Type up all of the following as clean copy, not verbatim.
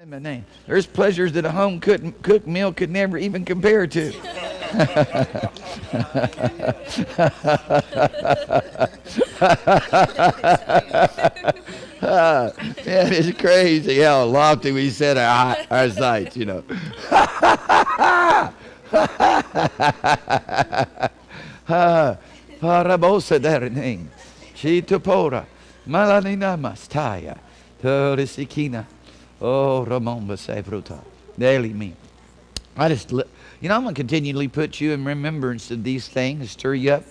In my name. There's pleasures that a home cooked meal could never even compare to. Man, it's crazy how lofty we set our sights, you know. Parabosa daraning, chitopora, malaninamastaya, turisikina. Oh, Ramon Basebruta. Daily me. I'm going to continually put you in remembrance of these things, stir you up,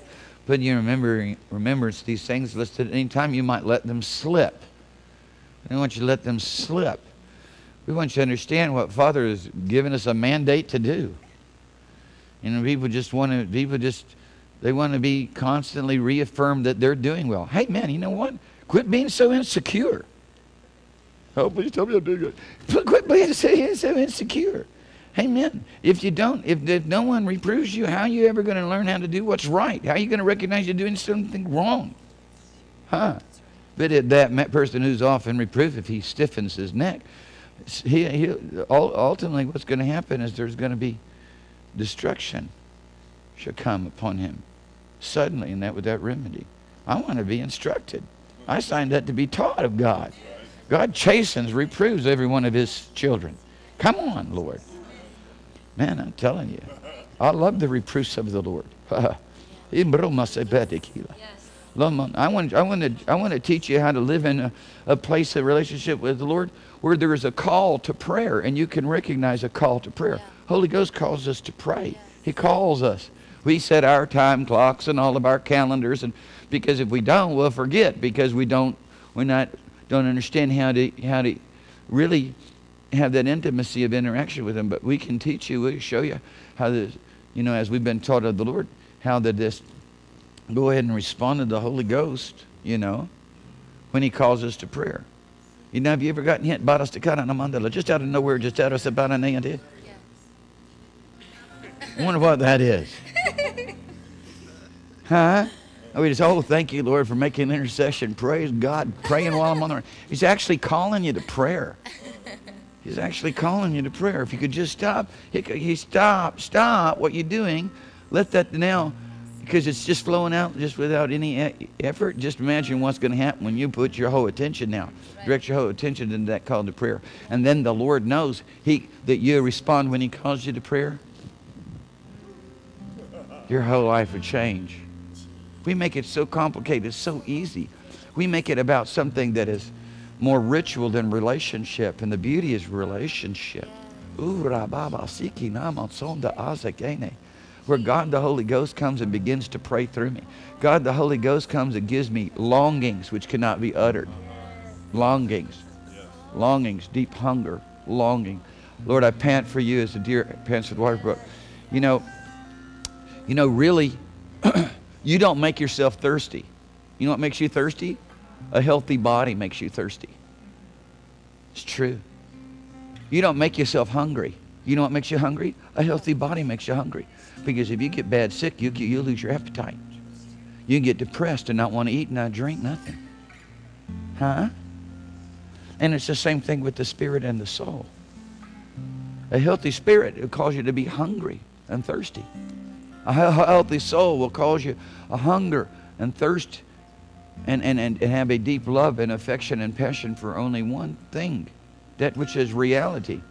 put you in remembrance of these things, lest at any time you might let them slip. I don't want you to let them slip. We want you to understand what Father has given us a mandate to do. And people want to be constantly reaffirmed that they're doing well. Hey, man, you know what? Quit being so insecure. Oh, please tell me I'm doing good. Quit being so insecure. Amen. If no one reproves you, how are you ever going to learn how to do what's right? How are you going to recognize you're doing something wrong? Huh? But if that person who's often reproved, if he stiffens his neck, ultimately what's going to happen is there's going to be destruction shall come upon him suddenly, and that without remedy. I want to be instructed. I signed up to be taught of God. God chastens, reproves every one of his children. Come on, Lord. Man, I'm telling you. I love the reproofs of the Lord. I want to teach you how to live in a place of relationship with the Lord where there is a call to prayer, and you can recognize a call to prayer. Holy Ghost calls us to pray. He calls us. We set our time clocks and all of our calendars, and because if we don't, we'll forget because we don't understand how to really have that intimacy of interaction with him. But we can teach you, we'll show you how this, you know, as we've been taught of the Lord, how to just go ahead and respond to the Holy Ghost, you know, when he calls us to prayer. You know, have you ever gotten hit by us to cut on a mandala? Just out of nowhere, just out of us about an idea? I wonder what that is. Huh? We just, oh, thank you, Lord, for making intercession. Praise God. Praying while I'm on the road. He's actually calling you to prayer. He's actually calling you to prayer. If you could just stop. He stop what you're doing. Let that now, because it's just flowing out just without any effort. Just imagine what's going to happen when you put your whole attention now. Direct your whole attention into that call to prayer. And then the Lord knows that you respond when he calls you to prayer. Your whole life would change. We make it so complicated, so easy. We make it about something that is more ritual than relationship, and the beauty is relationship. Where God the Holy Ghost comes and begins to pray through me. God the Holy Ghost comes and gives me longings which cannot be uttered. Longings. Longings, deep hunger, longing. Lord, I pant for you as the deer pants for the water brook. You know, really, you don't make yourself thirsty. You know what makes you thirsty? A healthy body makes you thirsty. It's true. You don't make yourself hungry. You know what makes you hungry? A healthy body makes you hungry. Because if you get bad sick, you lose your appetite. You get depressed and not want to eat and not drink nothing. Huh? And it's the same thing with the spirit and the soul. A healthy spirit will cause you to be hungry and thirsty. A healthy soul will cause you a hunger and thirst and have a deep love and affection and passion for only one thing, that which is reality.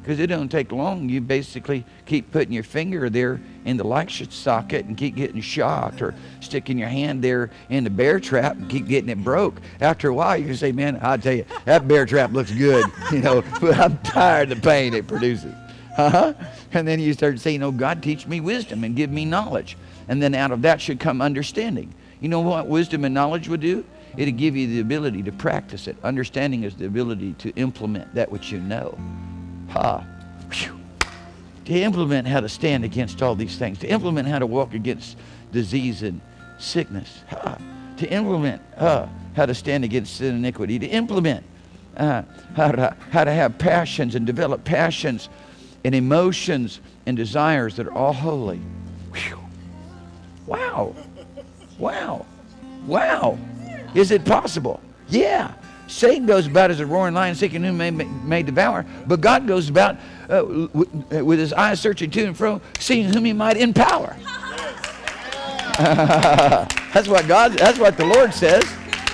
Because it don't take long. You basically keep putting your finger there in the light socket and keep getting shocked, or sticking your hand there in the bear trap and keep getting it broke. After a while, you can say, man, I'll tell you, that bear trap looks good, you know, but I'm tired of the pain it produces. And then you start saying, oh, God, teach me wisdom and give me knowledge. And then out of that should come understanding. You know what wisdom and knowledge would do? It'll give you the ability to practice it. Understanding is the ability to implement that which you know. To implement how to stand against all these things. To implement how to walk against disease and sickness. To implement how to stand against sin and iniquity. To implement how to have passions and develop passions and emotions and desires that are all holy. Whew. Wow. Wow. Wow. Is it possible? Yeah. Satan goes about as a roaring lion, seeking whom he may devour. But God goes about with his eyes searching to and fro, seeing whom he might empower. That's what God. That's what the Lord says.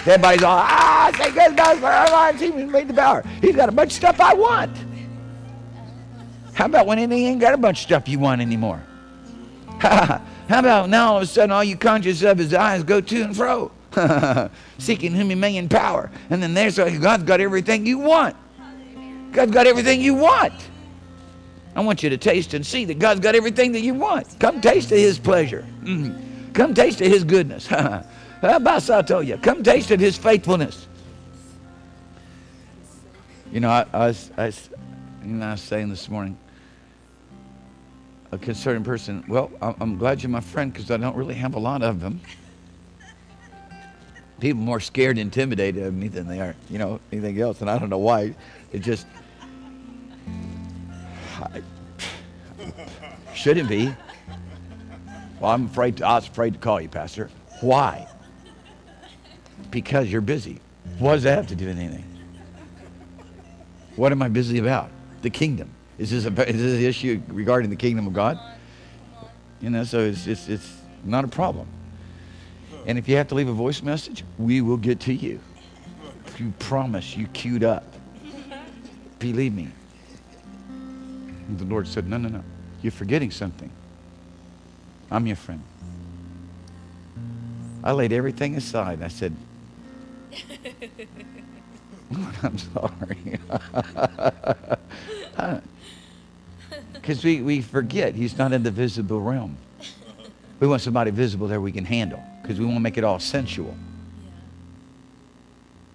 Everybody's all, Satan goes about as a roaring lion, seeking whom he may devour. He's got a bunch of stuff I want. How about when anything ain't got a bunch of stuff you want anymore? How about now all of a sudden all you conscious of is eyes go to and fro, seeking whom he may empower. And then there's like, God's got everything you want. God's got everything you want. I want you to taste and see that God's got everything that you want. Come taste of his pleasure. Come taste of his goodness. Come taste of his faithfulness. You know, I was saying this morning, a concerning person, well, I'm glad you're my friend because I don't really have a lot of them. People more scared and intimidated of me than they are, you know, anything else. And I don't know why. It just shouldn't be. Well, I was afraid to call you, Pastor. Why? Because you're busy. What does that have to do with anything? What am I busy about? The kingdom. Is this an issue regarding the kingdom of God? You know, so it's not a problem. And if you have to leave a voice message, we will get to you. If you promise you queued up. Believe me. And the Lord said, no. You're forgetting something. I'm your friend. I laid everything aside. I said, Lord, I'm sorry. Because we forget he's not in the visible realm. We want somebody visible there we can handle because we want to make it all sensual.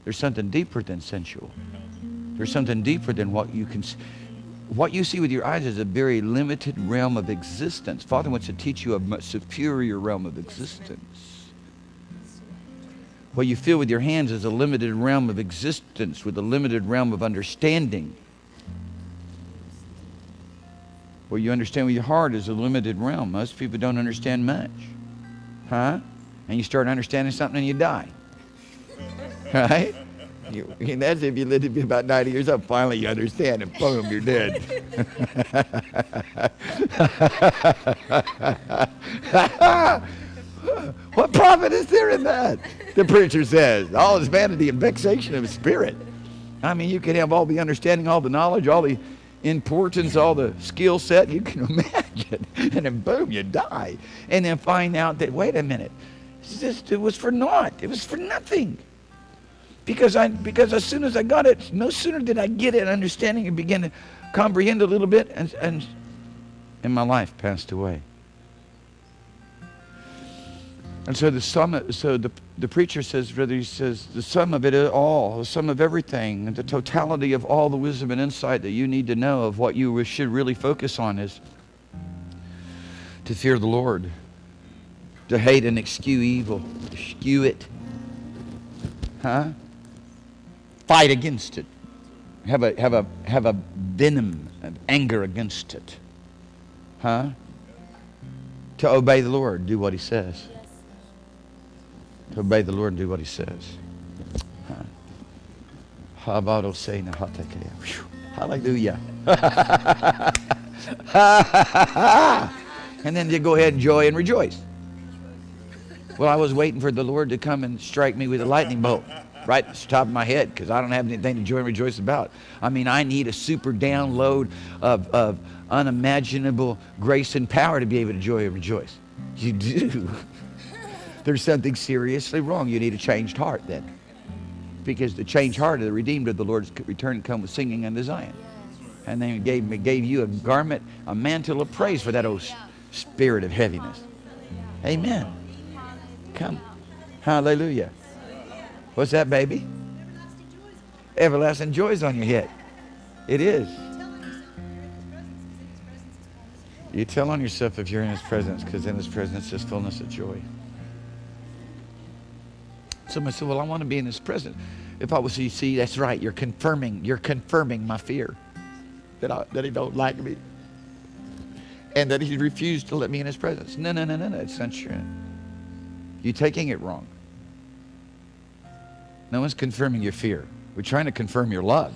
There's something deeper than sensual. There's something deeper than what you can see. What you see with your eyes is a very limited realm of existence. Father wants to teach you a much superior realm of existence. What you feel with your hands is a limited realm of existence with a limited realm of understanding. What you understand with your heart is a limited realm. Most people don't understand much. Huh? And you start understanding something and you die. Right? And that's if you live to be about 90 years old. Finally you understand and boom, you're dead. What profit is there in that? The preacher says, all is vanity and vexation of spirit. I mean, you can have all the understanding, all the knowledge, all the importance, all the skill set you can imagine, and then boom, you die, and then find out that, wait a minute, it was for naught. It was for nothing, because as soon as I got it, no sooner did I get an understanding and begin to comprehend a little bit, and my life passed away. And so the preacher says, brother, he says, the sum of it all, the sum of everything, the totality of all the wisdom and insight that you need to know of what you should really focus on is to fear the Lord, to hate and eschew evil, eschew it, huh? Fight against it. Have a venom of anger against it, huh? To obey the Lord, do what he says. To obey the Lord and do what he says. Hallelujah. And then you go ahead and joy and rejoice. Well, I was waiting for the Lord to come and strike me with a lightning bolt right at the top of my head because I don't have anything to joy and rejoice about. I mean, I need a super download of unimaginable grace and power to be able to joy and rejoice. You do. There's something seriously wrong. You need a changed heart then. Because the changed heart of the redeemed of the Lord's return come with singing unto Zion. And then he gave you a garment, a mantle of praise for that old spirit of heaviness. Amen. Come. Hallelujah. What's that, baby? Everlasting joys on your head. It is. You tell on yourself if you're in his presence, because in his presence is fullness of joy. Somebody said, well, I want to be in his presence. If I was, you see, that's right. You're confirming my fear that he don't like me and that he refused to let me in his presence. No. It's not true. You're taking it wrong. No one's confirming your fear. We're trying to confirm your love.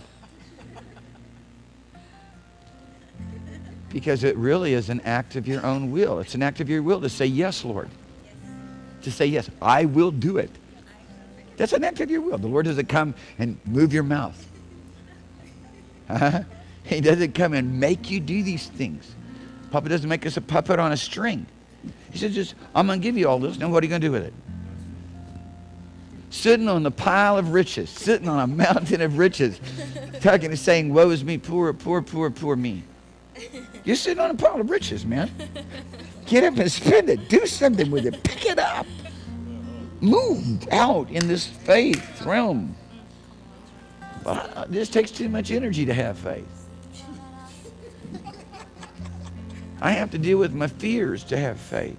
Because it really is an act of your own will. It's an act of your will to say, yes, Lord. Yes. To say, yes, I will do it. That's an act of your will. The Lord doesn't come and move your mouth. He doesn't come and make you do these things. Papa doesn't make us a puppet on a string. He says, just, I'm going to give you all this. Now what are you going to do with it? Sitting on the pile of riches, sitting on a mountain of riches, talking and saying, woe is me, poor, poor, poor, poor me. You're sitting on a pile of riches, man. Get up and spend it. Do something with it. Pick it up. Move out in this faith realm. But this takes too much energy to have faith. I have to deal with my fears to have faith.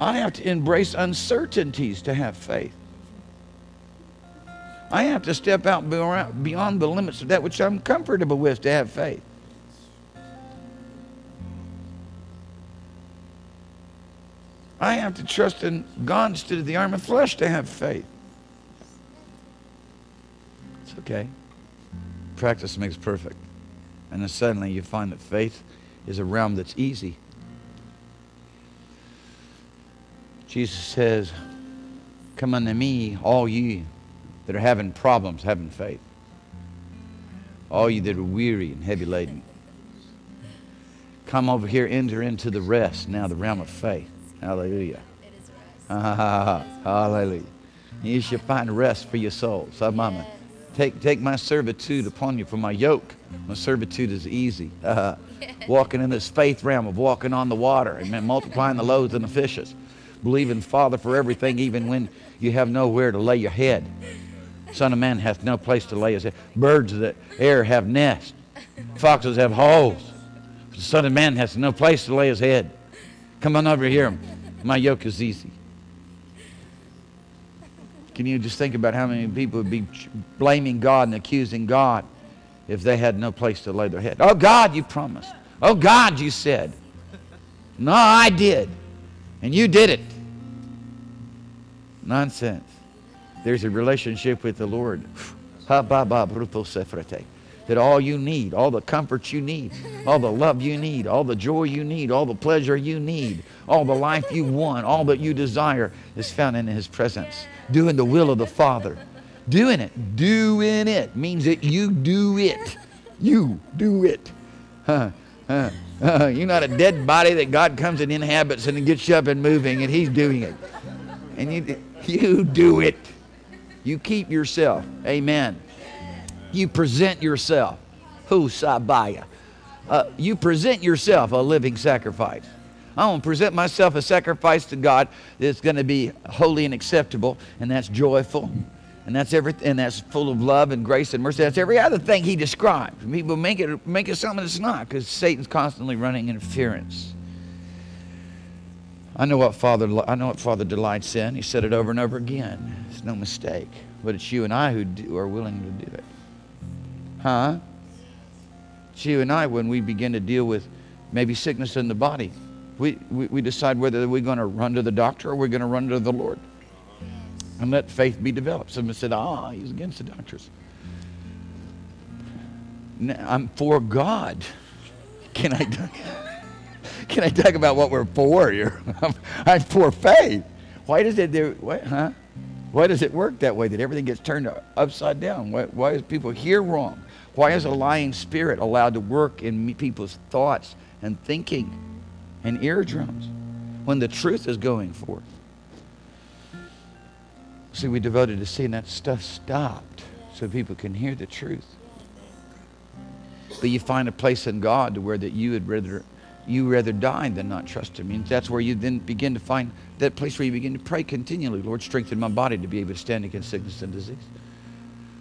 I have to embrace uncertainties to have faith. I have to step out beyond the limits of that which I'm comfortable with to have faith. I have to trust in God instead of the arm of flesh to have faith. It's okay. Practice makes perfect. And then suddenly you find that faith is a realm that's easy. Jesus says, come unto me, all ye that are having problems, having faith. All you that are weary and heavy laden. Come over here, enter into the rest, now the realm of faith. Hallelujah. It is rest. Hallelujah. You shall find rest for your soul. So mama, take my servitude upon you for my yoke. My servitude is easy. Walking in this faith realm of walking on the water and multiplying the loaves and the fishes. Believing Father for everything, even when you have nowhere to lay your head. Son of man hath no place to lay his head. Birds of the air have nests. Foxes have holes. The Son of Man hath no place to lay his head. Come on over here. My yoke is easy. Can you just think about how many people would be blaming God and accusing God if they had no place to lay their head? Oh, God, you promised. Oh, God, you said. No, I did. And you did it. Nonsense. There's a relationship with the Lord. That all you need, all the comfort you need, all the love you need, all the joy you need, all the pleasure you need, all the life you want, all that you desire is found in His presence. Doing the will of the Father. Doing it. Doing it means that you do it. You do it. You're not a dead body that God comes and inhabits and gets you up and moving, and He's doing it. And you do it. You keep yourself. Amen. You present yourself. You present yourself a living sacrifice. I want to present myself a sacrifice to God that's going to be holy and acceptable, and that's joyful, and that's everything, and that's full of love and grace and mercy. That's every other thing He describes. People make it something that's not, because Satan's constantly running interference. I know what Father delights in. He said it over and over again. It's no mistake. But it's you and I who are willing to do it. Huh? It's you and I when we begin to deal with maybe sickness in the body. We decide whether we're going to run to the doctor or we're going to run to the Lord. And let faith be developed. Someone said, he's against the doctors. No, I'm for God. Can I talk about what we're for here? I'm for faith. Why does it work that way, that everything gets turned upside down? Why is people here wrong? Why is a lying spirit allowed to work in people's thoughts and thinking and eardrums when the truth is going forth? See, we devoted to seeing that stuff stopped so people can hear the truth. But you find a place in God to where that you would rather die than not trust Him. And that's where you then begin to find that place where you begin to pray continually. Lord, strengthen my body to be able to stand against sickness and disease.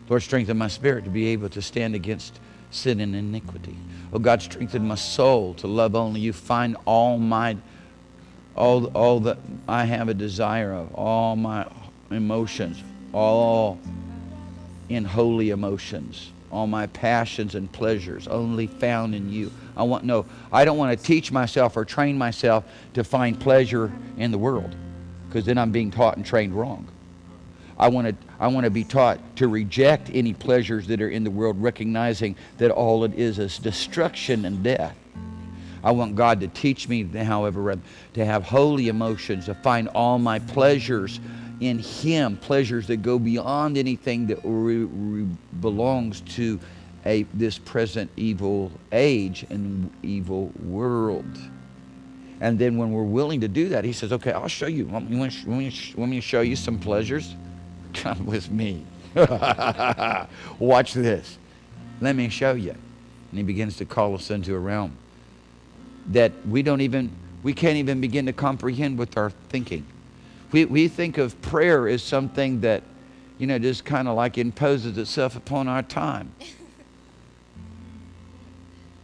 Lord, strengthen my spirit to be able to stand against sin and iniquity. Oh God, strengthen my soul to love only You. Find all that I have a desire of, all my emotions, all in holy emotions, all my passions and pleasures only found in You. I don't want to teach myself or train myself to find pleasure in the world, because then I'm being taught and trained wrong. I want to be taught to reject any pleasures that are in the world, recognizing that all it is destruction and death. I want God to teach me, however, to have holy emotions, to find all my pleasures in Him, pleasures that go beyond anything that belongs to this present evil age and evil world. And then when we're willing to do that, He says, okay, I'll show you. Want me to show you some pleasures? Come with me. Watch this. Let me show you. And He begins to call us into a realm that we can't even begin to comprehend with our thinking. We think of prayer as something that, you know, just kind of like imposes itself upon our time.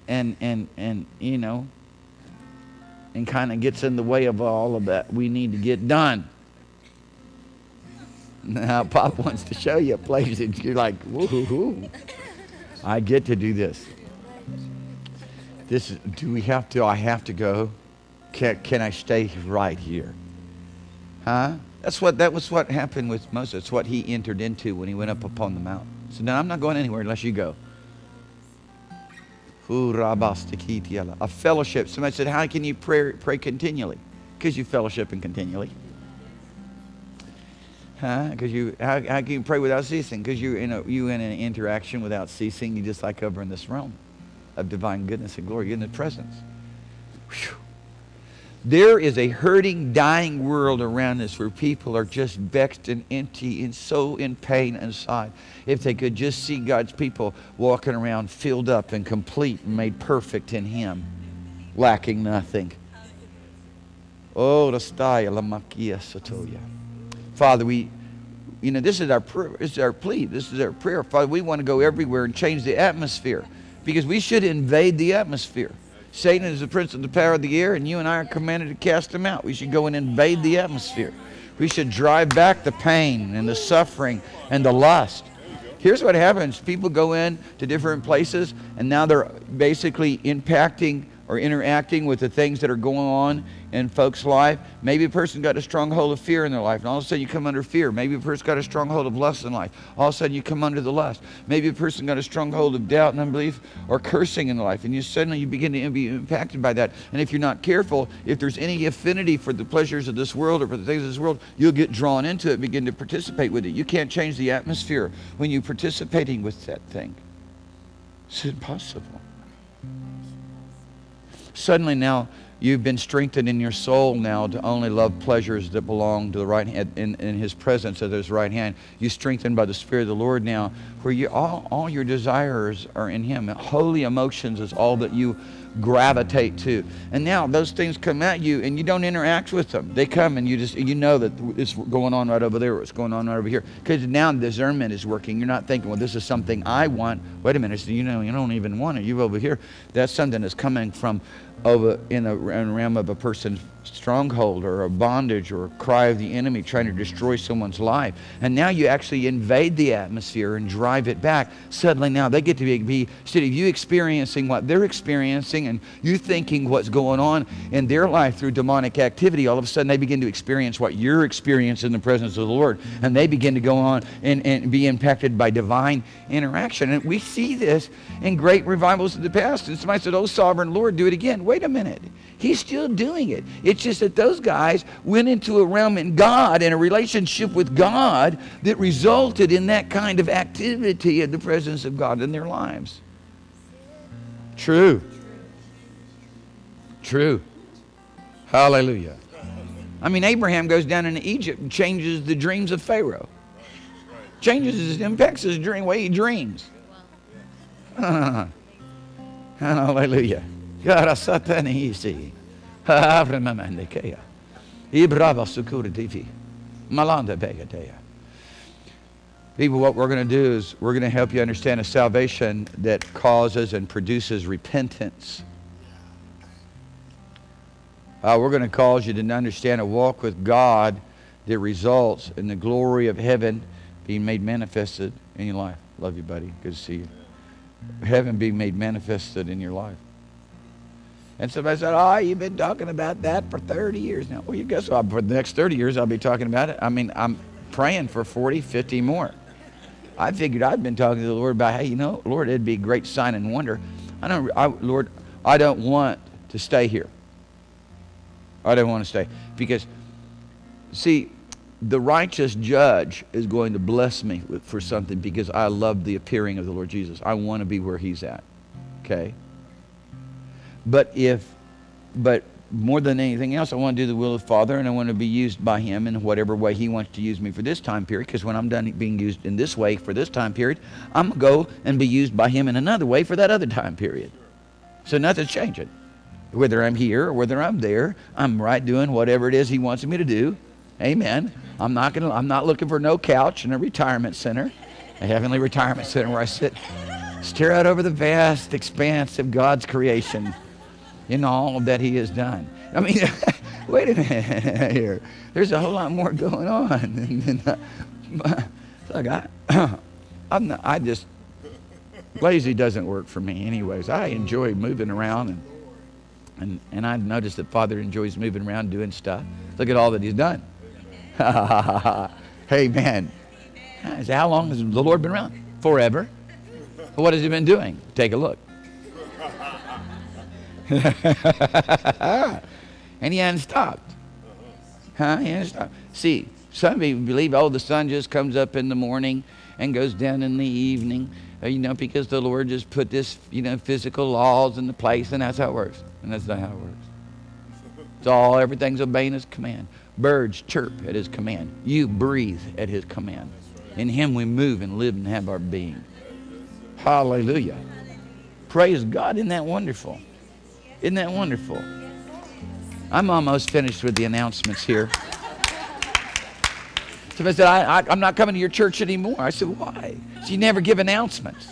And you know, and kind of gets in the way of all of that we need to get done. Now, Pop wants to show you a place that you're like, woo-hoo-hoo, I get to do this. This is, do we have to, I have to go? Can I stay right here? Huh? That was what happened with Moses. It's what he entered into when he went up upon the mountain. So now I'm not going anywhere unless you go. A fellowship. Somebody said, how can you pray continually? Because you fellowshipping continually. Huh? Because you, how can you pray without ceasing? Because you're in an interaction without ceasing. You're just like over in this realm of divine goodness and glory. You're in the presence. Whew. There is a hurting, dying world around us where people are just vexed and empty and so in pain inside. If they could just see God's people walking around filled up and complete and made perfect in Him, lacking nothing. Oh, Father, we, you know, this is our prayer, this is our plea, this is our prayer. Father, we want to go everywhere and change the atmosphere, because we should invade the atmosphere. Satan is the prince of the power of the air, and you and I are commanded to cast him out. We should go and invade the atmosphere. We should drive back the pain and the suffering and the lust. Here's what happens. People go in to different places, and now they're basically impacting or interacting with the things that are going on in folks' life. Maybe a person got a stronghold of fear in their life, and all of a sudden you come under fear. Maybe a person got a stronghold of lust in life. All of a sudden you come under the lust. Maybe a person got a stronghold of doubt and unbelief or cursing in life, and you suddenly you begin to be impacted by that. And if you're not careful, if there's any affinity for the pleasures of this world or for the things of this world, you'll get drawn into it, begin to participate with it. You can't change the atmosphere when you're participating with that thing. It's impossible. Suddenly now you've been strengthened in your soul now to only love pleasures that belong to the right hand, in His presence at His right hand. You're strengthened by the Spirit of the Lord now, where you, all your desires are in Him. Holy emotions is all that you gravitate to. And now those things come at you and you don't interact with them. They come and you just, you know that it's going on right over there, what's going on right over here. Because now discernment is working. You're not thinking, well, this is something I want. Wait a minute, so you know, you don't even want it. You're over here. That's something that's coming from over in a realm of a person's stronghold or a bondage or a cry of the enemy trying to destroy someone's life. And now you actually invade the atmosphere and drive it back. Suddenly now they get to be instead of you experiencing what they're experiencing and you thinking what's going on in their life through demonic activity, all of a sudden they begin to experience what you're experiencing in the presence of the Lord. And they begin to go on and be impacted by divine interaction. And we see this in great revivals of the past. And somebody said, oh, sovereign Lord, do it again. Wait a minute. He's still doing it. It's just that those guys went into a realm in God and a relationship with God that resulted in that kind of activity of the presence of God in their lives. True. True. Hallelujah. I mean, Abraham goes down into Egypt and changes the dreams of Pharaoh. Changes his impacts his dream, way he dreams. Hallelujah. People, what we're going to do is we're going to help you understand a salvation that causes and produces repentance. We're going to cause you to understand a walk with God that results in the glory of heaven being made manifested in your life. Love you, buddy. Good to see you. Heaven being made manifested in your life. And somebody said, oh, you've been talking about that for 30 years now. Well, you guess what? For the next 30 years, I'll be talking about it. I mean, praying for 40, 50 more. I figured I'd been talking to the Lord about, hey, you know, Lord, it'd be a great sign and wonder. Lord, I don't want to stay here. I don't want to stay. Because, see, the righteous judge is going to bless me for something because I love the appearing of the Lord Jesus. I want to be where he's at, okay? But more than anything else, I want to do the will of the Father, and I want to be used by him in whatever way he wants to use me for this time period, because when I'm done being used in this way for this time period, I'm going to go and be used by him in another way for that other time period. So nothing's changing. Whether I'm here or whether I'm there, I'm right doing whatever it is he wants me to do. Amen. I'm not looking for no couch in a retirement center, a heavenly retirement center where I sit, stare out over the vast expanse of God's creation in all that he has done. I mean, wait a minute here. There's a whole lot more going on than look, I just, lazy doesn't work for me anyways. I enjoy moving around, and I've noticed that Father enjoys moving around doing stuff. Look at all that he's done. Amen. So how long has the Lord been around? Forever. But what has he been doing? Take a look. And he hadn't stopped. Huh? He hadn't stopped. See, some people believe, oh, the sun just comes up in the morning and goes down in the evening, you know, because the Lord just put this, you know, physical laws in the place, and that's how it works. And that's not how it works. It's all, everything's obeying his command. Birds chirp at his command. You breathe at his command. In him we move and live and have our being. Hallelujah. Praise God. Isn't that wonderful? Isn't that wonderful? I'm almost finished with the announcements here. Somebody said, I'm not coming to your church anymore. I said, why? So you never give announcements.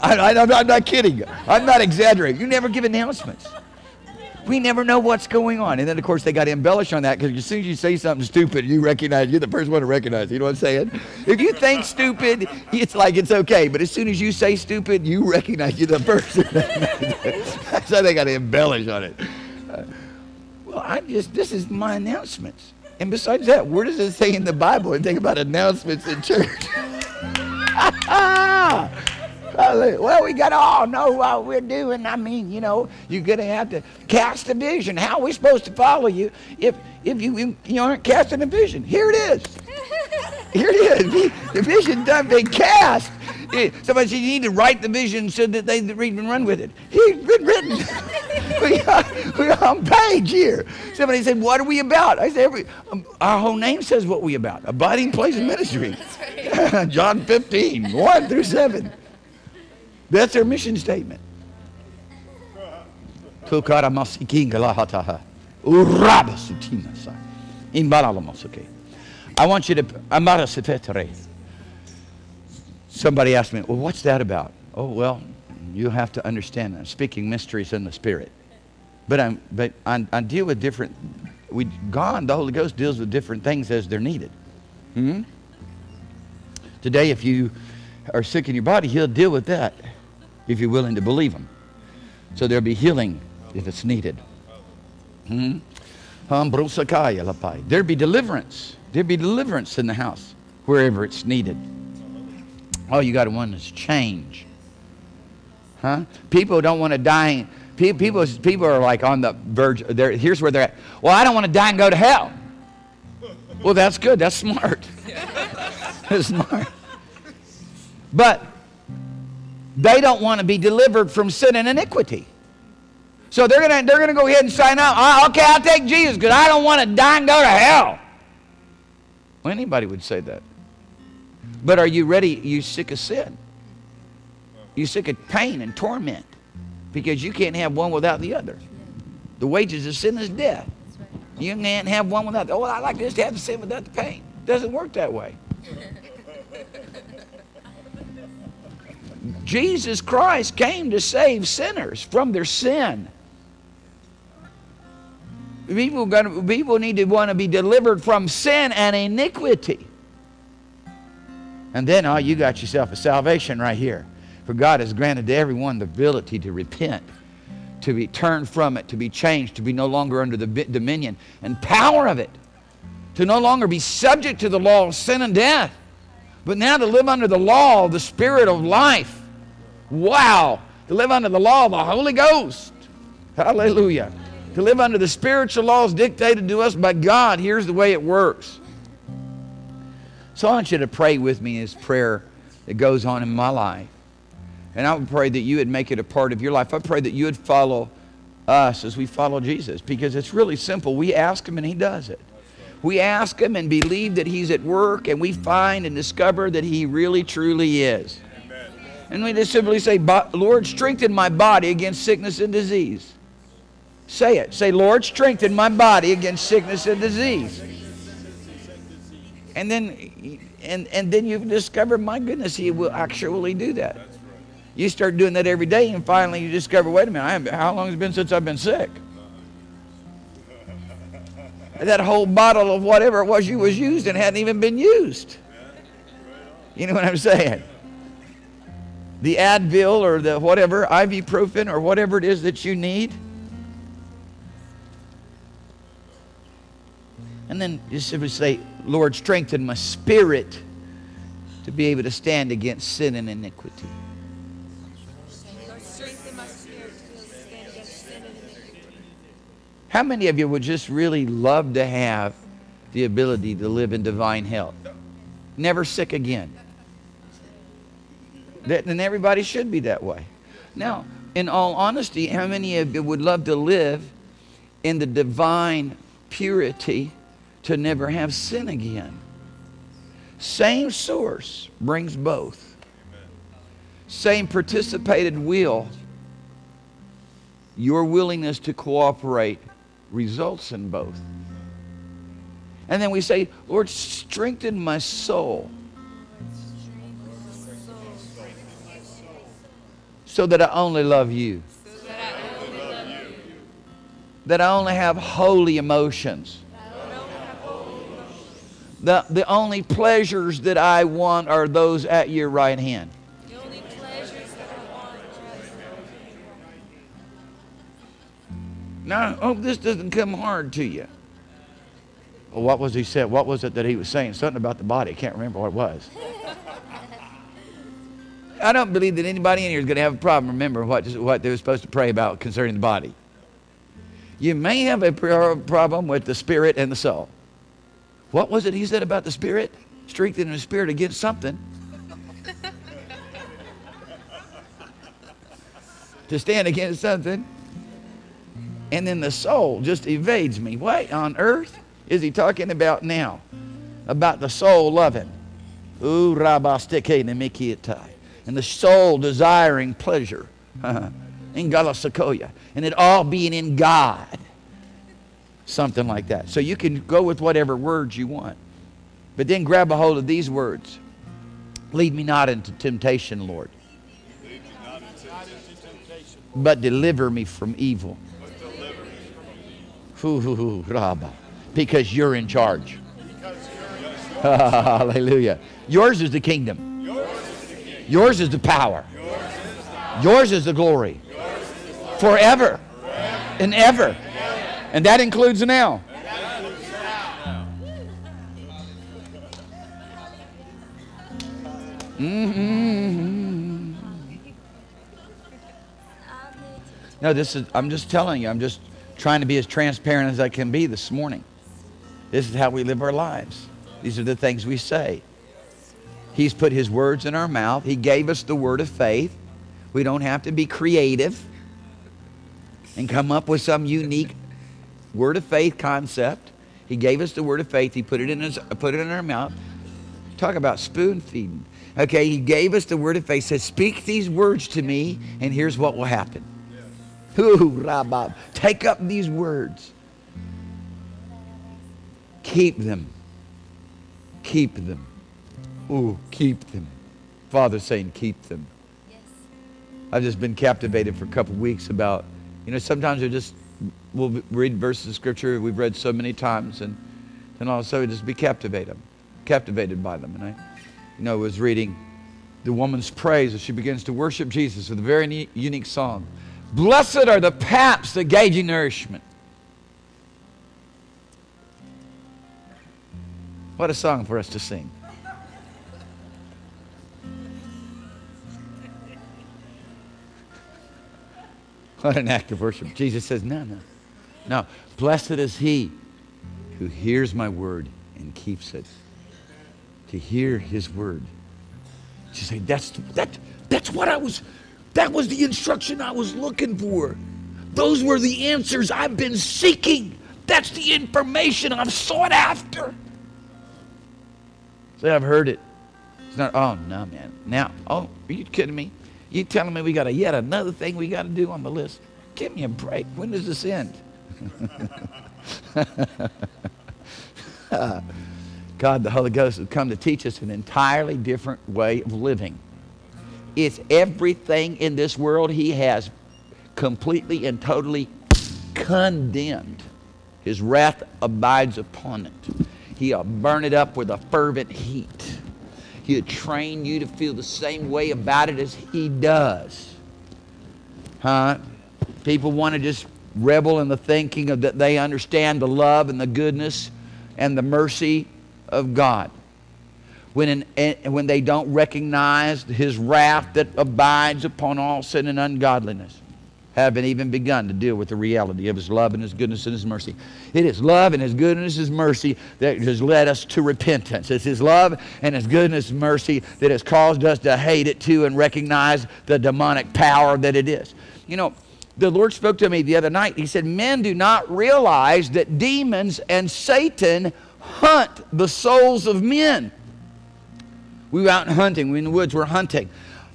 I'm not kidding. I'm not exaggerating. You never give announcements. We never know what's going on. And then, of course, they got to embellish on that, because as soon as you say something stupid, you recognize, you're the first one to recognize it. You know what I'm saying? If you think stupid, it's like it's okay. But as soon as you say stupid, you recognize you're the person. So they got to embellish on it. Well, this is my announcements. And besides that, where does it say in the Bible anything about announcements in church? Well, we got to all know what we're doing. I mean, you know, you're going to have to cast a vision. How are we supposed to follow you if you aren't casting a vision? Here it is. Here it is. The vision's done been cast. Somebody said you need to write the vision so that they read and run with it. It's been written. We're on page here. Somebody said, what are we about? I said, our whole name says what we're about. Abiding Place Ministry. That's right. John 15, 1 through 7. That's their mission statement. I want you to... Somebody asked me, well, what's that about? Oh, well, you have to understand I'm speaking mysteries in the Spirit. But I deal with different... God, the Holy Ghost, deals with different things as they're needed. Hmm? Today, if you are sick in your body, he'll deal with that, if you're willing to believe him. So there'll be healing if it's needed. Hmm? There'll be deliverance. There'll be deliverance in the house, wherever it's needed. All you got to want is change. Huh? People don't want to die. People are like on the verge. Here's where they're at. Well, I don't want to die and go to hell. Well, that's good. That's smart. That's smart. But they don't want to be delivered from sin and iniquity. So they're gonna go ahead and sign up. Okay, I'll take Jesus because I don't want to die and go to hell. Well, anybody would say that. But are you ready? Are you sick of sin? Are you sick of pain and torment? Because you can't have one without the other. The wages of sin is death. You can't have one without the other. Oh, I like just to have the sin without the pain. It doesn't work that way. Jesus Christ came to save sinners from their sin. People need to want to be delivered from sin and iniquity. And then, oh, you got yourself a salvation right here. For God has granted to everyone the ability to repent, to be turned from it, to be changed, to be no longer under the dominion and power of it, to no longer be subject to the law of sin and death, but now to live under the law of the Spirit of life. Wow! To live under the law of the Holy Ghost. Hallelujah. To live under the spiritual laws dictated to us by God. Here's the way it works. So I want you to pray with me this prayer that goes on in my life. And I would pray that you would make it a part of your life. I pray that you would follow us as we follow Jesus, because it's really simple. We ask Him and He does it. We ask Him and believe that He's at work, and we find and discover that He really, truly is. Amen. And we just simply say, Lord, strengthen my body against sickness and disease. Say it. Say, Lord, strengthen my body against sickness and disease. And then, and then you've discovered, my goodness, He will actually do that. You start doing that every day, and finally you discover, wait a minute, how long has it been since I've been sick? That whole bottle of whatever it was you was used and hadn't even been used. You know what I'm saying? The Advil or the whatever, ibuprofen or whatever it is that you need. And then you simply say, Lord, strengthen my spirit to be able to stand against sin and iniquity. How many of you would just really love to have the ability to live in divine health? Never sick again. Then everybody should be that way. Now, in all honesty, how many of you would love to live in the divine purity to never have sin again? Same source brings both. Same participated will. Your willingness to cooperate results in both. And then we say, Lord, strengthen my soul so that I only love you, that I only have holy emotions. The only pleasures that I want are those at your right hand. Now, I hope this doesn't come hard to you. Well, what was he said? What was it that he was saying? Something about the body. I can't remember what it was. I don't believe that anybody in here is going to have a problem remembering what they were supposed to pray about concerning the body. You may have a problem with the spirit and the soul. What was it he said about the spirit? Strengthening the spirit against something. To stand against something. And then the soul just evades me. What on earth is he talking about now? About the soul loving. And the soul desiring pleasure. In Galasakoya. And it all being in God. Something like that. So you can go with whatever words you want. But then grab a hold of these words. Lead me not into temptation, Lord. But deliver me from evil. Because you're in charge. Hallelujah. Yours is the kingdom. Yours is the power. Yours is the glory. Forever and ever. And that includes now. No, this is, I'm just telling you, I'm just trying to be as transparent as I can be this morning. This is how we live our lives. These are the things we say. He's put His words in our mouth. He gave us the word of faith. We don't have to be creative and come up with some unique word of faith concept. He gave us the word of faith. He put it in our mouth. Talk about spoon feeding. Okay, He gave us the word of faith. He says, speak these words to me, and here's what will happen. Take up these words. Keep them. Keep them. Ooh, keep them. Father's saying keep them. Yes. I've just been captivated for a couple weeks about, you know, sometimes we'll read verses of Scripture we've read so many times, and then all of a sudden just be captivated by them. And I, you know, was reading the woman's praise as she begins to worship Jesus with a very unique song. Blessed are the paps that gauge your nourishment. What a song for us to sing. What an act of worship. Jesus says, no, no. No, blessed is he who hears my word and keeps it. To hear his word. She said, that's what I was, that was the instruction I was looking for. Those were the answers I've been seeking. That's the information I've sought after. Say, I've heard it. It's not, oh, no, man. Now, oh, are you kidding me? You telling me we got a yet another thing we got to do on the list? Give me a break. When does this end? God, the Holy Ghost has come to teach us an entirely different way of living. It's everything in this world he has completely and totally condemned. His wrath abides upon it. He'll burn it up with a fervent heat. He'll train you to feel the same way about it as he does. Huh? People want to just rebel in the thinking of that they understand the love and the goodness and the mercy of God. When they don't recognize his wrath that abides upon all sin and ungodliness, haven't even begun to deal with the reality of his love and his goodness and his mercy. It is love and his goodness and his mercy that has led us to repentance. It's his love and his goodness and mercy that has caused us to hate it too and recognize the demonic power that it is. You know, the Lord spoke to me the other night. He said, men do not realize that demons and Satan hunt the souls of men. We were out hunting. We were in the woods. We're hunting.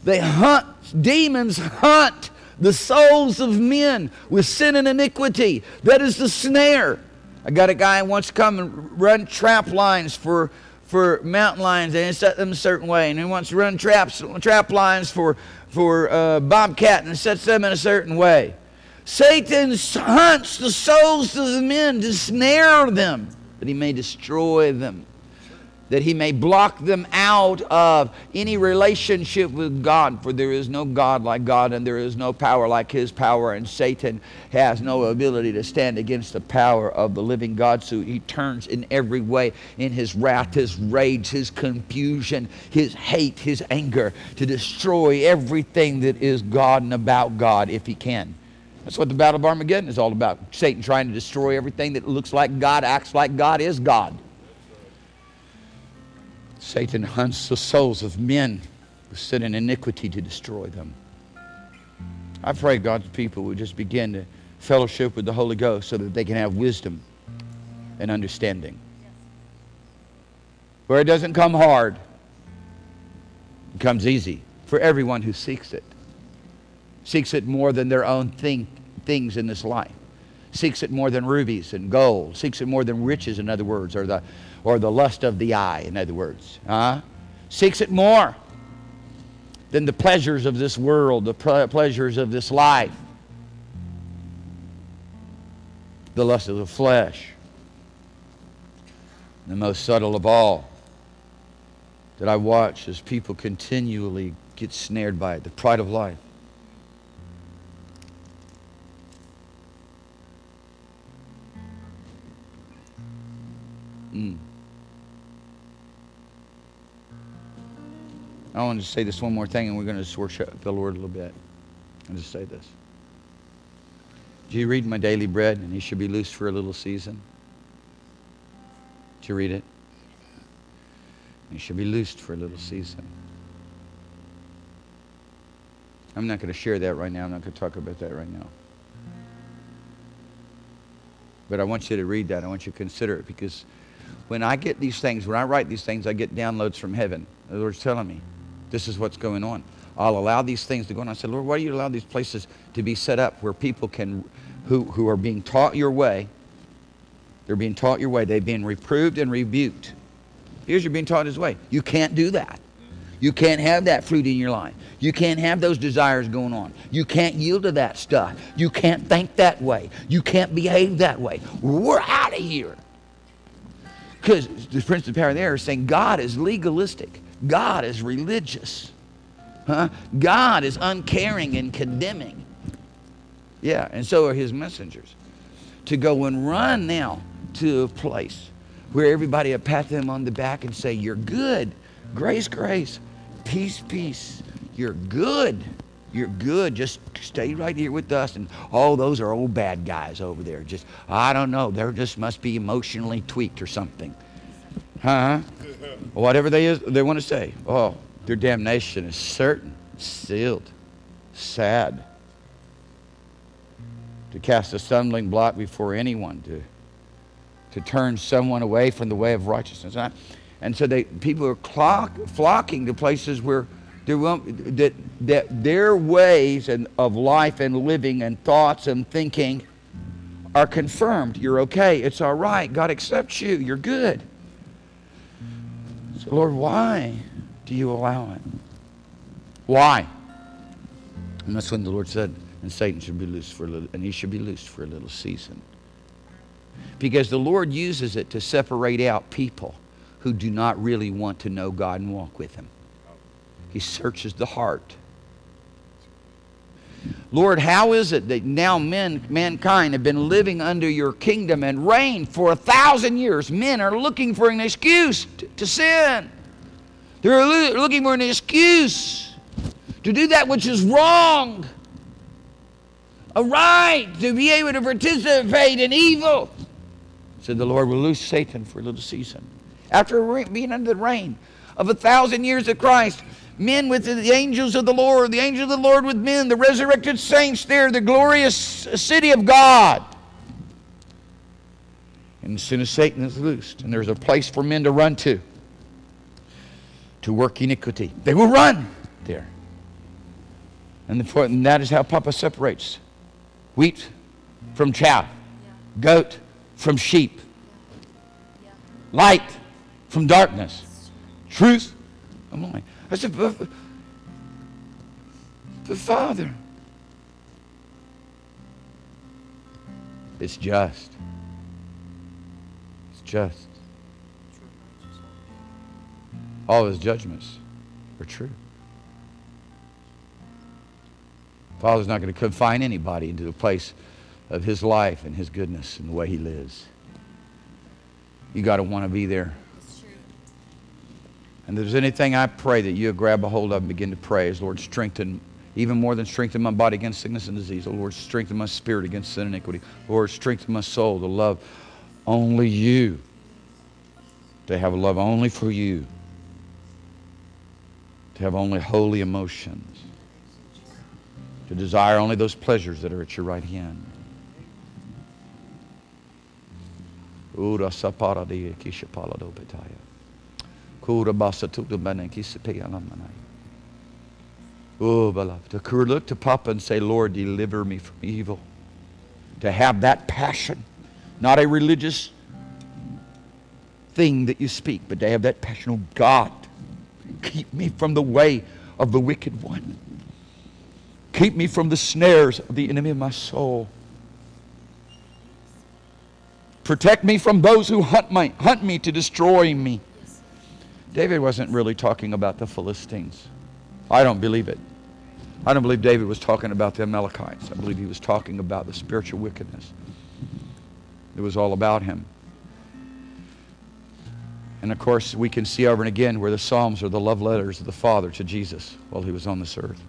They hunt. Demons hunt the souls of men with sin and iniquity. That is the snare. I got a guy who wants to come and run trap lines for mountain lions. They set them a certain way. And he wants to run trap lines for bobcat and sets them in a certain way. Satan hunts the souls of the men to snare them, that he may destroy them, that he may block them out of any relationship with God. For there is no God like God, and there is no power like his power, and Satan has no ability to stand against the power of the living God. So he turns in every way, in his wrath, his rage, his confusion, his hate, his anger, to destroy everything that is God and about God if he can. That's what the Battle of Armageddon is all about. Satan trying to destroy everything that looks like God, acts like God, is God. Satan hunts the souls of men with sin and iniquity to destroy them. I pray God's people would just begin to fellowship with the Holy Ghost so that they can have wisdom and understanding. Where it doesn't come hard, it comes easy for everyone who seeks it. Seeks it more than their own things in this life. Seeks it more than rubies and gold. Seeks it more than riches, in other words, or the lust of the eye, in other words. Seeks it more than the pleasures of this world, the pleasures of this life. The lust of the flesh. The most subtle of all that I watch as people continually get snared by it, the pride of life. I want to say this one more thing, and we're going to just worship the Lord a little bit. I'll just say this. Do you read my daily bread, and he should be loose for a little season? Do you read it? He should be loosed for a little season. I'm not going to share that right now. I'm not going to talk about that right now. But I want you to read that. I want you to consider it, because when I get these things, when I write these things, I get downloads from heaven. The Lord's telling me, this is what's going on. I'll allow these things to go on. I said, Lord, why do you allow these places to be set up where people can, who are being taught your way, they're being taught your way. They've been reproved and rebuked. Here's you're being taught his way. You can't do that. You can't have that fruit in your life. You can't have those desires going on. You can't yield to that stuff. You can't think that way. You can't behave that way. We're out of here. Because the prince of the power of the air is saying God is legalistic. God is religious. God is uncaring and condemning. Yeah, and so are his messengers. To go and run now to a place where everybody will pat them on the back and say, you're good. Grace, grace. Peace, peace. You're good. You're good. Just stay right here with us. And all those are old bad guys over there. Just, I don't know. They just must be emotionally tweaked or something. Huh? Whatever they want to say. Oh, their damnation is certain, sealed, sad. To cast a stumbling block before anyone, to turn someone away from the way of righteousness. And so people are flocking to places where that their ways of life and living and thoughts and thinking are confirmed. You're okay. It's all right. God accepts you. You're good. So, Lord, why do you allow it? Why? And that's when the Lord said, and Satan should be loosed for a little, and he should be loosed for a little season. Because the Lord uses it to separate out people who do not really want to know God and walk with him. He searches the heart. Lord, how is it that now mankind have been living under your kingdom and reign for 1,000 years? Men are looking for an excuse to sin. They're looking for an excuse to do that which is wrong. A right to be able to participate in evil. So the Lord will loose Satan for a little season. After being under the reign of 1,000 years of Christ, men with the angels of the Lord, the angels of the Lord with men, the resurrected saints there, the glorious city of God. And as soon as Satan is loosed, and there's a place for men to run to work iniquity, they will run there. And that is how Papa separates wheat from chaff, goat from sheep, light from darkness, truth from lying. I said, but Father, it's just. It's just. All his judgments are true. Father's not going to confine anybody into the place of his life and his goodness and the way he lives. You got to want to be there. That's true. And if there's anything I pray that you'll grab a hold of and begin to pray is, Lord, strengthen, even more than strengthen my body against sickness and disease. Oh, Lord, strengthen my spirit against sin and iniquity. Lord, strengthen my soul to love only you, to have a love only for you, to have only holy emotions, to desire only those pleasures that are at your right hand. Oh, beloved, to look to Papa and say, Lord, deliver me from evil. To have that passion, not a religious thing that you speak, but to have that passion, oh God, keep me from the way of the wicked one. Keep me from the snares of the enemy of my soul. Protect me from those who hunt me to destroy me. Yes. David wasn't really talking about the Philistines. I don't believe it. I don't believe David was talking about the Amalekites. I believe he was talking about the spiritual wickedness. It was all about him. And of course, we can see over and again where the Psalms are the love letters of the Father to Jesus while he was on this earth.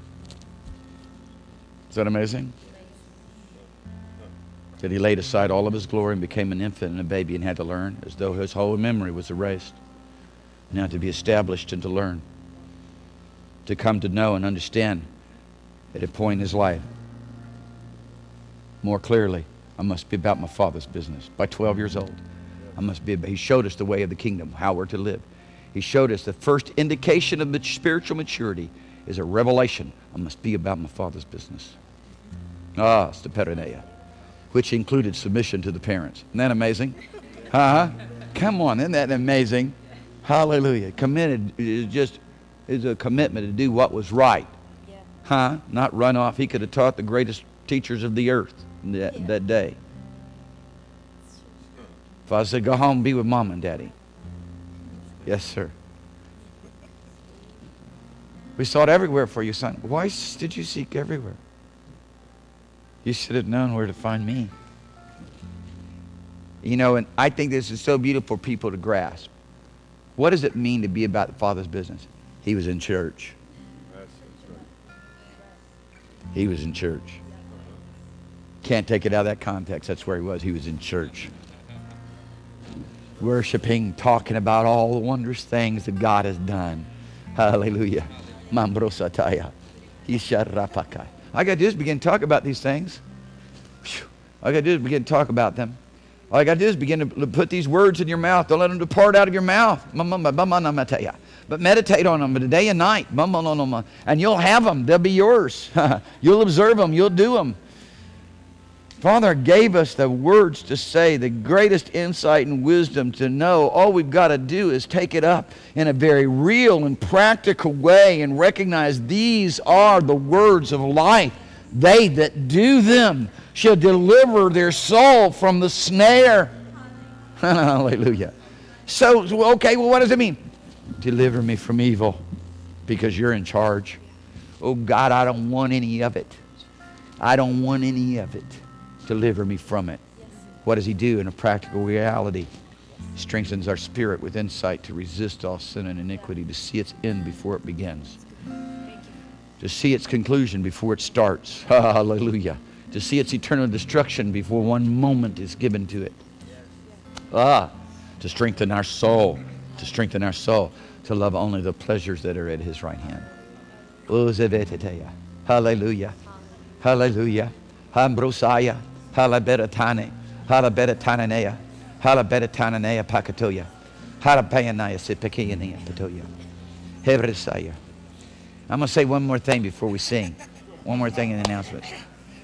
Is that amazing? That he laid aside all of his glory and became an infant and a baby and had to learn as though his whole memory was erased. Now to be established and to learn, to come to know and understand at a point in his life more clearly, I must be about my Father's business. By 12 years old, I must be about, he showed us the way of the kingdom, how we're to live. He showed us the first indication of spiritual maturity is a revelation. I must be about my Father's business. Ah, it's the perineia, which included submission to the parents. Isn't that amazing? Huh? Come on, isn't that amazing? Hallelujah. Committed is a commitment to do what was right. Huh? Not run off. He could have taught the greatest teachers of the earth that day. If I said, go home, be with mom and daddy. Yes, sir. We sought everywhere for you, son. Why did you seek everywhere? You should have known where to find me. You know, and I think this is so beautiful for people to grasp. What does it mean to be about the Father's business? He was in church. He was in church. Can't take it out of that context. That's where he was. He was in church. Worshiping, talking about all the wondrous things that God has done. Hallelujah. Mambrosataya. Isharapakai. I got to do is begin to talk about these things. I got to do is begin to talk about them. All I got to do is begin to put these words in your mouth. Don't let them depart out of your mouth. But meditate on them day and night. And you'll have them. They'll be yours. You'll observe them. You'll do them. Father gave us the words to say, the greatest insight and wisdom to know. All we've got to do is take it up in a very real and practical way and recognize these are the words of life. They that do them shall deliver their soul from the snare. Hallelujah. So, okay, well, what does it mean? Deliver me from evil because you're in charge. Oh, God, I don't want any of it. I don't want any of it. Deliver me from it. What does he do in a practical reality? Strengthens our spirit with insight to resist all sin and iniquity, to see its end before it begins. To see its conclusion before it starts. Hallelujah. To see its eternal destruction before one moment is given to it. To strengthen our soul. To strengthen our soul. To love only the pleasures that are at his right hand. Hallelujah. Hallelujah. Ambrosaya. Halaberatane. Halaberatananea. Halaberatananea pakatoya. Halapayanaya sipakianea patoya. Hebresaya. I'm going to say one more thing before we sing. One more thing in the announcements.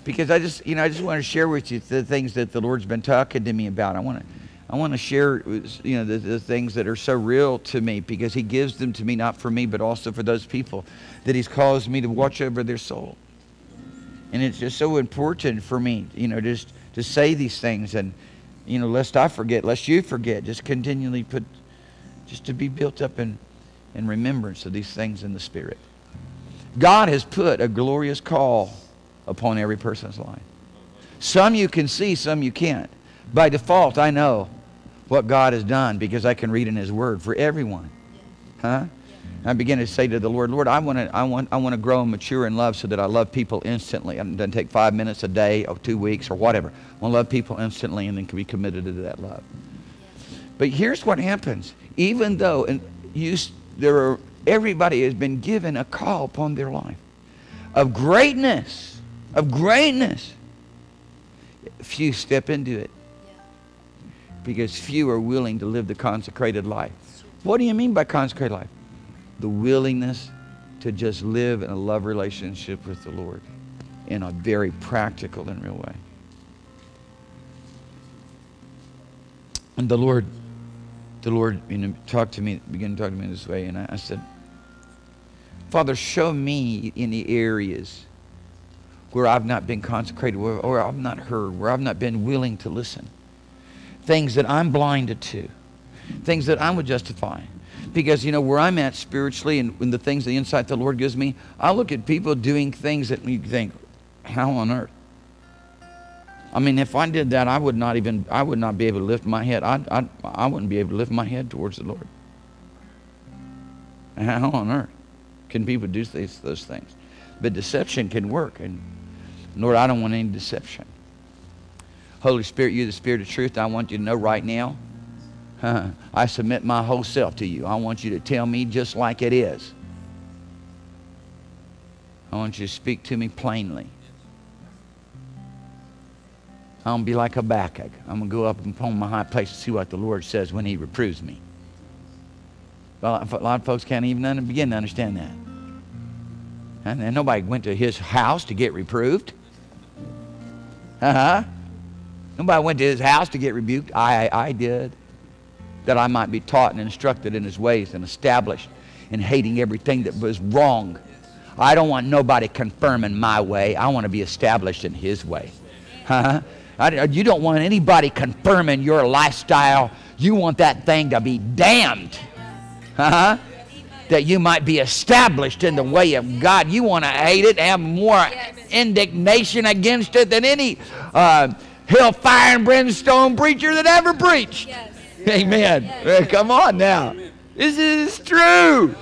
Because I just want to share with you the things that the Lord's been talking to me about. I want to share, you know, the things that are so real to me, because he gives them to me, not for me, but also for those people that he's caused me to watch over their soul. And it's just so important for me, you know, just to say these things, and, you know, lest I forget, lest you forget, just continually put, just to be built up in remembrance of these things in the Spirit. God has put a glorious call upon every person's life. Some you can see, some you can't. By default, I know what God has done because I can read in his word for everyone. Huh? I begin to say to the Lord, Lord, I want to grow and mature in love so that I love people instantly. It doesn't take 5 minutes a day or 2 weeks or whatever. I want to love people instantly and then can be committed to that love. But here's what happens. Even though everybody has been given a call upon their life of greatness, few step into it because few are willing to live the consecrated life. What do you mean by consecrated life? The willingness to just live in a love relationship with the Lord in a very practical and real way. And the Lord, you know, began to talk to me this way, and I said, Father, show me in the areas where I've not been consecrated, or I've not heard, where I've not been willing to listen. Things that I'm blinded to, things that I would justify. Because, you know, where I'm at spiritually and the things, the insight the Lord gives me, I look at people doing things that you think, how on earth? I mean, if I did that, I would not be able to lift my head. I wouldn't be able to lift my head towards the Lord. How on earth can people do those things? But deception can work. And Lord, I don't want any deception. Holy Spirit, you're the Spirit of truth. I want you to know right now. I submit my whole self to you. I want you to tell me just like it is. I want you to speak to me plainly. I'm going to be like Habakkuk. I'm going to go up upon my high place and see what the Lord says when he reproves me. Well, a lot of folks can't even begin to understand that. And nobody went to his house to get reproved. Nobody went to his house to get rebuked. I did. That I might be taught and instructed in his ways and established in hating everything that was wrong. I don't want nobody confirming my way. I want to be established in his way. You don't want anybody confirming your lifestyle. You want that thing to be damned. That you might be established in the way of God. You want to hate it and have more indignation against it than any hellfire and brimstone preacher that ever preached. Yes. Amen. Yes. Well, come on now. Amen. This is true. Yes.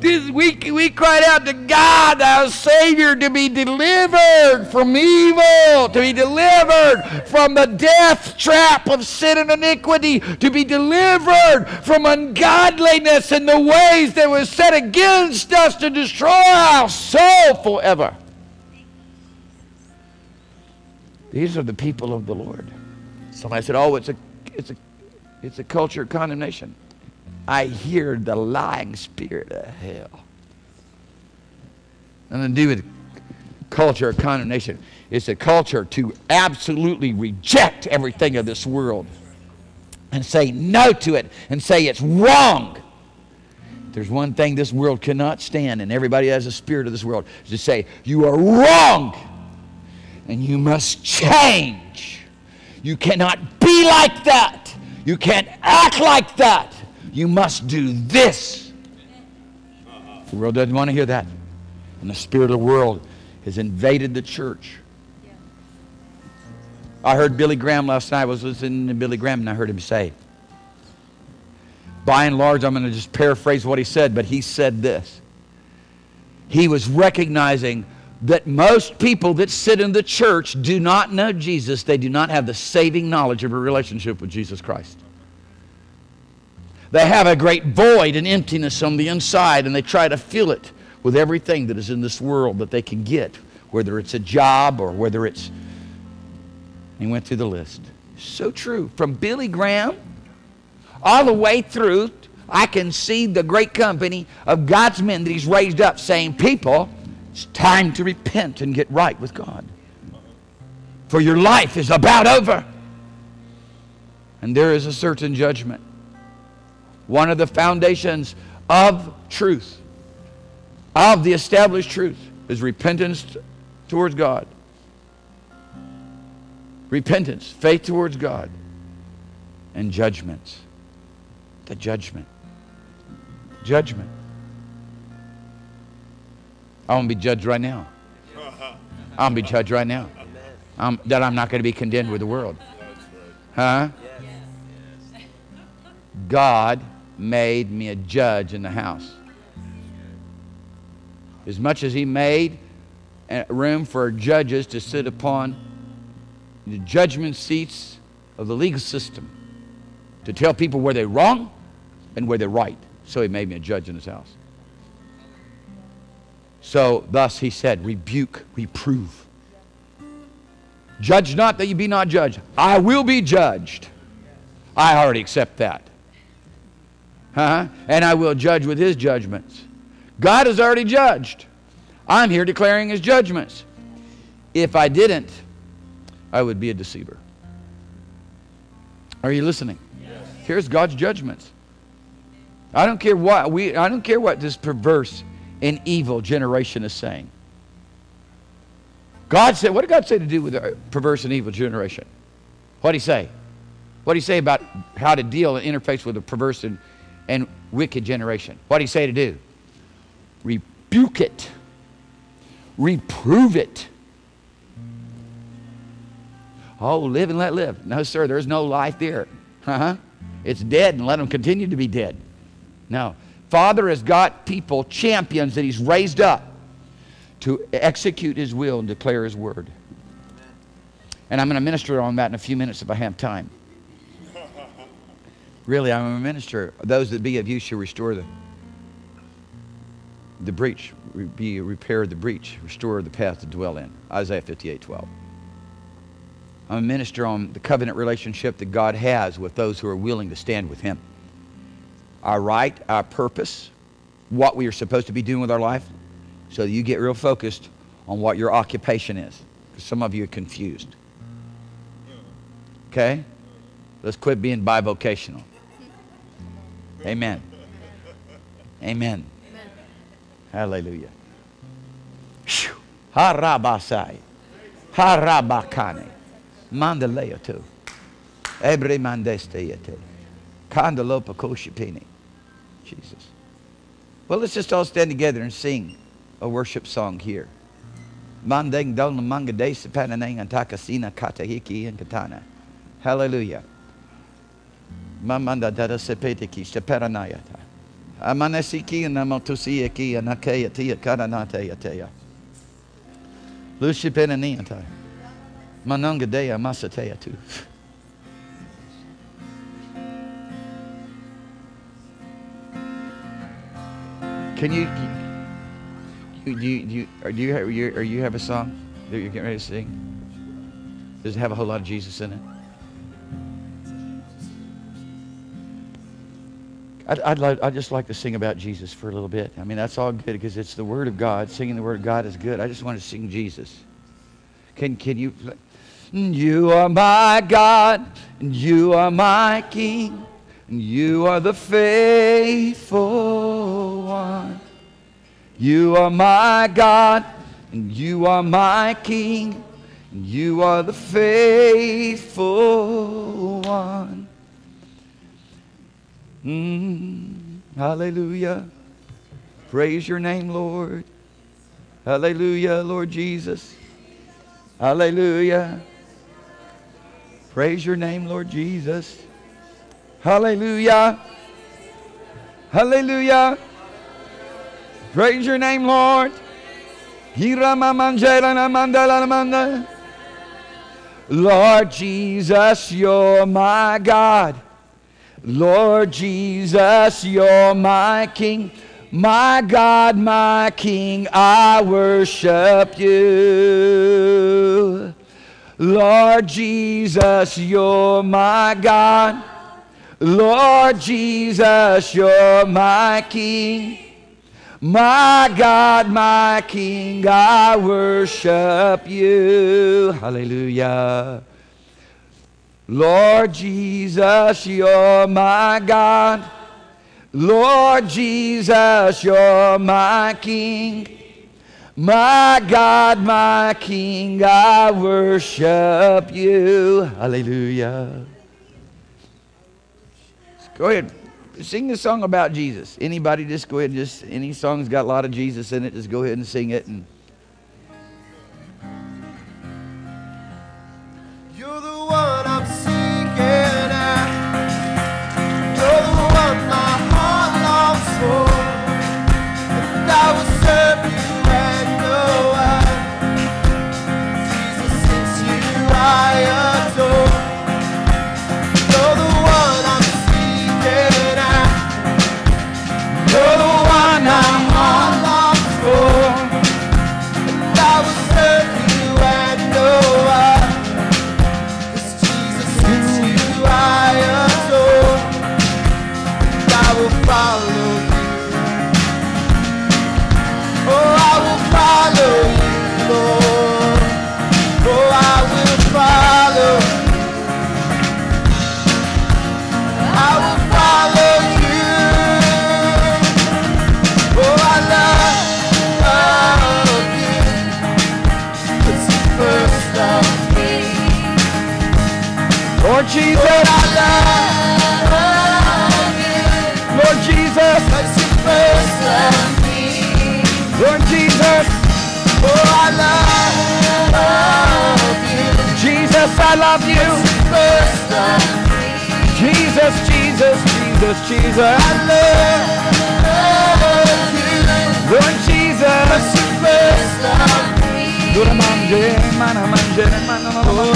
This, we cried out to God, our Savior, to be delivered from evil, to be delivered from the death trap of sin and iniquity, to be delivered from ungodliness and the ways that were set against us to destroy our soul forever. These are the people of the Lord. Somebody said, oh, it's a culture of condemnation. I hear the lying spirit of hell. Nothing to do with culture of condemnation. It's a culture to absolutely reject everything of this world and say no to it and say it's wrong. There's one thing this world cannot stand, and everybody has a spirit of this world, is to say you are wrong and you must change. You cannot be like that. You can't act like that. You must do this. The world doesn't want to hear that. And the spirit of the world has invaded the church. I heard Billy Graham last night. I was listening to Billy Graham and I heard him say, by and large, I'm going to just paraphrase what he said, but he said this. He was recognizing that most people that sit in the church do not know Jesus. They do not have the saving knowledge of a relationship with Jesus Christ. They have a great void and emptiness on the inside, and they try to fill it with everything that is in this world that they can get, whether it's a job or whether it's... He went through the list. So true. From Billy Graham all the way through, I can see the great company of God's men that he's raised up saying, people, it's time to repent and get right with God, for your life is about over. And there is a certain judgment. One of the foundations of truth, of the established truth, is repentance towards God. Repentance, faith towards God, and judgments. The judgment. Judgment. I won't be judged right now. I won't be judged right now. That I'm not going to be condemned with the world. Huh? God made me a judge in the house. As much as he made room for judges to sit upon the judgment seats of the legal system to tell people where they're wrong and where they're right, so he made me a judge in his house. So thus he said, rebuke, reprove. Judge not that you be not judged. I will be judged. I already accept that. Huh? And I will judge with his judgments. God has already judged. I'm here declaring his judgments. If I didn't, I would be a deceiver. Are you listening? Yes. Here's God's judgments. I don't care what this perverse an evil generation is saying. God said, what did God say to do with a perverse and evil generation? What did he say? What did he say about how to deal and interface with a perverse and wicked generation? What did he say to do? Rebuke it. Reprove it. Oh, live and let live. No, sir, there's no life there. Uh-huh. It's dead, and let them continue to be dead. No. Father has got people, champions that he's raised up to execute his will and declare his word. And I'm going to minister on that in a few minutes if I have time. Really, I'm a minister. Those that be of you shall restore the breach, repair the breach, restore the path to dwell in. Isaiah 58:12. I'm a minister on the covenant relationship that God has with those who are willing to stand with him. Our right, our purpose, what we are supposed to be doing with our life, so that you get real focused on what your occupation is. Because some of you are confused. Okay? Let's quit being bivocational. Amen. Amen. Amen. Hallelujah. Harabasai. Harabakane. Mandaleotu. Ebre mandesteyete. Kandalopa koshipini. Jesus. Well, let's just all stand together and sing a worship song here. Mandang dona mangadesh pananang antakasina katahiki and katana. Hallelujah. Mamanda dada sepetiki shaperanayata. Amanasiki and namotusiaki and akayatia karanatayatea. Lushipenaniata. Manangadea masatea too. Can you? Do you have a song that you're getting ready to sing? Does it have a whole lot of Jesus in it? I'd just like to sing about Jesus for a little bit. I mean, that's all good because it's the Word of God. Singing the Word of God is good. I just want to sing Jesus. Can you play? You are my God. You are my King. You are the faithful one. You are my God, and you are my King, and you are the faithful one. Hallelujah. Praise your name, Lord. Hallelujah, Lord Jesus. Hallelujah. Praise your name, Lord Jesus. Hallelujah. Hallelujah. Praise your name, Lord. Lord Jesus, you're my God. Lord Jesus, you're my King. My God, my King, I worship you. Lord Jesus, you're my God. Lord Jesus, you're my King. My God, my King, I worship you. Hallelujah. Lord Jesus, you're my God. Lord Jesus, you're my King. My God, my King, I worship you. Hallelujah. Go ahead, sing a song about Jesus. Anybody, just go ahead and just, any song's got a lot of Jesus in it, just go ahead and sing it. And you're the one I'm seeking at. You're the one my heart longs for. And I will serve you and no one. Jesus, it's you I adore. Jesus, I love you. Lord Jesus, that's the first love me. Lord Jesus, oh, I love you. Jesus, I love you. First love me. Jesus, Jesus, Jesus, Jesus, I love you. Lord Jesus, that's the first love me. Lord, I'm I love you,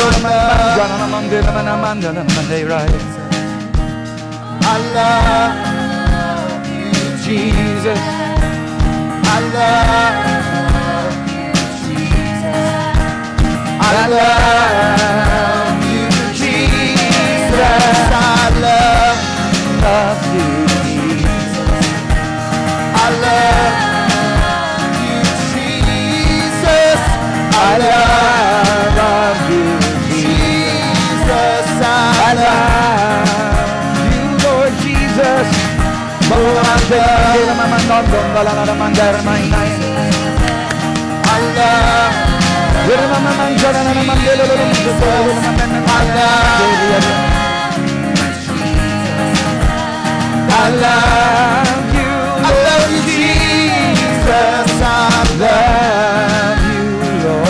Jesus. I love you, Jesus. I love you, Jesus. I love you, Jesus. I love you, Jesus. I love you. I love you, Lord.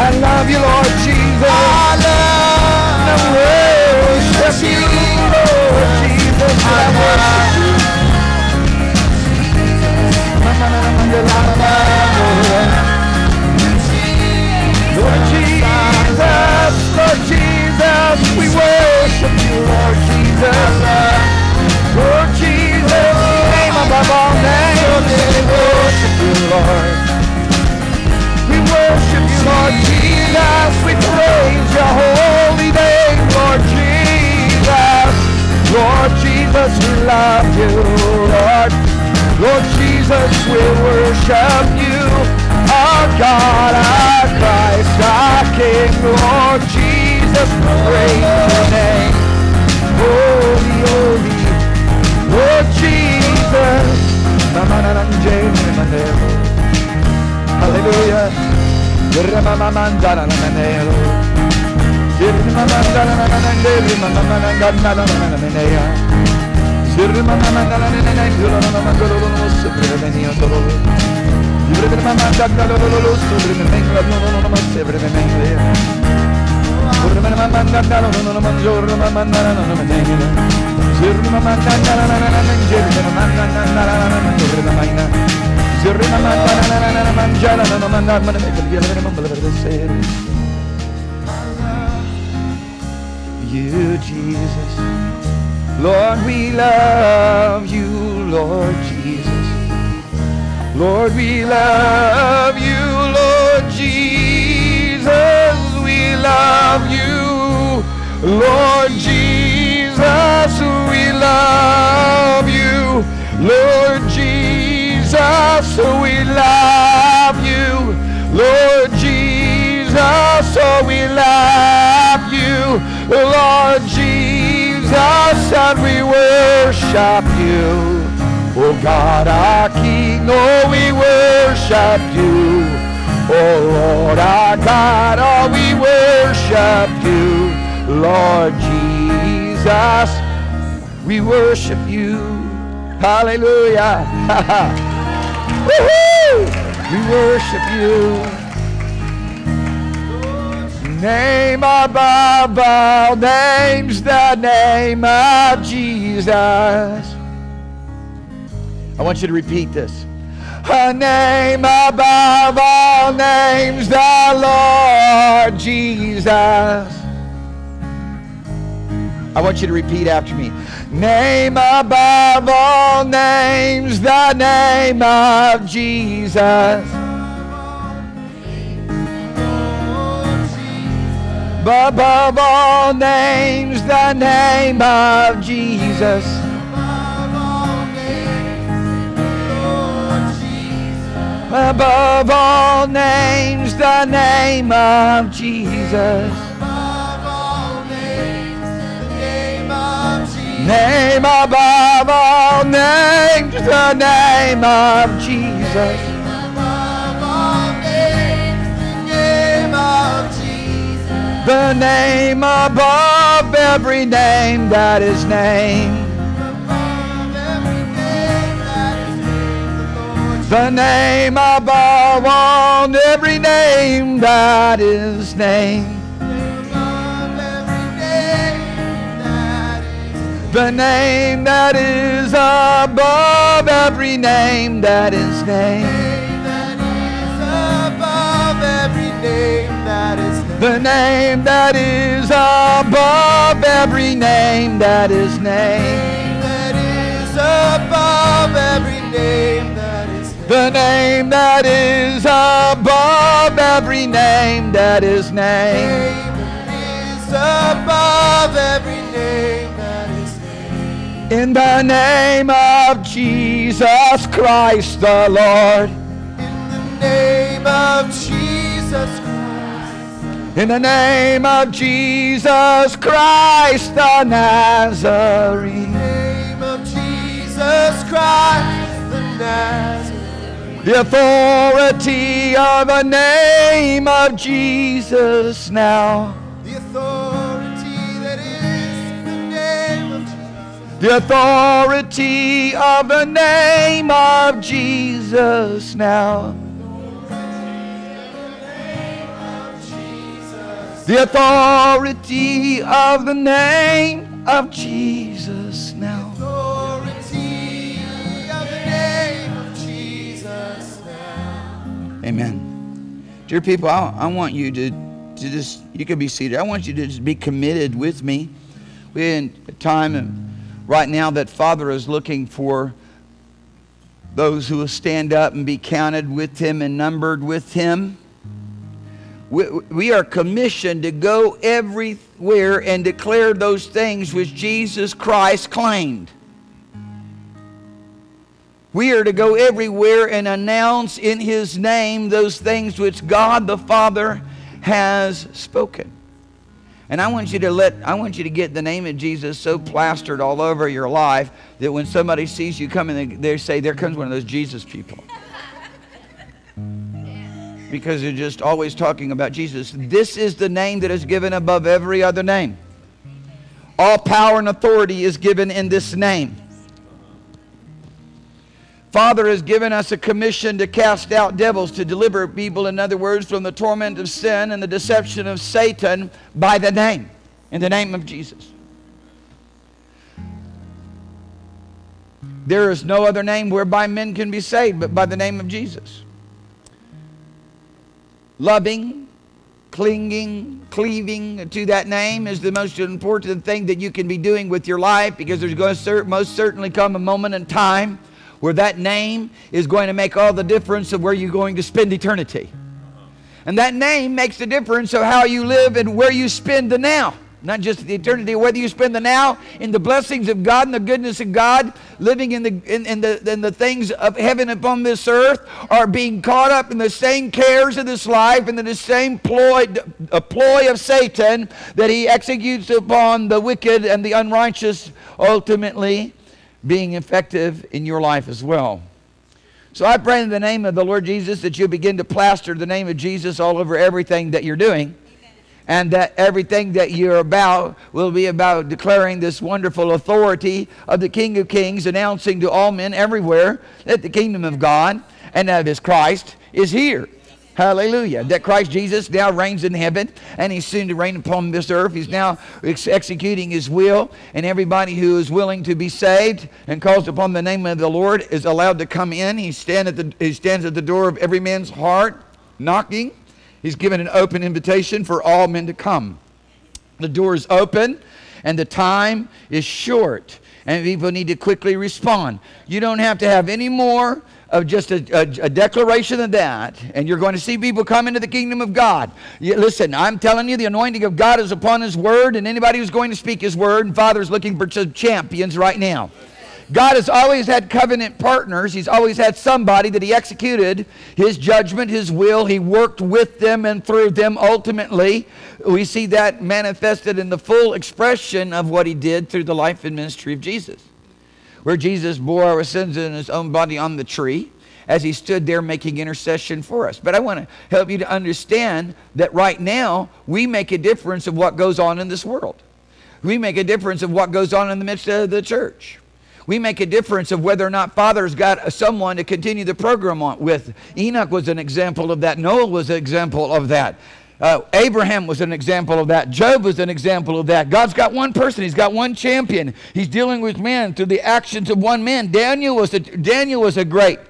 I love you, Lord Jesus. I love you, Lord Jesus. I love you, Lord Jesus. I worship you. Lord Jesus, Lord Jesus, we worship you, Lord Jesus. Lord Jesus, name above all names, we worship you, Lord. We worship you, Lord Jesus. We praise your holy name, Lord Jesus. Lord Jesus, we love you, Lord. Lord Jesus, we worship you, our God, our Christ, our King. Lord Jesus, praise your name. Holy, holy, Lord Jesus. Hallelujah. You, Jesus. Lord, we love you, Lord Jesus. Lord, we love you, Lord Jesus. We love you, Lord Jesus. We love you, Lord Jesus. We love you, Lord Jesus. We love you, Lord Jesus. And we worship you, oh God, our King. Oh, we worship you, oh Lord, our God. Oh, we worship you, Lord Jesus. We worship you. Hallelujah. We worship you. Name above all names, the name of Jesus. I want you to repeat this. A name above all names, the Lord Jesus. I want you to repeat after me. Name above all names, the name of Jesus. Above all names, the name of Jesus. Above all names, Lord Jesus. Above all names, the name of Jesus. Above all names, the name of Jesus. Name above all names, the name of Jesus. The name above every name that is named. The name above all every name that is named. The name that is above every name that is named. The name that is above every name that is named. That is above every name that is named. The name that is above every name that is named. Is above every name that is named. In the name of Jesus Christ the Lord. In the name of Jesus Christ. In the name of Jesus Christ the Nazarene. In the name of Jesus Christ the Nazarene. The authority of the name of Jesus now. The authority that is in the name of Jesus. The authority of the name of Jesus now. The authority of the name of Jesus now. The authority of the name of Jesus now. Amen. Dear people, I want you to just, you can be seated. I want you to just be committed with me. We're in a time right now that Father is looking for those who will stand up and be counted with Him and numbered with Him. We are commissioned to go everywhere and declare those things which Jesus Christ claimed. We are to go everywhere and announce in His name those things which God the Father has spoken. And I want you to get the name of Jesus so plastered all over your life that when somebody sees you coming, they say, "There comes one of those Jesus people." Because they're just always talking about Jesus. This is the name that is given above every other name. All power and authority is given in this name. Father has given us a commission to cast out devils, to deliver people, in other words, from the torment of sin and the deception of Satan by the name, in the name of Jesus. There is no other name whereby men can be saved but by the name of Jesus. Loving, clinging, cleaving to that name is the most important thing that you can be doing with your life, because there's going to most certainly come a moment in time where that name is going to make all the difference of where you're going to spend eternity. And that name makes the difference of how you live and where you spend the now. Not just the eternity, whether you spend the now in the blessings of God and the goodness of God, living in the things of heaven upon this earth, or being caught up in the same cares of this life and in the same ploy of Satan that he executes upon the wicked and the unrighteous, ultimately being effective in your life as well. So I pray in the name of the Lord Jesus that you begin to plaster the name of Jesus all over everything that you're doing. And that everything that you're about will be about declaring this wonderful authority of the King of Kings, announcing to all men everywhere that the kingdom of God and that of His Christ is here. Hallelujah. That Christ Jesus now reigns in heaven, and He's soon to reign upon this earth. He's now executing His will, and everybody who is willing to be saved and calls upon the name of the Lord is allowed to come in. He stands at the door of every man's heart, knocking. He's given an open invitation for all men to come. The door is open and the time is short, and people need to quickly respond. You don't have to have any more of just a declaration of that, and you're going to see people come into the kingdom of God. Listen, I'm telling you, the anointing of God is upon His word, and anybody who's going to speak His word, and Father's looking for champions right now. God has always had covenant partners. He's always had somebody that He executed His judgment, His will. He worked with them and through them ultimately. We see that manifested in the full expression of what He did through the life and ministry of Jesus, where Jesus bore our sins in His own body on the tree as He stood there making intercession for us. But I want to help you to understand that right now we make a difference of what goes on in this world. We make a difference of what goes on in the midst of the church. We make a difference of whether or not Father's got someone to continue the program on with. Enoch was an example of that. Noah was an example of that. Abraham was an example of that. Job was an example of that. God's got one person. He's got one champion. He's dealing with men through the actions of one man. Daniel was a great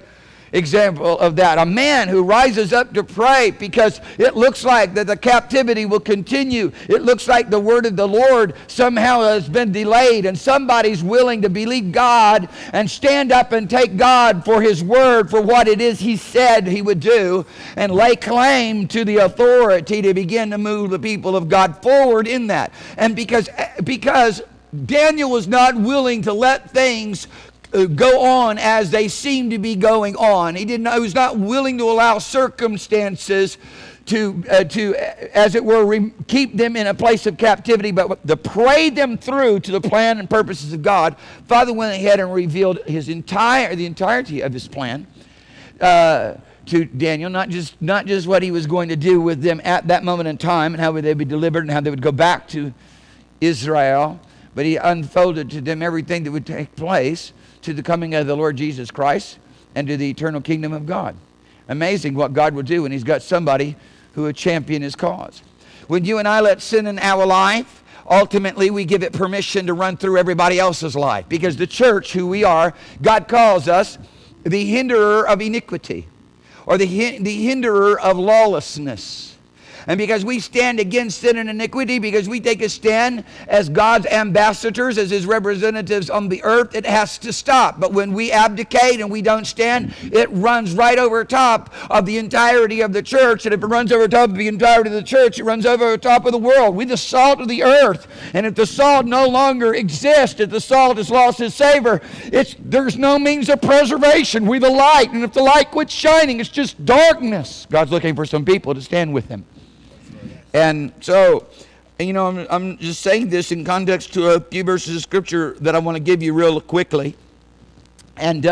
example of that. A man who rises up to pray because it looks like that the captivity will continue. It looks like the word of the Lord somehow has been delayed, and somebody's willing to believe God and stand up and take God for His word, for what it is He said He would do, and lay claim to the authority to begin to move the people of God forward in that. And because Daniel was not willing to let things go on as they seem to be going on. He was not willing to allow circumstances to as it were, keep them in a place of captivity, but to pray them through to the plan and purposes of God. Father went ahead and revealed the entirety of His plan to Daniel, not just what He was going to do with them at that moment in time and how would they be delivered and how they would go back to Israel, But he unfolded to them everything that would take place to the coming of the Lord Jesus Christ and to the eternal kingdom of God. Amazing what God will do when he's got somebody who will champion his cause. When you and I let sin in our life, ultimately we give it permission to run through everybody else's life. Because the church, who we are, God calls us the hinderer of iniquity, or the hinderer of lawlessness. And because we stand against sin and iniquity, because we take a stand as God's ambassadors, as his representatives on the earth, it has to stop. But when we abdicate and we don't stand, it runs right over top of the entirety of the church. And if it runs over top of the entirety of the church, it runs over top of the world. We're the salt of the earth. And if the salt no longer exists, if the salt has lost its savor, there's no means of preservation. We're the light. And if the light quits shining, it's just darkness. God's looking for some people to stand with him. And so, you know, I'm just saying this in context to a few verses of Scripture that I want to give you real quickly. And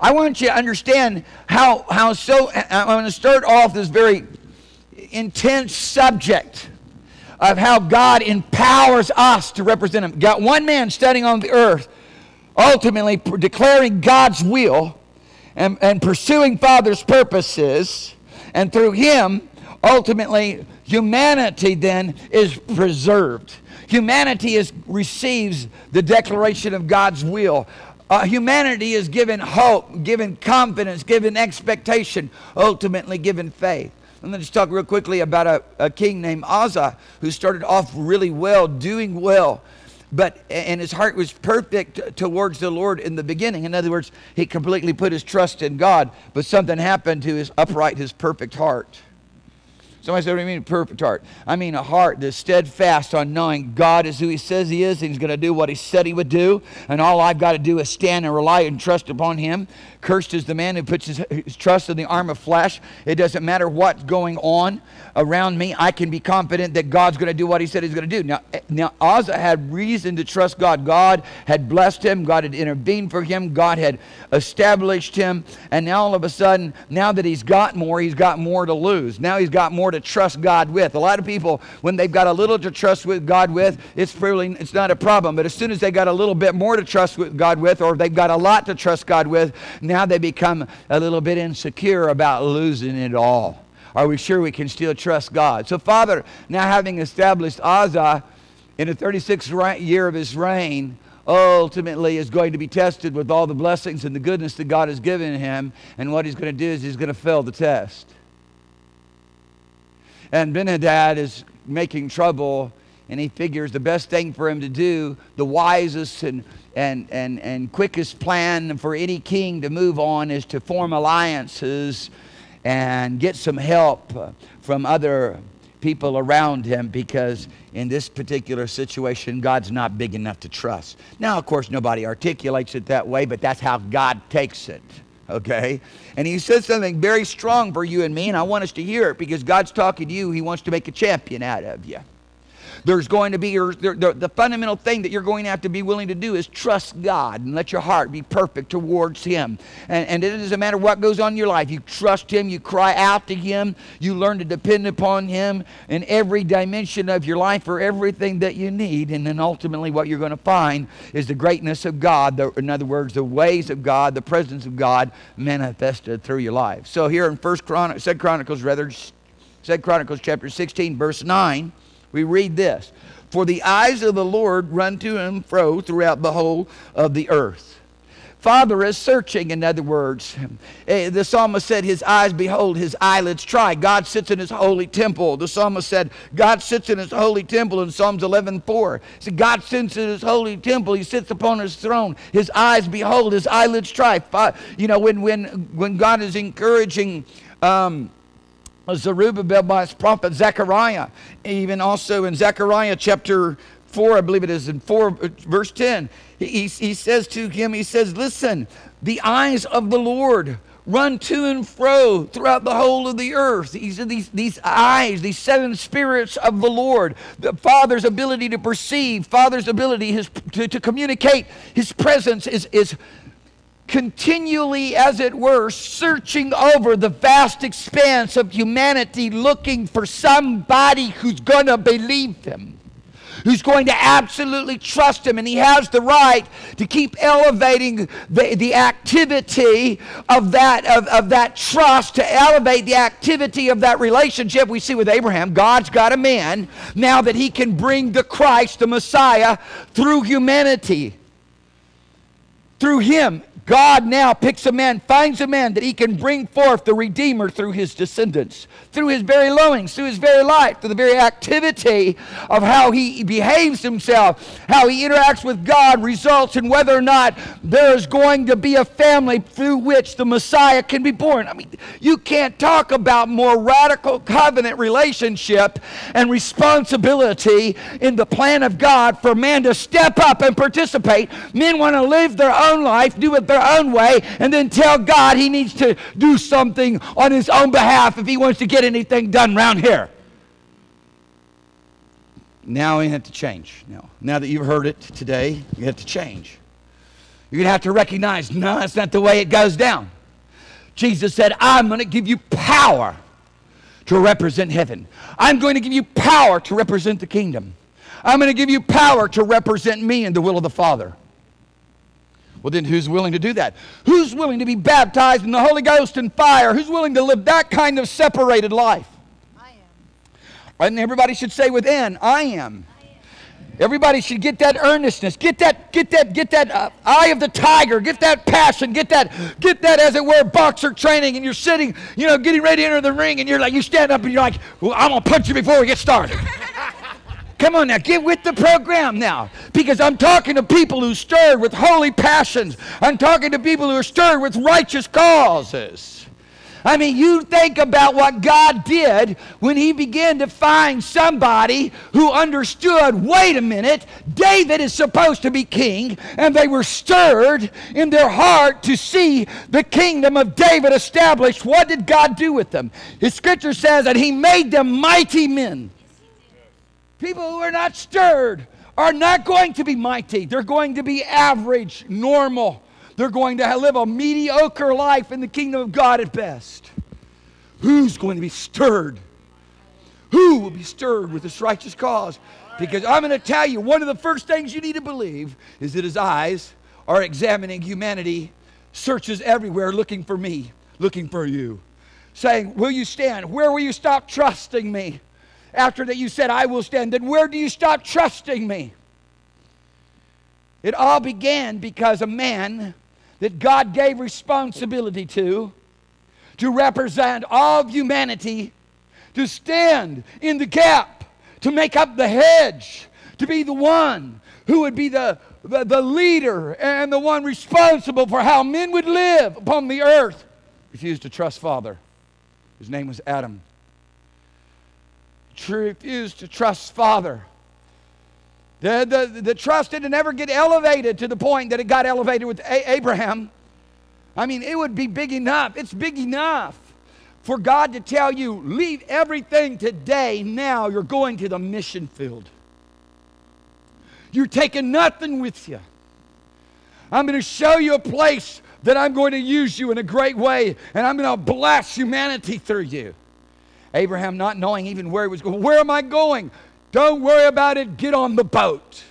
I want you to understand how I'm going to start off this very intense subject of how God empowers us to represent him. Got one man standing on the earth, ultimately declaring God's will and pursuing Father's purposes. And through him, ultimately, humanity then is preserved. Humanity receives the declaration of God's will. Humanity is given hope, given confidence, given expectation, ultimately given faith. I'm going to just talk real quickly about a king named Asa, who started off really well, doing well, and his heart was perfect towards the Lord in the beginning. In other words, he completely put his trust in God, but something happened to his perfect heart. Somebody said, what do you mean perfect heart? I mean a heart that's steadfast on knowing God is who he says he is, and he's going to do what he said he would do, and all I've got to do is stand and rely and trust upon him. Cursed is the man who puts his trust in the arm of flesh. It doesn't matter what's going on around me. I can be confident that God's going to do what he said he's going to do. Now Asa had reason to trust God. God had blessed him. God had intervened for him. God had established him. And now all of a sudden, now that he's got more to lose. Now he's got more to trust God with. A lot of people, when they've got a little to trust with God with, it's not a problem. But as soon as they got a little bit more to trust with God with, or they've got a lot to trust God with, now they become a little bit insecure about losing it all. Are we sure we can still trust God? So Father, now having established Asa in the 36th year of his reign, ultimately is going to be tested with all the blessings and the goodness that God has given him. And what he's going to do is he's going to fail the test. And Ben-Hadad is making trouble, and he figures the best thing for him to do, the wisest and quickest plan for any king to move on, is to form alliances and get some help from other people around him, because in this particular situation, God's not big enough to trust. Now, of course, nobody articulates it that way, but that's how God takes it. Okay? And he says something very strong for you and me, and I want us to hear it, because God's talking to you. He wants to make a champion out of you. There's going to be the fundamental thing that you're going to have to be willing to do is trust God and let your heart be perfect towards him. And it doesn't matter what goes on in your life. You trust him. You cry out to him. You learn to depend upon him in every dimension of your life for everything that you need. And then ultimately what you're going to find is the greatness of God. In other words, the ways of God, the presence of God manifested through your life. So here in 2 Chronicles chapter 16, verse 9, we read this: for the eyes of the Lord run to and fro throughout the whole of the earth. Father is searching, in other words. The psalmist said, his eyes behold, his eyelids try. God sits in his holy temple. The psalmist said, God sits in his holy temple in Psalms 11:4. So God sits in his holy temple. He sits upon his throne. His eyes behold, his eyelids try. You know, when God is encouraging Zerubbabel by his prophet Zechariah, even also in Zechariah chapter 4, I believe it is, in 4 verse 10, he says to him, he says, listen, the eyes of the Lord run to and fro throughout the whole of the earth. These eyes, these seven spirits of the Lord, the Father's ability to perceive, Father's ability to communicate his presence is continually, as it were, searching over the vast expanse of humanity, looking for somebody who's going to believe him, who's going to absolutely trust him. And he has the right to keep elevating the activity of that trust, to elevate the activity of that relationship. We see with Abraham, God's got a man now that he can bring the Christ, the Messiah, through humanity. Through him, God now picks a man, finds a man that he can bring forth the Redeemer through his descendants, through his very longings, through his very life, through the very activity of how he behaves himself, how he interacts with God, results in whether or not there is going to be a family through which the Messiah can be born. I mean, you can't talk about more radical covenant relationship and responsibility in the plan of God for man to step up and participate. Men want to live their own life, do it their own way, and then tell God he needs to do something on his own behalf if he wants to get anything done around here. Now we have to change. Now that you've heard it today, you have to change. You're going to have to recognize, no, that's not the way it goes down. Jesus said, I'm going to give you power to represent heaven. I'm going to give you power to represent the kingdom. I'm going to give you power to represent me in the will of the Father. Well, then who's willing to do that? Who's willing to be baptized in the Holy Ghost and fire? Who's willing to live that kind of separated life? I am. And everybody should say within, I am. I am. Everybody should get that earnestness. Get that eye of the tiger. Get that passion. Get that, as it were, boxer training. And you're sitting, you know, getting ready to enter the ring. And you're like, you stand up and you're like, well, I'm going to punch you before we get started. Come on now, get with the program now, because I'm talking to people who are stirred with holy passions. I'm talking to people who are stirred with righteous causes. I mean, you think about what God did when he began to find somebody who understood, wait a minute, David is supposed to be king, and they were stirred in their heart to see the kingdom of David established. What did God do with them? His scripture says that he made them mighty men. People who are not stirred are not going to be mighty. They're going to be average, normal. They're going to live a mediocre life in the kingdom of God at best. Who's going to be stirred? Who will be stirred with this righteous cause? Because I'm going to tell you, one of the first things you need to believe is that his eyes are examining humanity, searches everywhere looking for me, looking for you, saying, will you stand? Where will you stop trusting me? After that you said, I will stand, then where do you stop trusting me? It all began because a man that God gave responsibility to represent all of humanity, to stand in the gap, to make up the hedge, to be the one who would be the leader and the one responsible for how men would live upon the earth, refused to trust Father. His name was Adam. Refused to trust Father. The trust didn't ever get elevated to the point that it got elevated with Abraham. I mean, it would be big enough. It's big enough for God to tell you, leave everything today. Now you're going to the mission field. You're taking nothing with you. I'm going to show you a place that I'm going to use you in a great way, and I'm going to bless humanity through you. Abraham, not knowing even where he was going, where am I going? Don't worry about it. Get on the boat.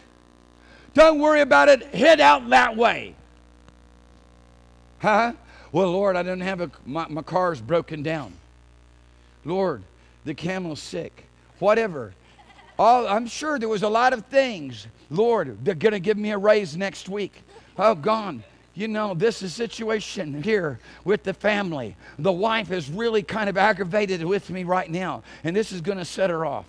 Don't worry about it. Head out that way. Huh? Well, Lord, I don't have my car's broken down. Lord, the camel's sick. Whatever. I'm sure there was a lot of things. Lord, they're going to give me a raise next week. Oh, gone. You know, this is a situation here with the family. The wife is really kind of aggravated with me right now, and this is going to set her off.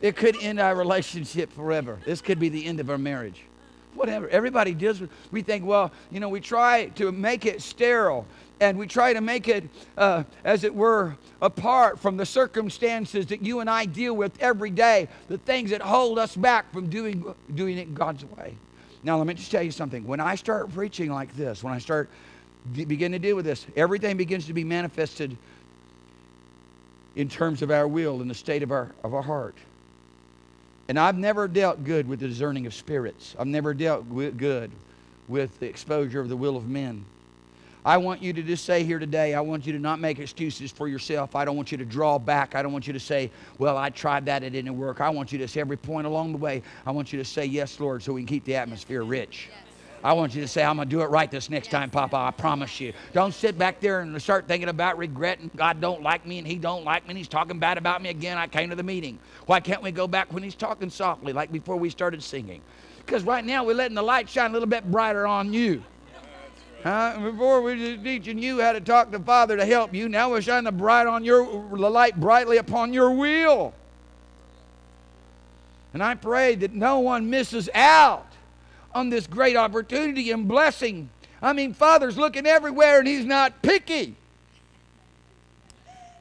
It could end our relationship forever. This could be the end of our marriage. Whatever. Everybody deals with, we think, well, you know, we try to make it sterile, and we try to make it, as it were, apart from the circumstances that you and I deal with every day, the things that hold us back from doing it God's way. Now, let me just tell you something. When I start preaching like this, when I start begin to deal with this, everything begins to be manifested in terms of our will and the state of our heart. And I've never dealt good with the discerning of spirits. I've never dealt good with the exposure of the will of men. I want you to just say here today, I want you to not make excuses for yourself. I don't want you to draw back. I don't want you to say, well, I tried that, it didn't work. I want you to say every point along the way, I want you to say, yes, Lord, so we can keep the atmosphere rich. Yes. I want you to say, I'm going to do it right this next time, Papa. I promise you. Don't sit back there and start thinking about regret and God don't like me and he don't like me and he's talking bad about me again. I came to the meeting. Why can't we go back when he's talking softly like before we started singing? Because right now we're letting the light shine a little bit brighter on you. Huh? Before we were just teaching you how to talk to Father to help you. Now we're shining the light brightly upon your will. And I pray that no one misses out on this great opportunity and blessing. I mean, Father's looking everywhere and he's not picky.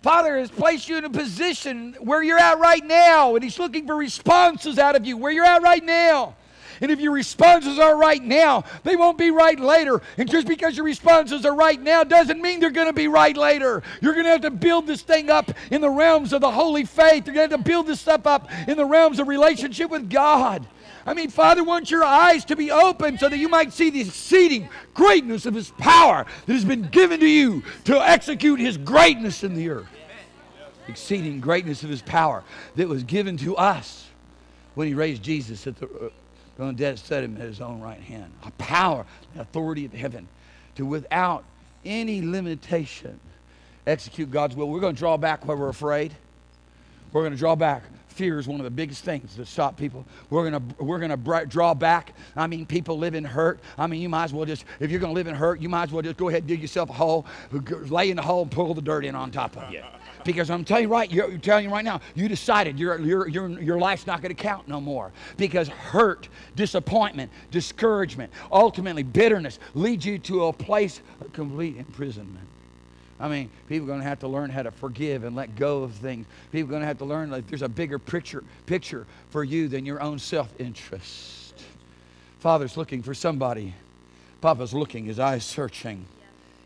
Father has placed you in a position where you're at right now, and he's looking for responses out of you where you're at right now. And if your responses are right now, they won't be right later. And just because your responses are right now doesn't mean they're going to be right later. You're going to have to build this thing up in the realms of the holy faith. You're going to have to build this stuff up in the realms of relationship with God. I mean, Father wants your eyes to be open so that you might see the exceeding greatness of His power that has been given to you to execute His greatness in the earth. Exceeding greatness of His power that was given to us when He raised Jesus from the dead, set Him at His own right hand. A power, the authority of heaven to without any limitation execute God's will. We're going to draw back when we're afraid. We're going to draw back. Fear is one of the biggest things that stop people. We're gonna draw back. I mean, people live in hurt. I mean, you might as well just, if you're going to live in hurt, you might as well just go ahead and dig yourself a hole, lay in the hole and pull the dirt in on top of you. Because I'm telling you right now, you decided your life's not going to count no more. Because hurt, disappointment, discouragement, ultimately bitterness leads you to a place of complete imprisonment. I mean, people are going to have to learn how to forgive and let go of things. People are going to have to learn that there's a bigger picture for you than your own self-interest. Father's looking for somebody. Papa's looking, his eyes searching,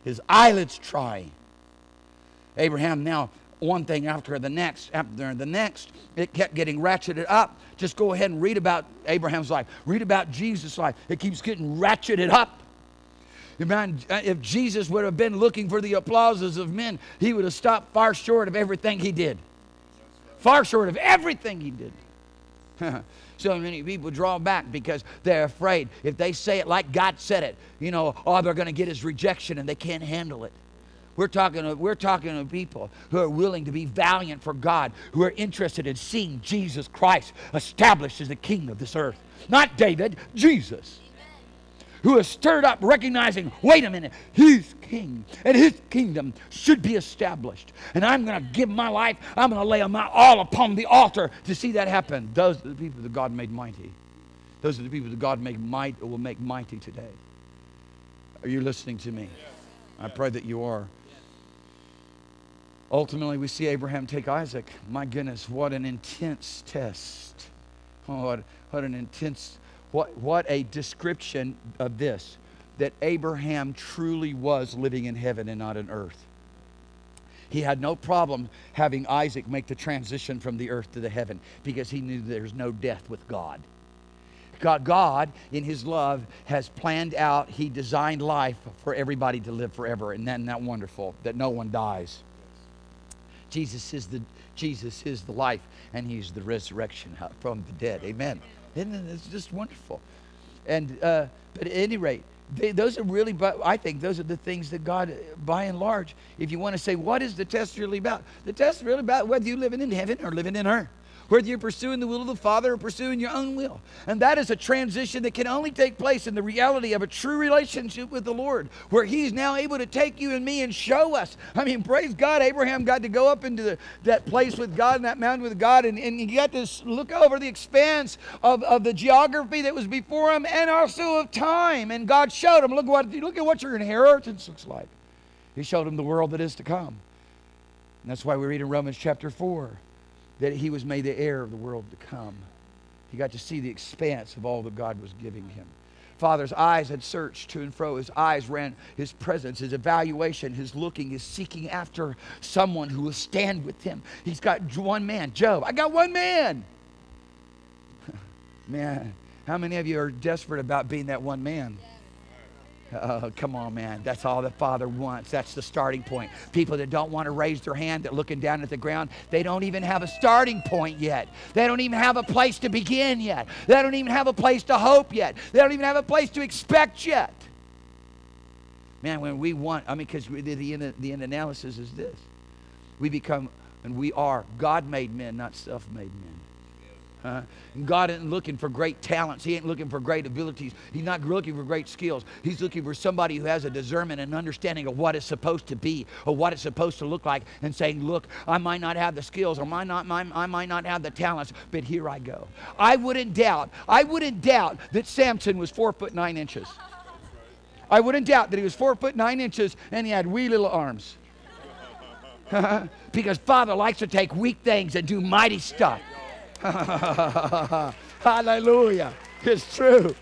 his eyelids trying. Abraham now, one thing after the next, it kept getting ratcheted up. Just go ahead and read about Abraham's life. Read about Jesus' life. It keeps getting ratcheted up. If Jesus would have been looking for the applauses of men, he would have stopped far short of everything he did. Far short of everything he did. So many people draw back because they're afraid. If they say it like God said it, you know, oh, they're going to get his rejection and they can't handle it. We're talking to people who are willing to be valiant for God, who are interested in seeing Jesus Christ established as the king of this earth. Not David, Jesus. Who is stirred up, recognizing, wait a minute, he's king, and his kingdom should be established. And I'm going to give my life, I'm going to lay my all upon the altar to see that happen. Those are the people that God made mighty. Those are the people that God made mighty, or will make mighty today. Are you listening to me? I pray that you are. Ultimately, we see Abraham take Isaac. My goodness, what an intense test. Oh, what an intense test. What a description of this, that Abraham truly was living in heaven and not on earth. He had no problem having Isaac make the transition from the earth to the heaven because he knew there's no death with God. God, in His love, has planned out, He designed life for everybody to live forever. And isn't that wonderful, that no one dies? Jesus is the life, and He's the resurrection from the dead. Amen. And it's just wonderful. And but at any rate, those are really, I think those are the things that God, by and large, if you want to say, what is the test really about? The test is really about whether you're living in heaven or living in earth. Whether you're pursuing the will of the Father or pursuing your own will. And that is a transition that can only take place in the reality of a true relationship with the Lord, where He's now able to take you and me and show us. I mean, praise God, Abraham got to go up into that place with God and that mountain with God, and he got to look over the expanse of the geography that was before him and also of time. And God showed him, look at what your inheritance looks like. He showed him the world that is to come. And that's why we read in Romans chapter 4. That he was made the heir of the world to come. He got to see the expanse of all that God was giving him. Father's eyes had searched to and fro. His eyes ran, his presence, his evaluation, his looking, his seeking after someone who will stand with him. He's got one man, Job. I got one man. Man, how many of you are desperate about being that one man? Come on, man. That's all the Father wants. That's the starting point. People that don't want to raise their hand, that are looking down at the ground, they don't even have a starting point yet. They don't even have a place to begin yet. They don't even have a place to hope yet. They don't even have a place to expect yet. Man, when we want, because the end analysis is this. We become, and we are, God-made men, not self-made men. God isn't looking for great talents. He ain't looking for great abilities. He's not looking for great skills. He's looking for somebody who has a discernment and understanding of what it's supposed to be or what it's supposed to look like, and saying, look, I might not have the skills, or I might not have the talents, but here I go. I wouldn't doubt that Samson was 4 foot 9 inches. I wouldn't doubt that he was 4 foot 9 inches and he had wee little arms. Because Father likes to take weak things and do mighty stuff. Hallelujah. It's true.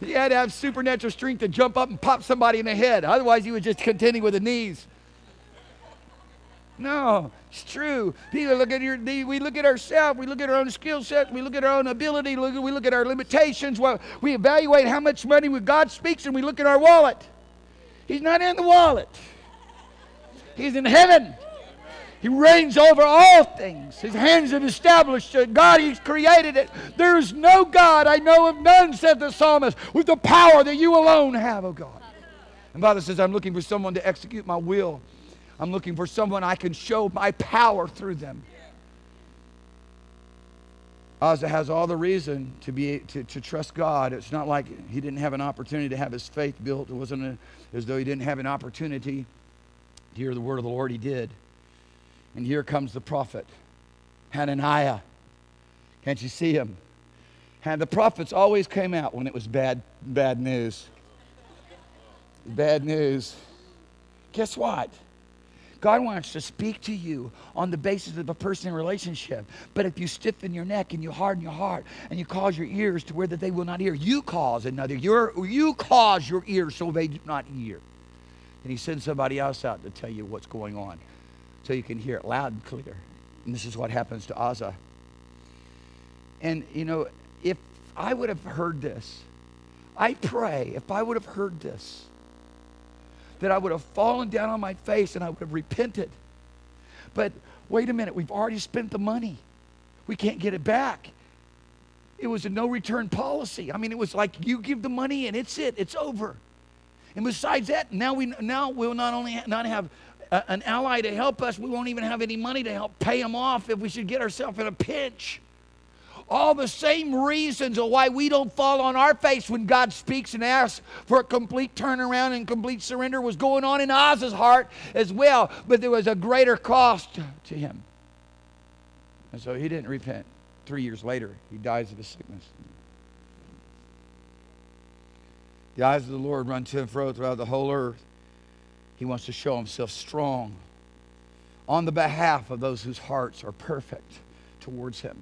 He had to have supernatural strength to jump up and pop somebody in the head. Otherwise, he was just contending with the knees. No, it's true. People look at we look at ourselves. We look at our own skill set. We look at our own ability. We look at our limitations. We evaluate how much money God speaks, and we look at our wallet. He's not in the wallet. He's in heaven. He reigns over all things. His hands have established it. God, He's created it. There is no God, I know of none, said the psalmist, with the power that you alone have, oh God. And Father says, I'm looking for someone to execute my will. I'm looking for someone I can show my power through them. Uzzah has all the reason to trust God. It's not like he didn't have an opportunity to have his faith built. It wasn't as though he didn't have an opportunity to hear the word of the Lord. He did. And here comes the prophet, Hananiah. Can't you see him? And the prophets always came out when it was bad news. Bad news. Guess what? God wants to speak to you on the basis of a personal relationship. But if you stiffen your neck and you harden your heart and you cause your ears to where that they will not hear, you cause your ears so they do not hear. And he sends somebody else out to tell you what's going on, so you can hear it loud and clear. And this is what happens to Uzzah. And, if I would have heard this, I pray if I would have heard this, that I would have fallen down on my face and I would have repented. But wait a minute, we've already spent the money. We can't get it back. It was a no-return policy. It was like you give the money and it's it. It's over. And besides that, now we'll not only not have an ally to help us, we won't even have any money to help pay them off if we should get ourselves in a pinch. All the same reasons of why we don't fall on our face when God speaks and asks for a complete turnaround and complete surrender was going on in Uzzah's heart as well, but there was a greater cost to him. And so he didn't repent. 3 years later, he dies of his sickness. The eyes of the Lord run to and fro throughout the whole earth. He wants to show himself strong on the behalf of those whose hearts are perfect towards him.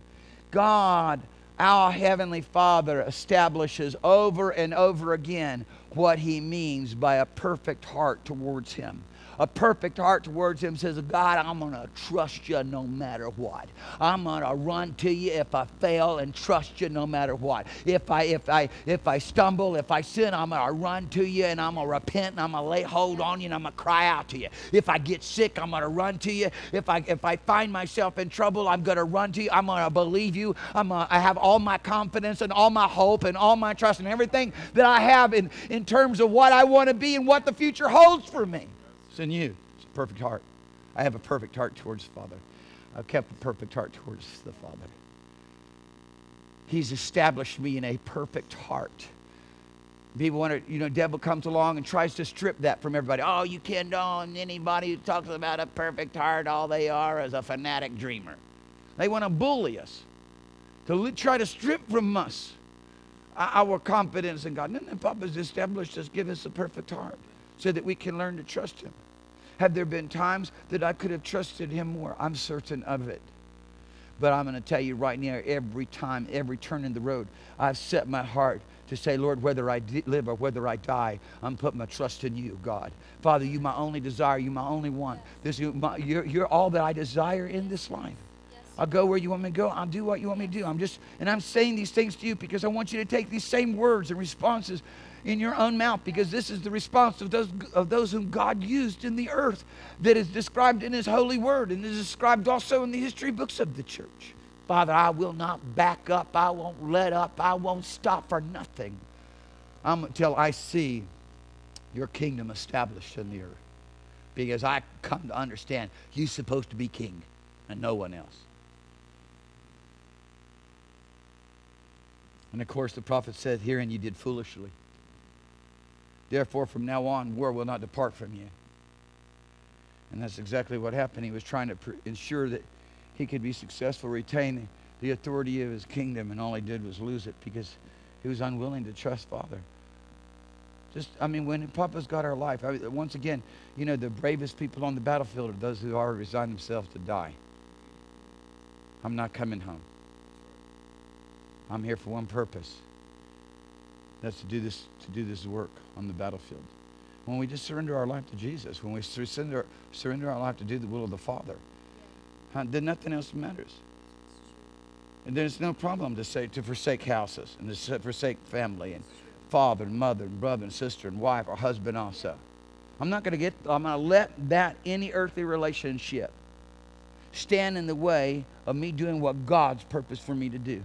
God, our Heavenly Father, establishes over and over again what he means by a perfect heart towards him. A perfect heart towards him says, God, I'm going to trust you no matter what. I'm going to run to you if I fail and trust you no matter what. If I stumble, if I sin, I'm going to run to you and I'm going to repent and I'm going to lay hold on you and I'm going to cry out to you. If I get sick, I'm going to run to you. If I find myself in trouble, I'm going to run to you. I'm going to believe you. I have all my confidence and all my hope and all my trust and everything that I have in terms of what I want to be and what the future holds for me. It's in you. It's a perfect heart. I have a perfect heart towards the Father. I've kept a perfect heart towards the Father. He's established me in a perfect heart. People want to, devil comes along and tries to strip that from everybody. Oh, you condone anybody who talks about a perfect heart. All they are is a fanatic dreamer. They want to bully us, to try to strip from us our confidence in God. And then Papa's established us, give us a perfect heart, so that we can learn to trust him. Have there been times that I could have trusted him more? I'm certain of it. But I'm going to tell you right now, every time, every turn in the road, I've set my heart to say, Lord, whether I live or whether I die, I'm putting my trust in you, God. Father, you my only desire, you my only one. You're all that I desire in this life. I'll go where you want me to go. I'll do what you want me to do. I'm saying these things to you because I want you to take these same words and responses in your own mouth, because this is the response of those whom God used in the earth, that is described in his holy word and is described also in the history books of the church. Father, I will not back up. I won't let up. I won't stop for nothing until I see your kingdom established in the earth. Because I come to understand you're supposed to be king and no one else. And of course, the prophet said, herein you did foolishly. Therefore, from now on, war will not depart from you. And that's exactly what happened. He was trying to ensure that he could be successful, retain the authority of his kingdom, and all he did was lose it because he was unwilling to trust Father. Just, I mean, when Papa's got our life, once again, you know, the bravest people on the battlefield are those who already resigned themselves to die. I'm not coming home. I'm here for one purpose. That's to do this work on the battlefield. When we just surrender our life to Jesus, when we surrender our life to do the will of the Father, then nothing else matters. And then it's no problem to forsake houses and to forsake family and father and mother and brother and sister and wife or husband also. I'm going to let any earthly relationship stand in the way of me doing what God's purpose for me to do.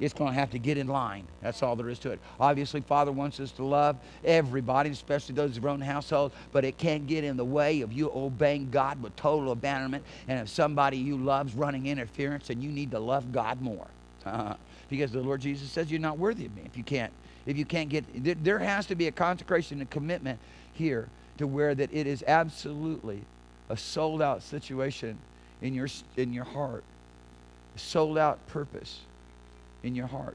It's going to have to get in line. That's all there is to it. Obviously, Father wants us to love everybody, especially those of our own household, but it can't get in the way of you obeying God with total abandonment, and if somebody you love's running interference, and you need to love God more. Because the Lord Jesus says you're not worthy of me. If you can't get, there has to be a consecration and commitment here to where that it is absolutely a sold-out situation in your heart, a sold-out purpose in your heart.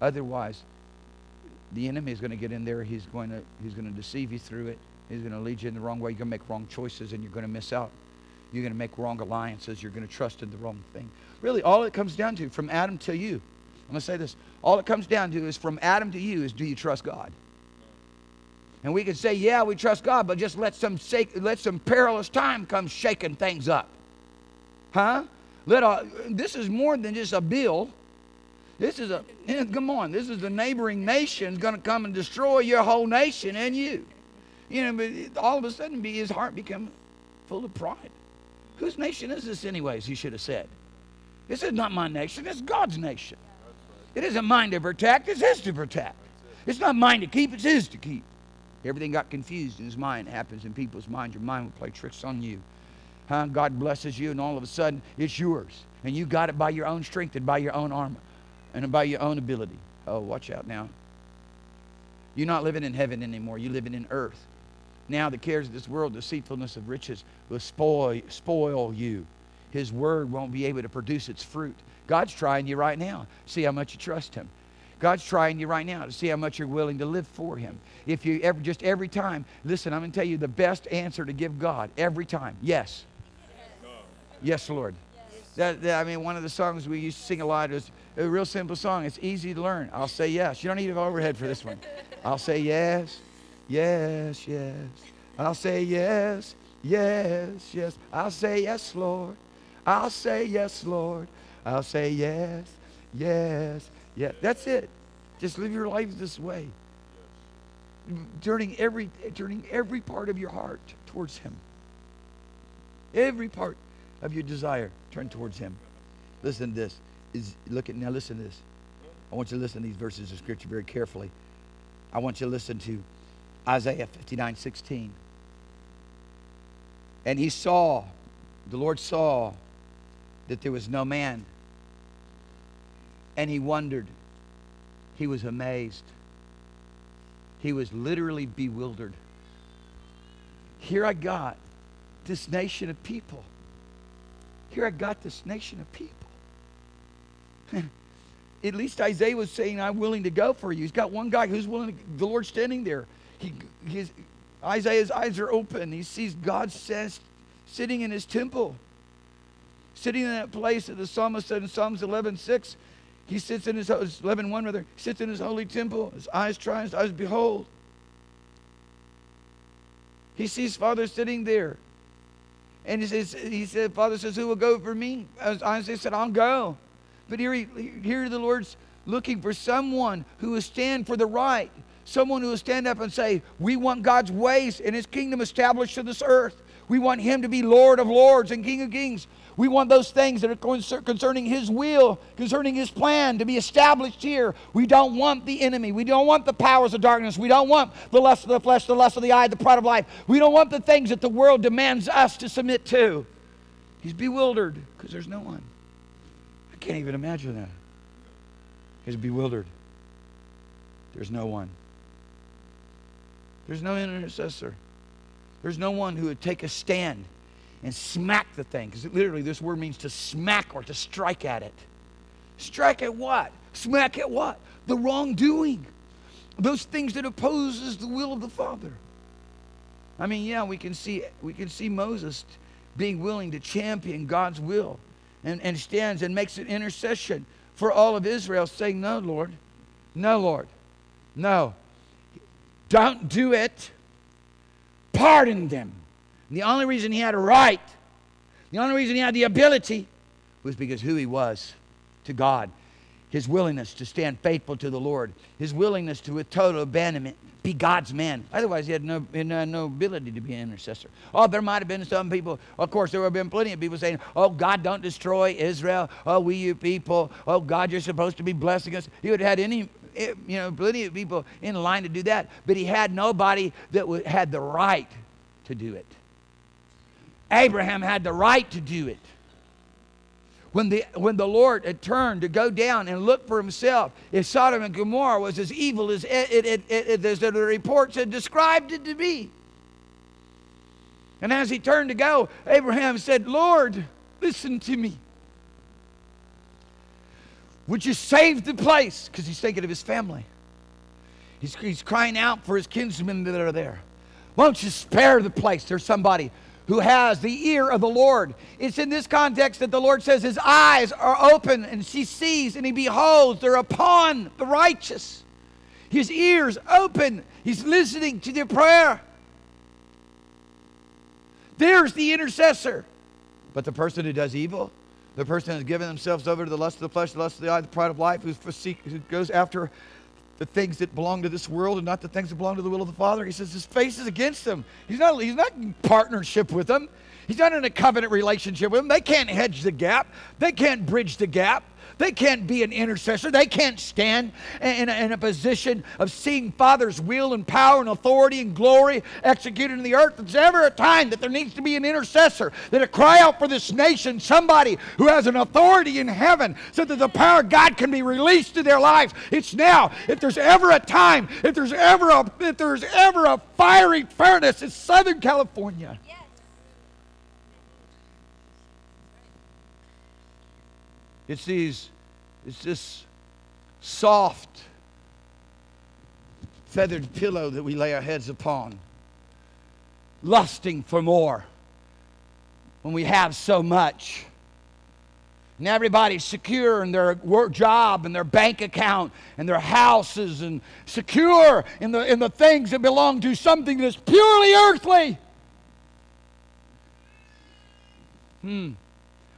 Otherwise, the enemy is going to get in there. He's going to deceive you through it. He's going to lead you in the wrong way. You're going to make wrong choices, and you're going to miss out. You're going to make wrong alliances. You're going to trust in the wrong thing. Really, all it comes down to, from Adam to you, I'm going to say this, all it comes down to is from Adam to you is, do you trust God? And we can say, yeah, we trust God, but just let some perilous time come shaking things up. Huh? This is more than just a bill. Come on, this is a neighboring nation going to come and destroy your whole nation and you. You know, but all of a sudden his heart become full of pride. Whose nation is this anyways, he should have said. This is not my nation, it's God's nation. It isn't mine to protect, it's his to protect. It's not mine to keep, it's his to keep. Everything got confused in his mind. It happens in people's minds. Your mind will play tricks on you. Huh? God blesses you and all of a sudden it's yours. And you got it by your own strength and by your own armor. And by your own ability. Oh, watch out now. You're not living in heaven anymore. You're living in earth. Now the cares of this world, the deceitfulness of riches will spoil you. His word won't be able to produce its fruit. God's trying you right now. See how much you trust him. God's trying you right now to see how much you're willing to live for him. If you ever, just every time, listen, I'm going to tell you the best answer to give God every time. Yes. Yes, Lord. I mean, one of the songs we used to sing a lot is a real simple song. It's easy to learn. I'll say yes. You don't need an overhead for this one. I'll say yes, yes, yes. I'll say yes, yes, yes. I'll say yes, Lord. I'll say yes, Lord. I'll say yes, yes, yes. That's it. Just live your life this way. Turning every part of your heart towards him. Every part of your desire, turn towards him. Listen to this. Listen to this. I want you to listen to these verses of Scripture very carefully. I want you to listen to Isaiah 59:16. And the Lord saw that there was no man. And he wondered. He was amazed. He was literally bewildered. Here I got this nation of people. Here I got this nation of people. At least Isaiah was saying, I'm willing to go for you. He's got one guy who's willing to, the Lord's standing there. Isaiah's eyes are open. He sees God sitting in his temple. Sitting in that place that the psalmist said in Psalms 11:6. He sits in his, 11:1 rather, sits in his holy temple. His eyes try, his eyes behold. He sees Father sitting there. And he said, Father says, who will go for me? Isaiah said, I'll go. But here the Lord's looking for someone who will stand for the right, Someone who will stand up and say, we want God's ways and His kingdom established to this earth. We want Him to be Lord of lords and King of kings. We want those things that are concerning His will, concerning His plan to be established here. We don't want the enemy. We don't want the powers of darkness. We don't want the lust of the flesh, the lust of the eye, the pride of life. We don't want the things that the world demands us to submit to. He's bewildered because there's no one. I can't even imagine that. He's bewildered. There's no one. There's no intercessor. There's no one who would take a stand and smack the thing. Because literally this word means to smack or to strike at it. Strike at what? Smack at what? The wrongdoing. Those things that opposes the will of the Father. I mean, yeah, we can see Moses being willing to champion God's will and stands and makes an intercession for all of Israel, saying, no, Lord. No, Lord. No. Don't do it. Pardon them. And the only reason he had a right, the only reason he had the ability, was because who he was to God. His willingness to stand faithful to the Lord. His willingness to, with total abandonment, be God's man. Otherwise, he had no ability to be an intercessor. Oh, there might have been some people, of course, there have been plenty of people saying, oh, God, don't destroy Israel. Oh, we, you people. Oh, God, you're supposed to be blessing us. He would have had plenty of people in line to do that. But he had nobody that had the right to do it. Abraham had the right to do it. When the Lord had turned to go down and look for himself, if Sodom and Gomorrah was as evil as the reports had described it to be. And as he turned to go, Abraham said, Lord, listen to me. Would you save the place? Because he's thinking of his family. He's crying out for his kinsmen that are there. Won't you spare the place? There's somebody who has the ear of the Lord. It's in this context that the Lord says his eyes are open and he sees and he beholds. They're upon the righteous. His ears open. He's listening to their prayer. There's the intercessor. But the person who does evil, the person who's given themselves over to the lust of the flesh, the lust of the eye, the pride of life, who goes after the things that belong to this world and not the things that belong to the will of the Father. He says his face is against them. He's not in partnership with them. He's not in a covenant relationship with them. They can't hedge the gap. They can't bridge the gap. They can't be an intercessor. They can't stand in a position of seeing Father's will and power and authority and glory executed in the earth. There's ever a time that there needs to be an intercessor, that a cry out for this nation, somebody who has an authority in heaven so that the power of God can be released to their lives. It's now. If there's ever a time, if there's ever a fiery furnace, it's Southern California. Yeah. It's this soft, feathered pillow that we lay our heads upon, lusting for more when we have so much. And everybody's secure in their work job and their bank account and their houses and secure in the things that belong to something that's purely earthly.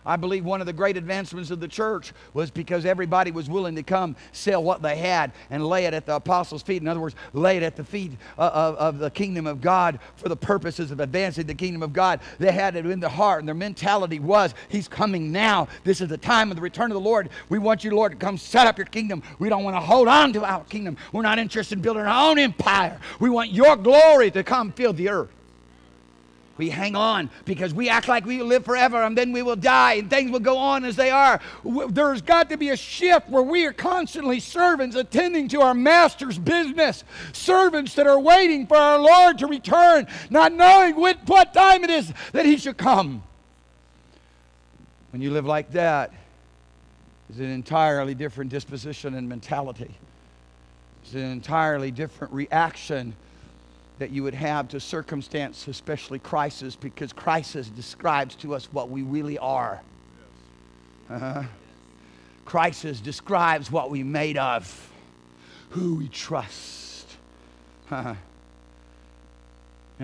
I believe one of the great advancements of the church was because everybody was willing to come sell what they had and lay it at the apostles' feet. In other words, lay it at the feet of the kingdom of God for the purposes of advancing the kingdom of God. They had it in their heart, and their mentality was, he's coming now. This is the time of the return of the Lord. We want you, Lord, to come set up your kingdom. We don't want to hold on to our kingdom. We're not interested in building our own empire. We want your glory to come fill the earth. We hang on because we act like we live forever and then we will die and things will go on as they are. There's got to be a shift where we are constantly servants attending to our master's business. Servants that are waiting for our Lord to return, not knowing what time it is that he should come. When you live like that, it's an entirely different disposition and mentality. It's an entirely different reaction that you would have to circumstance, especially crisis, because crisis describes to us what we really are. Crisis describes what we're made of, who we trust. And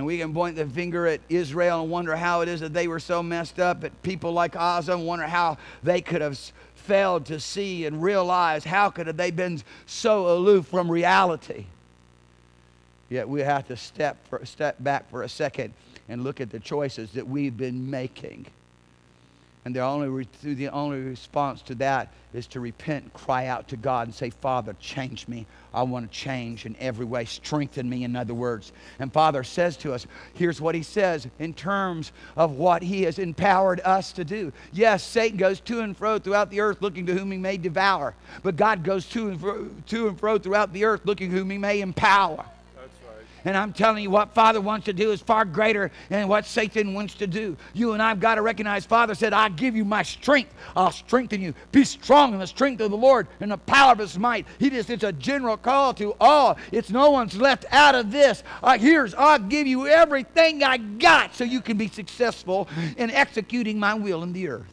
we can point the finger at Israel and wonder how it is that they were so messed up, at people like Asa and wonder how they could have failed to see and realize, how could have they been so aloof from reality? Yet we have to step back for a second and look at the choices that we've been making. And the only response to that is to repent, cry out to God and say, Father, change me. I want to change in every way. Strengthen me, in other words. And Father says to us, here's what he says in terms of what he has empowered us to do. Yes, Satan goes to and fro throughout the earth looking to whom he may devour. But God goes to and fro throughout the earth looking whom he may empower. And I'm telling you, what Father wants to do is far greater than what Satan wants to do. You and I have got to recognize, Father said, I give you my strength. I'll strengthen you. Be strong in the strength of the Lord and the power of his might. It's a general call to all. It's no one's left out of this. I'll give you everything I got so you can be successful in executing my will in the earth.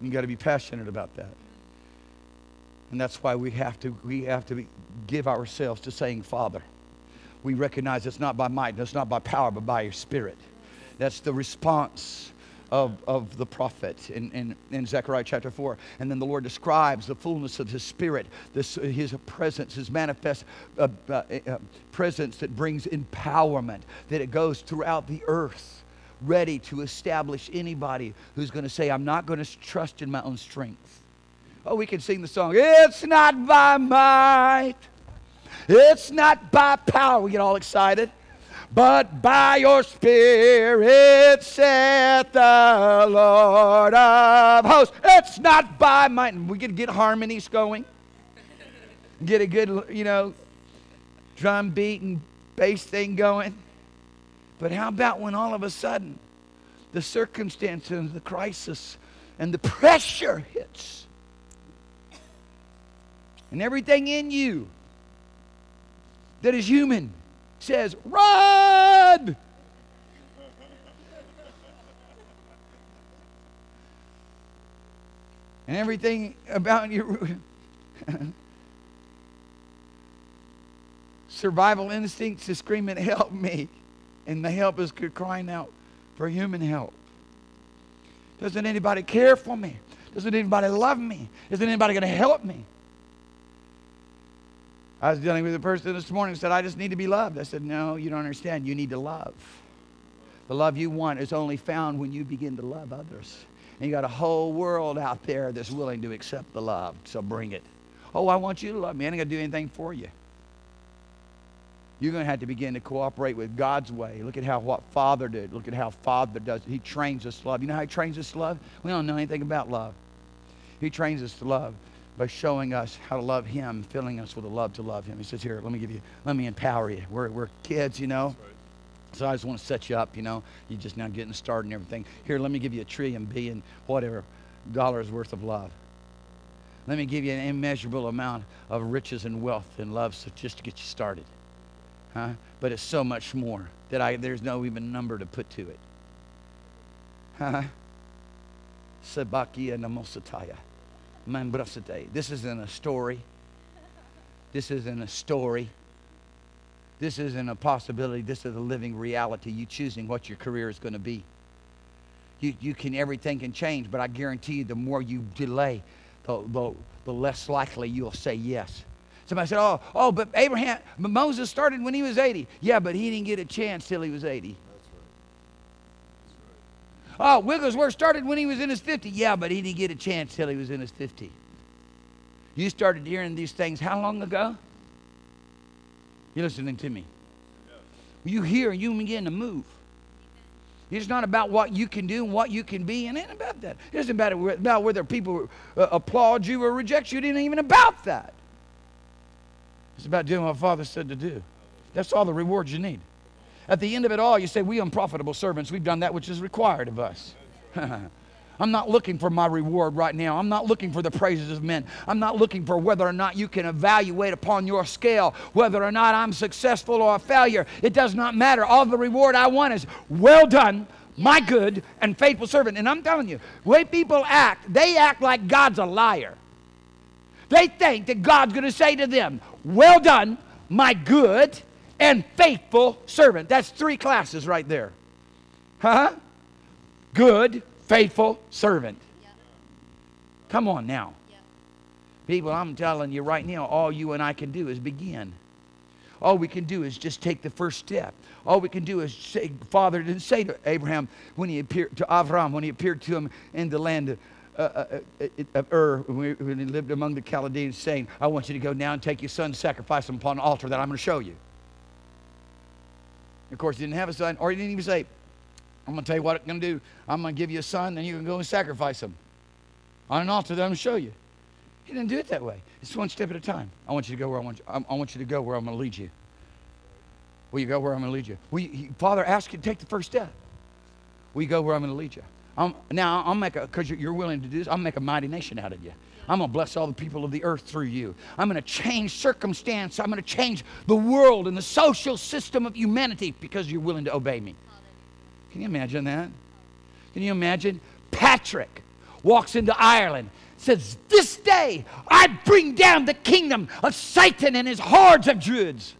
You've got to be passionate about that. And that's why we have to give ourselves to saying, Father, we recognize it's not by might, it's not by power, but by your Spirit. That's the response of the prophet in Zechariah chapter 4. And then the Lord describes the fullness of his Spirit, his presence, his manifest presence that brings empowerment, that it goes throughout the earth, ready to establish anybody who's going to say, I'm not going to trust in my own strength. Oh, we can sing the song, it's not by might, it's not by power, we get all excited, but by your Spirit, saith the Lord of hosts. It's not by might. And we can get harmonies going, get a good, drum beat and bass thing going. But how about when all of a sudden the circumstance and the crisis and the pressure hits? And everything in you that is human says, run! And everything about your survival instincts is screaming, help me. And the help is crying out for human help. Doesn't anybody care for me? Doesn't anybody love me? Isn't anybody going to help me? I was dealing with a person this morning who said, I just need to be loved. I said, no, you don't understand. You need to love. The love you want is only found when you begin to love others. And you got a whole world out there that's willing to accept the love. So bring it. Oh, I want you to love me. I ain't going to do anything for you. You're going to have to begin to cooperate with God's way. Look at what Father did. Look at how Father does it. He trains us to love. You know how he trains us to love? We don't know anything about love. He trains us to love by showing us how to love him, filling us with a love to love him. He says, here, let me empower you. We're kids, Right. So I just want to set you up, You're just now getting started and everything. Here, let me give you $1 trillion, whatever, worth of love. Let me give you an immeasurable amount of riches and wealth and love, so just to get you started. Huh? But it's so much more that there's no even number to put to it. Huh? Sabakia namosataya. This isn't a story. This isn't a story. This isn't a possibility. This is a living reality. You choosing what your career is going to be. Everything can change, but I guarantee you the more you delay, the less likely you'll say yes. Somebody said, oh, but Moses started when he was 80. Yeah, but he didn't get a chance till he was 80. Oh, Wigglesworth started when he was in his 50s. Yeah, but he didn't get a chance till he was in his 50s. You started hearing these things how long ago? You're listening to me. You hear, you begin to move. It's not about what you can do and what you can be, and it ain't about that. It isn't about whether people applaud you or reject you. It ain't even about that. It's about doing what Father said to do. That's all the reward you need. At the end of it all, you say, we unprofitable servants, we've done that which is required of us. I'm not looking for my reward right now. I'm not looking for the praises of men. I'm not looking for whether or not you can evaluate upon your scale, whether or not I'm successful or a failure. It does not matter. All the reward I want is, well done, my good and faithful servant. And I'm telling you, the way people act, they act like God's a liar. They think that God's going to say to them, well done, my good and faithful servant. That's three classes right there. Huh? Good, faithful servant. Yep. Come on now. Yep. People, I'm telling you right now, all you and I can do is begin. All we can do is just take the first step. All we can do is say, Father didn't say to Abraham when he appeared to Avram, when he appeared to him in the land of Ur, when he lived among the Chaldeans, saying, I want you to go now and take your son, sacrifice him upon an altar that I'm going to show you. Of course, he didn't have a son, or he didn't even say, I'm going to tell you what I'm going to do. I'm going to give you a son, then you can go and sacrifice him on an altar that I'm going to show you. He didn't do it that way. It's one step at a time. I want you to go where I want you. I want you to go where I'm going to lead you. Will you go where I'm going to lead you? Will you, Father, ask you to take the first step. Will you go where I'm going to lead you? Now, I'll make a, because you're willing to do this, I'll make a mighty nation out of you. I'm going to bless all the people of the earth through you. I'm going to change circumstance. I'm going to change the world and the social system of humanity because you're willing to obey me. Can you imagine that? Can you imagine? Patrick walks into Ireland, says, this day I bring down the kingdom of Satan and his hordes of Druids.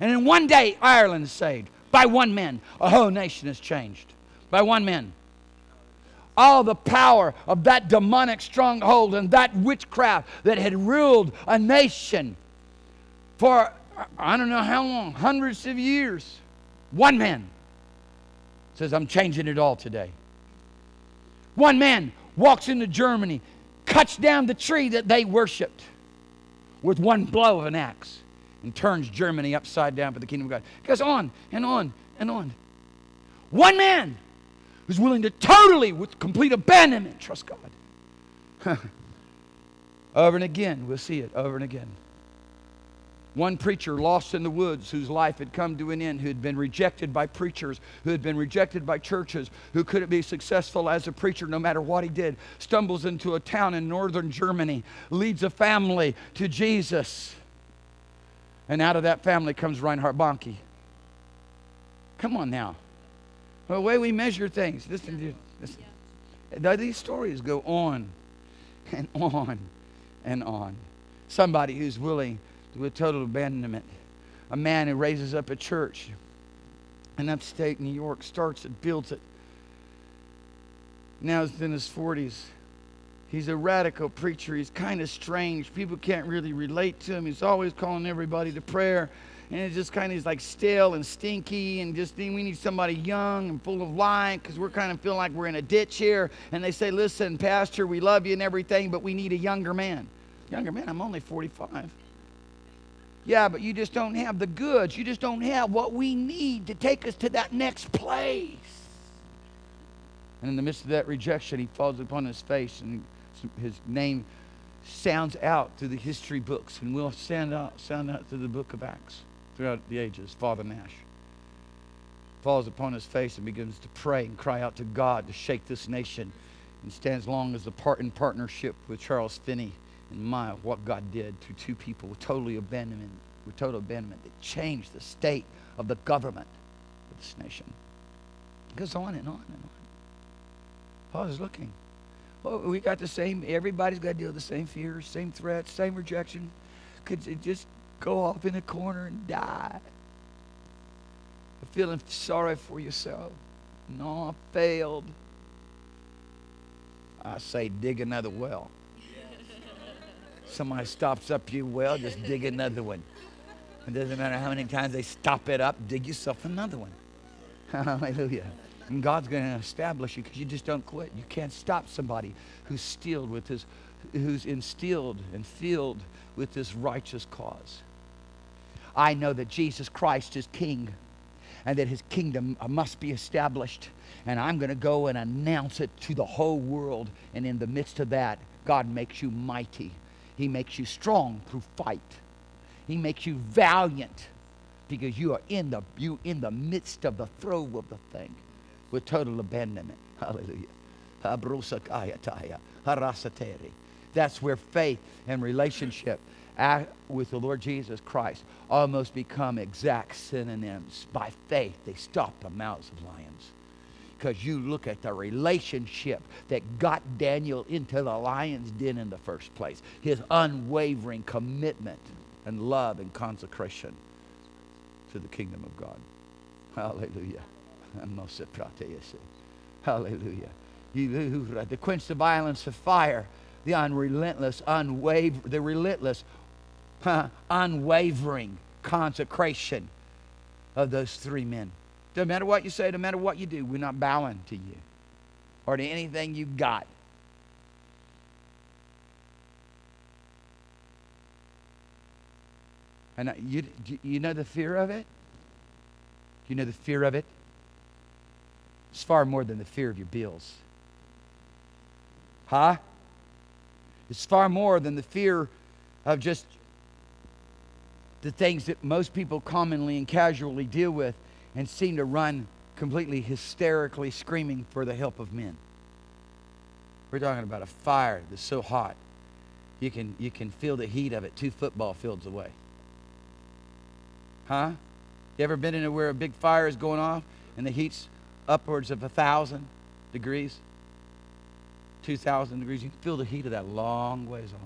And in one day, Ireland is saved. By one man, a whole nation is changed. By one man. All the power of that demonic stronghold and that witchcraft that had ruled a nation for, I don't know how long, hundreds of years. One man says, I'm changing it all today. One man walks into Germany, cuts down the tree that they worshipped with one blow of an axe and turns Germany upside down for the kingdom of God. It goes on and on and on. One man who's willing to totally, with complete abandonment, trust God. Over and again, we'll see it over and again. One preacher lost in the woods whose life had come to an end, who had been rejected by preachers, who had been rejected by churches, who couldn't be successful as a preacher no matter what he did, stumbles into a town in northern Germany, leads a family to Jesus. And out of that family comes Reinhard Bonnke. Come on now. The way we measure things. Listen, listen. These stories go on and on and on. Somebody who's willing with total abandonment. A man who raises up a church in upstate New York, starts it, builds it. Now he's in his 40s. He's a radical preacher. He's kind of strange. People can't really relate to him. He's always calling everybody to prayer. And it's just kind of, he's like stale and stinky, and just, we need somebody young and full of life because we're kind of feeling like we're in a ditch here. And they say, listen, Pastor, we love you and everything, but we need a younger man. Younger man, I'm only 45. Yeah, but you just don't have the goods. You just don't have what we need to take us to that next place. And in the midst of that rejection, he falls upon his face, and his name sounds out through the history books, and will sound out through the book of Acts throughout the ages. Father Nash falls upon his face and begins to pray and cry out to God to shake this nation, and stands long as in partnership with Charles Finney. And my, what God did to two people with total abandonment that changed the state of the government of this nation. It goes on and on and on. Paul is looking. Oh, we got the same, everybody's got to deal with the same fears, same threats, same rejection. Could it just go off in a corner and die? Feeling sorry for yourself. No, I failed. I say dig another well. Somebody stops up your well, just dig another one. It doesn't matter how many times they stop it up, dig yourself another one. Hallelujah. And God's going to establish you because you just don't quit. You can't stop somebody who's instilled and filled with this righteous cause. I know that Jesus Christ is King, and that his kingdom must be established. And I'm going to go and announce it to the whole world. And in the midst of that, God makes you mighty. He makes you strong through fight. He makes you valiant because you are in the midst of the throw of the thing with total abandonment. Hallelujah. That's where faith and relationship with the Lord Jesus Christ almost become exact synonyms. By faith, they stop the mouths of lions. Because you look at the relationship that got Daniel into the lion's den in the first place. His unwavering commitment and love and consecration to the kingdom of God. Hallelujah. Hallelujah. You who quench the violence of fire the unwavering consecration of those three men. Doesn't matter what you say, no matter what you do, we're not bowing to you or to anything you've got. And you know the fear of it? You know the fear of it? It's far more than the fear of your bills. Huh? It's far more than the fear of just the things that most people commonly and casually deal with and seem to run completely hysterically screaming for the help of men. We're talking about a fire that's so hot you can feel the heat of it 2 football fields away. Huh? You ever been anywhere a big fire is going off and the heat's upwards of 1,000 degrees, 2,000 degrees? You can feel the heat of that long ways on.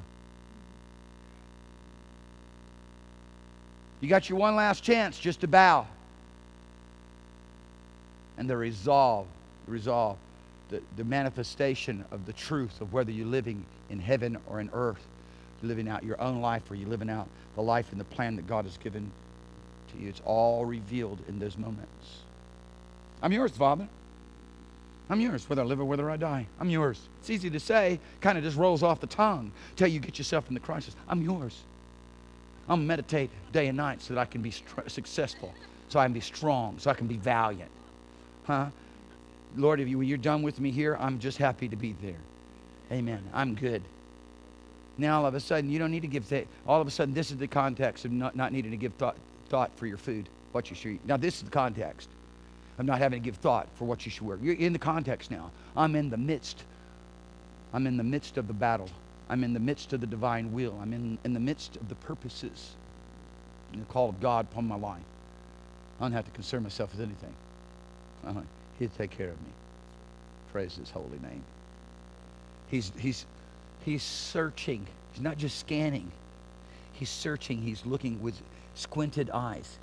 You got your one last chance just to bow. And the resolve, the manifestation of the truth of whether you're living in heaven or in earth, you're living out your own life or you're living out the life and the plan that God has given to you. It's all revealed in those moments. I'm yours, Father. I'm yours, whether I live or whether I die. I'm yours. It's easy to say, kind of just rolls off the tongue till you get yourself in the crisis. I'm yours. I'll meditate day and night so that I can be successful, so I can be strong, so I can be valiant. Huh? Lord, if you're done with me here, I'm just happy to be there. Amen. I'm good. Now all of a sudden, you don't need to give thought. All of a sudden, this is the context of not needing to give thought for your food, what you should eat. Now this is the context. I'm not having to give thought for what you should wear. You're in the context now. I'm in the midst of the battle. I'm in the midst of the divine will. I'm in the midst of the purposes and the call of God upon my life. I don't have to concern myself with anything. He'll take care of me. Praise His holy name. He's searching. He's not just scanning. He's searching. He's looking with squinted eyes.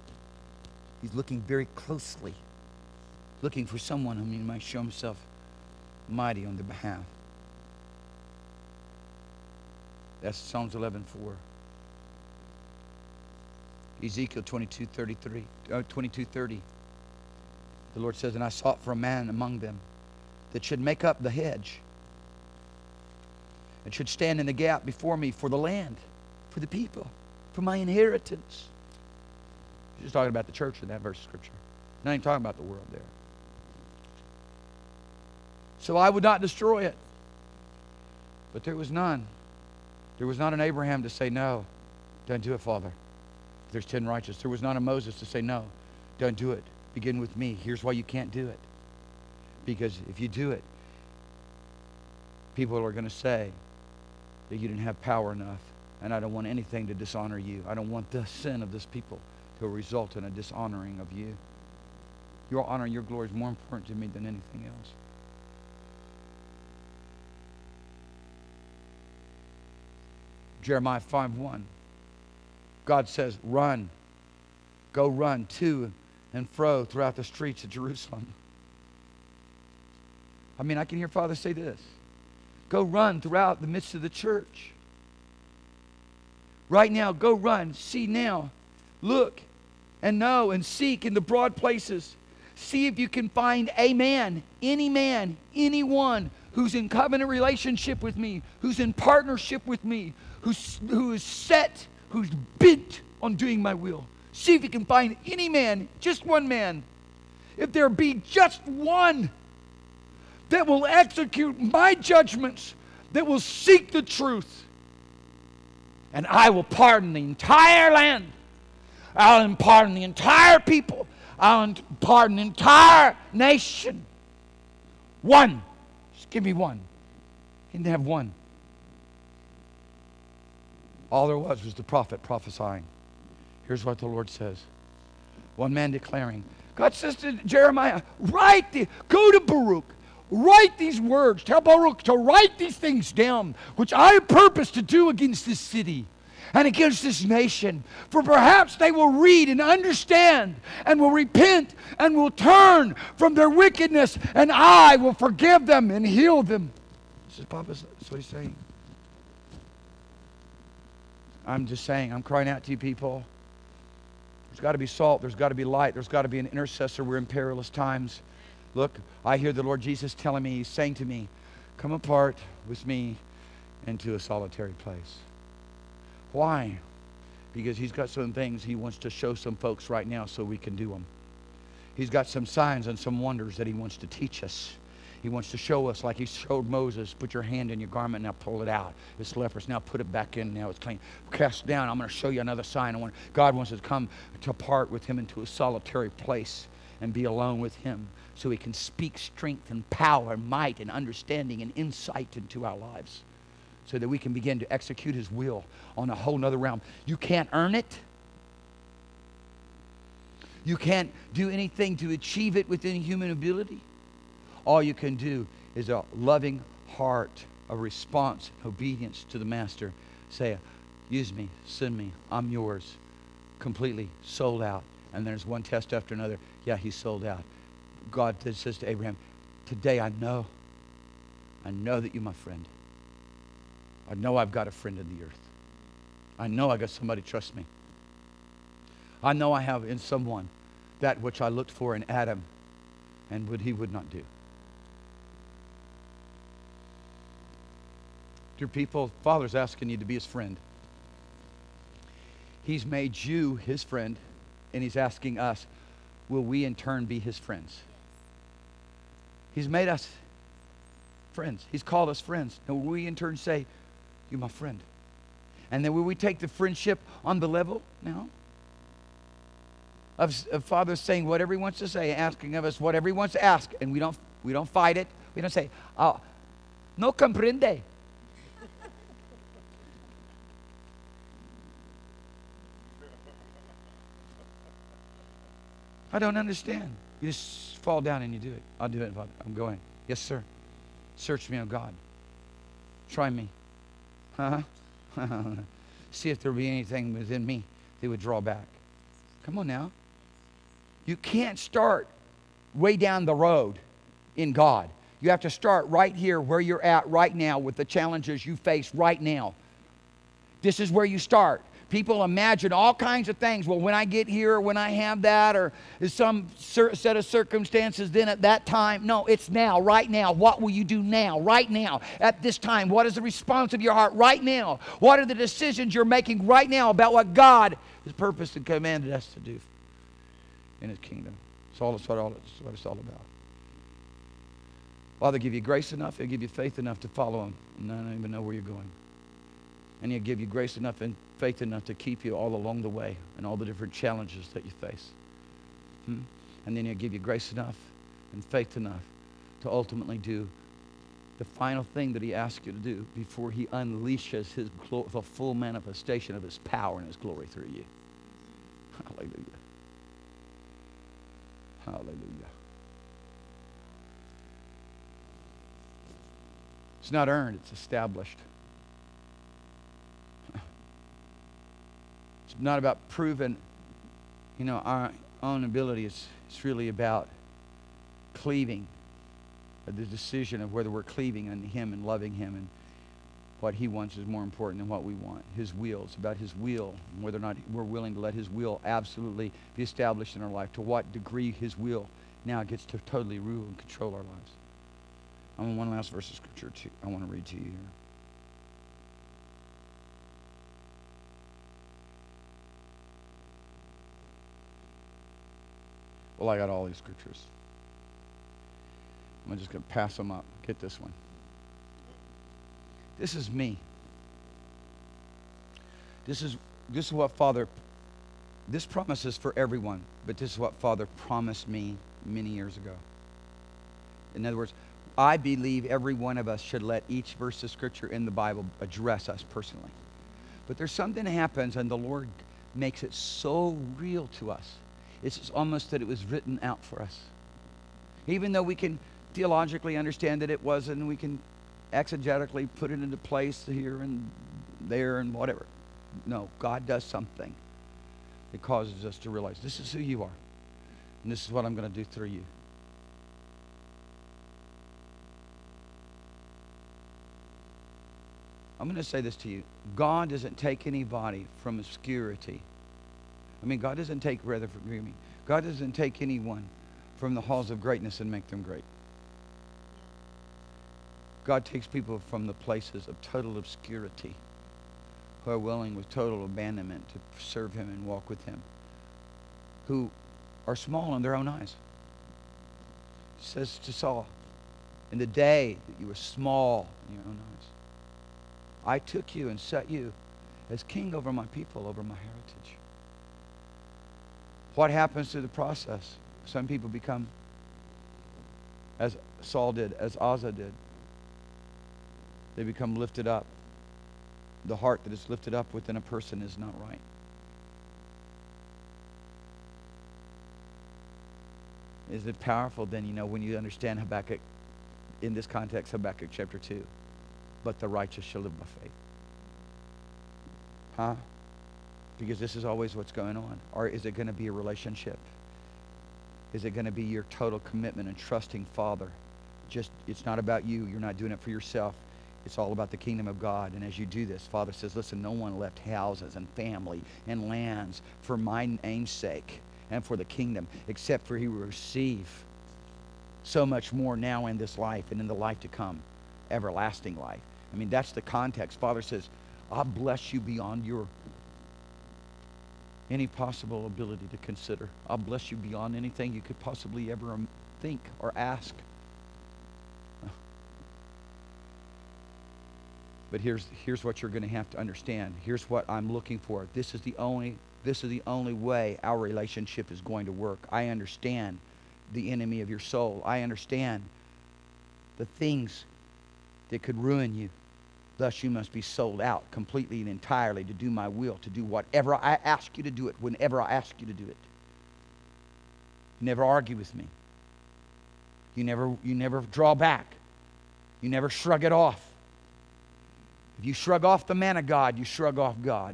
He's looking very closely, looking for someone whom He might show Himself mighty on their behalf. That's Psalms 11:4. Ezekiel 22:30. The Lord says, "And I sought for a man among them that should make up the hedge and should stand in the gap before me for the land, for the people, for my inheritance." He's just talking about the church in that verse of Scripture. Not even talking about the world there. "So I would not destroy it." But there was none. There was not an Abraham to say, "No, don't do it, Father. There's 10 righteous." There was not a Moses to say, "No, don't do it. Begin with me. Here's why you can't do it. Because if you do it, people are going to say that you didn't have power enough, and I don't want anything to dishonor you. I don't want the sin of this people to result in a dishonoring of you. Your honor and your glory is more important to me than anything else." Jeremiah 5:1. God says, "Run. Go run to and fro throughout the streets of Jerusalem." I mean, I can hear Father say this. Go run throughout the midst of the church. Right now, go run. See now. Look and know and seek in the broad places. See if you can find a man, anyone who's in covenant relationship with me, who's in partnership with me, who is set, who's bent on doing my will. See if you can find any man, just one man. If there be just one that will execute my judgments, that will seek the truth, and I will pardon the entire land. I'll pardon the entire people. I'll pardon the entire nation. One. Give me one. He didn't have one. All there was the prophet prophesying. Here's what the Lord says. One man declaring. God says to Jeremiah, go to Baruch. Write these words. Tell Baruch to write these things down, which I purpose to do against this city and against this nation. For perhaps they will read and understand and will repent and will turn from their wickedness, and I will forgive them and heal them. This is Papa, that's what he's saying. I'm just saying, I'm crying out to you people. There's got to be salt. There's got to be light. There's got to be an intercessor. We're in perilous times. Look, I hear the Lord Jesus telling me, He's saying to me, come apart with me into a solitary place. Why? Because He's got some things He wants to show some folks right now so we can do them. He's got some signs and some wonders that He wants to teach us. He wants to show us, like He showed Moses, put your hand in your garment, now pull it out. It's leprous, now put it back in, now it's clean. Cast down, I'm going to show you another sign. God wants us to come to part with Him into a solitary place and be alone with Him so He can speak strength and power and might and understanding and insight into our lives so that we can begin to execute His will on a whole nother realm. You can't earn it. You can't do anything to achieve it within human ability. All you can do is a loving heart, a response, obedience to the Master. Say, use me, send me, I'm yours. Completely sold out. And there's one test after another. Yeah, he's sold out. God says to Abraham, today I know that you're my friend. I know I've got a friend in the earth. I know I got somebody to trust me. I know I have in someone that which I looked for in Adam and what he would not do. Dear people, Father's asking you to be His friend. He's made you His friend, and He's asking us, will we in turn be His friends? He's made us friends. He's called us friends. And will we in turn say, you're my friend? And then will we take the friendship on the level now of Father saying whatever He wants to say, asking of us whatever He wants to ask, and we don't fight it. We don't say, oh, no comprende. I don't understand. You just fall down and you do it. I'll do it, Father. I'm going. Yes, sir. Search me, O God. Try me. Huh? See if there be anything within me that would draw back. Come on now. You can't start way down the road in God. You have to start right here where you're at right now with the challenges you face right now. This is where you start. People imagine all kinds of things. Well, when I get here, or when I have that, or some set of circumstances, then at that time. No, it's now, right now. What will you do now, right now, at this time? What is the response of your heart right now? What are the decisions you're making right now about what God has purposed and commanded us to do in His kingdom? That's what it's all about. Father, give you grace enough. He'll give you faith enough to follow Him. And I don't even know where you're going. And He'll give you grace enough and faith enough to keep you all along the way and all the different challenges that you face. And then He'll give you grace enough and faith enough to ultimately do the final thing that He asks you to do before He unleashes the full manifestation of His power and His glory through you. Hallelujah. Hallelujah. It's not earned, it's established. Not about proving, our own ability. It's really about cleaving, the decision of whether we're cleaving unto Him and loving Him, and what He wants is more important than what we want. His will. It's about His will, and whether or not we're willing to let His will absolutely be established in our life, to what degree His will now gets to totally rule and control our lives. One last verse of Scripture I want to read to you here. Well, I got all these scriptures. I'm just going to pass them up. Get this one. This is me. This is what Father, this promise is for everyone, but this is what Father promised me many years ago. In other words, I believe every one of us should let each verse of Scripture in the Bible address us personally. But there's something that happens, and the Lord makes it so real to us. It's almost that it was written out for us. Even though we can theologically understand that it wasn't, and we can exegetically put it into place here and there and whatever. No, God does something that causes us to realize this is who you are, and this is what I'm going to do through you. I I'm going to say this to you. God doesn't take anybody from obscurity. I mean, God doesn't take, rather, forgive me. God doesn't take anyone from the halls of greatness and make them great. God takes people from the places of total obscurity who are willing with total abandonment to serve Him and walk with Him, who are small in their own eyes. He says to Saul, in the day that you were small in your own eyes, I took you and set you as king over my people, over my heritage. What happens to the process? Some people become, as Saul did, as Uzzah did. They become lifted up. The heart that is lifted up within a person is not right. Is it powerful then, you know, when you understand Habakkuk, in this context, Habakkuk chapter 2, but the righteous shall live by faith. Huh? Because this is always what's going on. Or is it going to be a relationship? Is it going to be your total commitment and trusting Father? Just, it's not about you. You're not doing it for yourself. It's all about the kingdom of God. And as you do this, Father says, listen, no one left houses and family and lands for my name's sake and for the kingdom, except for he will receive so much more now in this life and in the life to come, everlasting life. I mean, that's the context. Father says, I'll bless you beyond your any possible ability to consider. I'll bless you beyond anything you could possibly ever think or ask. But here's what you're going to have to understand. Here's what I'm looking for. This is the only way our relationship is going to work. I understand the enemy of your soul. I understand the things that could ruin you. Thus you must be sold out completely and entirely to do my will, to do whatever I ask you to do it, whenever I ask you to do it. You never argue with me. You never draw back. You never shrug it off. If you shrug off the man of God, you shrug off God.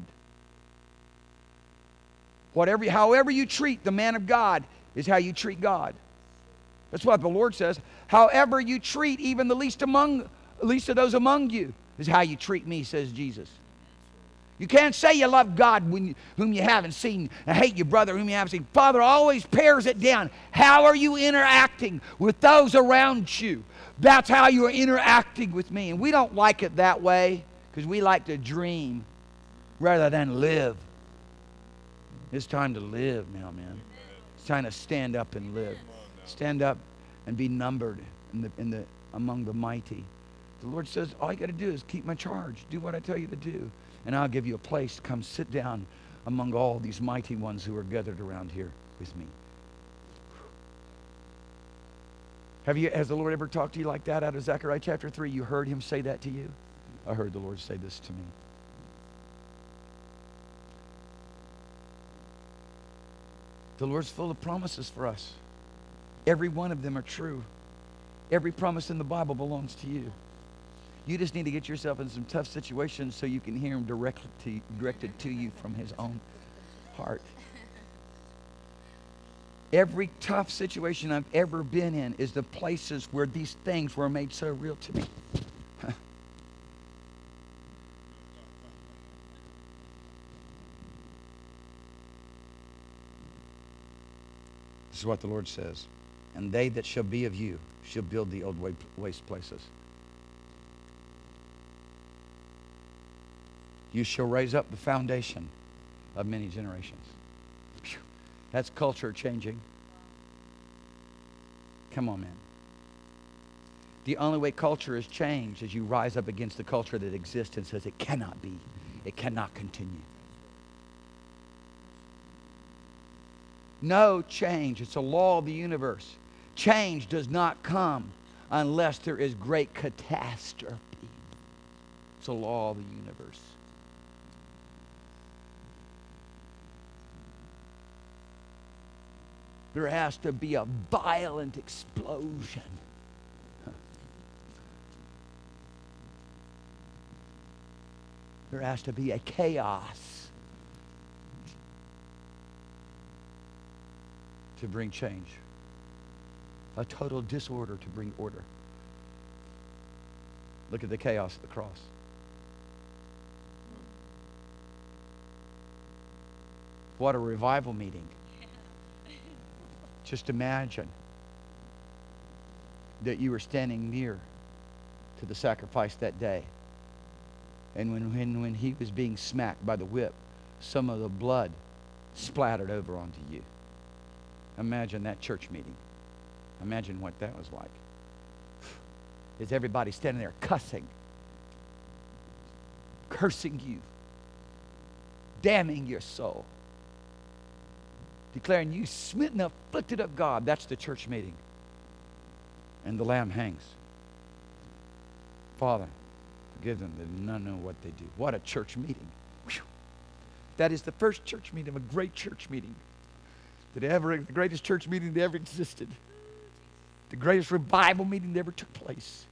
However you treat the man of God is how you treat God. That's what the Lord says. However you treat even the least of those among you is how you treat me, says Jesus. You can't say you love God whom you haven't seen and hate your brother whom you haven't seen. Father always pares it down. How are you interacting with those around you? That's how you are interacting with me. And we don't like it that way because we like to dream rather than live. It's time to live now, man. It's time to stand up and live. Stand up and be numbered among the mighty. The Lord says, all you got to do is keep my charge. Do what I tell you to do. And I'll give you a place. Come sit down among all these mighty ones who are gathered around here with me. Has the Lord ever talked to you like that out of Zechariah chapter 3? You heard him say that to you? I heard the Lord say this to me. The Lord's full of promises for us. Every one of them are true. Every promise in the Bible belongs to you. You just need to get yourself in some tough situations so you can hear him directed to you from his own heart. Every tough situation I've ever been in is the places where these things were made so real to me. This is what the Lord says. And they that shall be of you shall build the old waste places. You shall raise up the foundation of many generations. That's culture changing. Come on, man. The only way culture is changed is you rise up against the culture that exists and says it cannot be. It cannot continue. No change. It's a law of the universe. Change does not come unless there is great catastrophe. It's a law of the universe. There has to be a violent explosion. There has to be a chaos to bring change. A total disorder to bring order. Look at the chaos of the cross. What a revival meeting. Just imagine that you were standing near to the sacrifice that day. And when he was being smacked by the whip, some of the blood splattered over onto you. Imagine that church meeting. Imagine what that was like. Is everybody standing there cussing, cursing you, damning your soul, declaring you smitten, afflicted of God. That's the church meeting. And the Lamb hangs. Father, forgive them. They do not know what they do. What a church meeting. Whew. That is the first church meeting of a great church meeting. The greatest church meeting that ever existed. The greatest revival meeting that ever took place.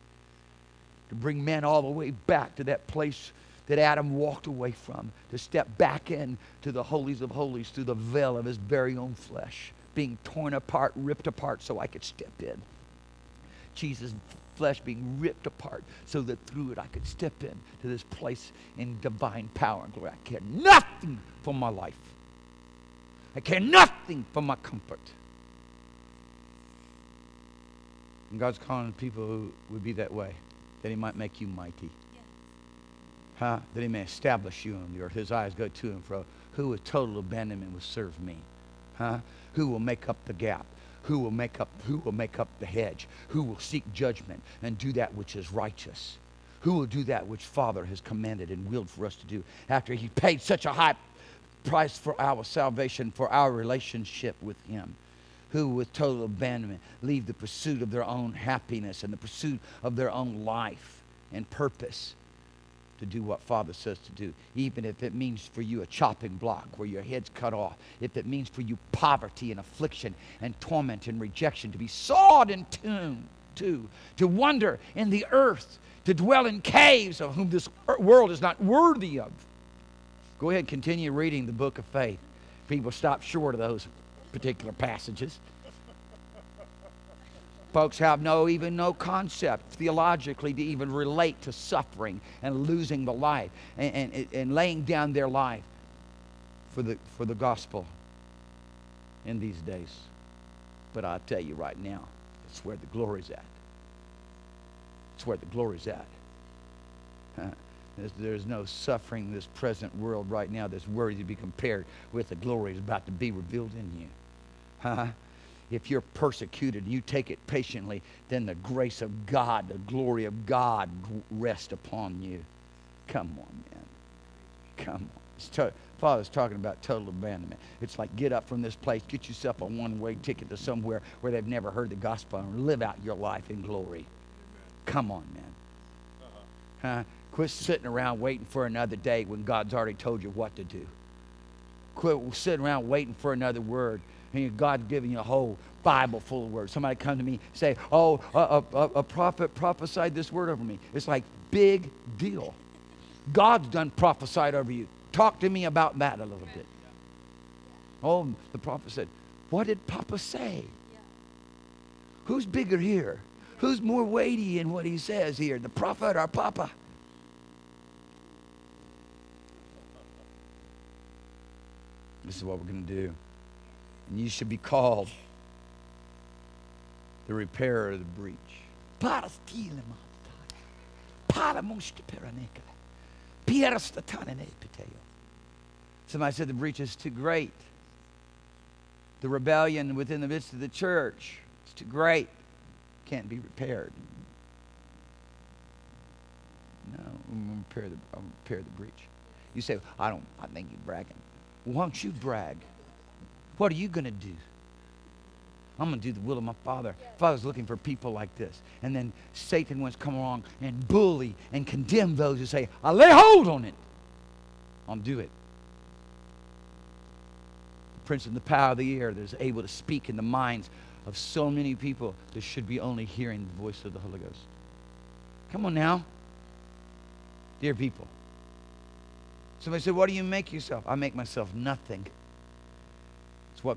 To bring men all the way back to that place that Adam walked away from. To step back in to the holies of holies through the veil of his very own flesh. Being torn apart, ripped apart so I could step in. Jesus' flesh being ripped apart so that through it I could step in to this place in divine power and glory. I care nothing for my life. I care nothing for my comfort. And God's calling people who would be that way, that he might make you mighty. Yes. Huh? That he may establish you on the earth. His eyes go to and fro. Who with total abandonment will serve me? Huh? Who will make up the gap? Who will make up the hedge? Who will seek judgment and do that which is righteous? Who will do that which Father has commanded and willed for us to do after he paid such a high price for our salvation, for our relationship with him? Who with total abandonment leave the pursuit of their own happiness and the pursuit of their own life and purpose to do what Father says to do, even if it means for you a chopping block where your head's cut off, if it means for you poverty and affliction and torment and rejection, to be sawed in two, to wander in the earth, to dwell in caves of whom this world is not worthy of. Go ahead and continue reading the book of faith. People stop short of those particular passages. Folks have no concept theologically to even relate to suffering and losing the life and laying down their life for the gospel in these days. But I tell you right now, it's where the glory's at. It's where the glory's at. There's no suffering in this present world right now that's worthy to be compared with the glory that's about to be revealed in you. Huh? If you're persecuted and you take it patiently, then the grace of God, the glory of God rest upon you. Come on, man. Come on. Father's talking about total abandonment. It's like get up from this place, get yourself a one-way ticket to somewhere where they've never heard the gospel and live out your life in glory. Come on, man. Huh? Quit sitting around waiting for another day when God's already told you what to do. Quit sitting around waiting for another word. And God's giving you a whole Bible full of words. Somebody come to me and say, oh, a prophet prophesied this word over me. It's like, big deal. God's done prophesied over you. Talk to me about that a little bit. Oh, the prophet said, what did Papa say? Who's bigger here? Who's more weighty in what he says here? The prophet or Papa? This is what we're going to do. And you should be called the repairer of the breach. Somebody said the breach is too great. The rebellion within the midst of the church is too great. Can't be repaired. No, I'm going to repair the breach. You say, I think you're bragging. Why don't you brag? What are you going to do? I'm going to do the will of my Father. Father's looking for people like this. And then Satan wants to come along and bully and condemn those who say, I lay hold on it. I'll do it. The prince of the power of the air that is able to speak in the minds of so many people that should be only hearing the voice of the Holy Ghost. Come on now. Dear people. Somebody said, what do you make yourself? I make myself nothing. What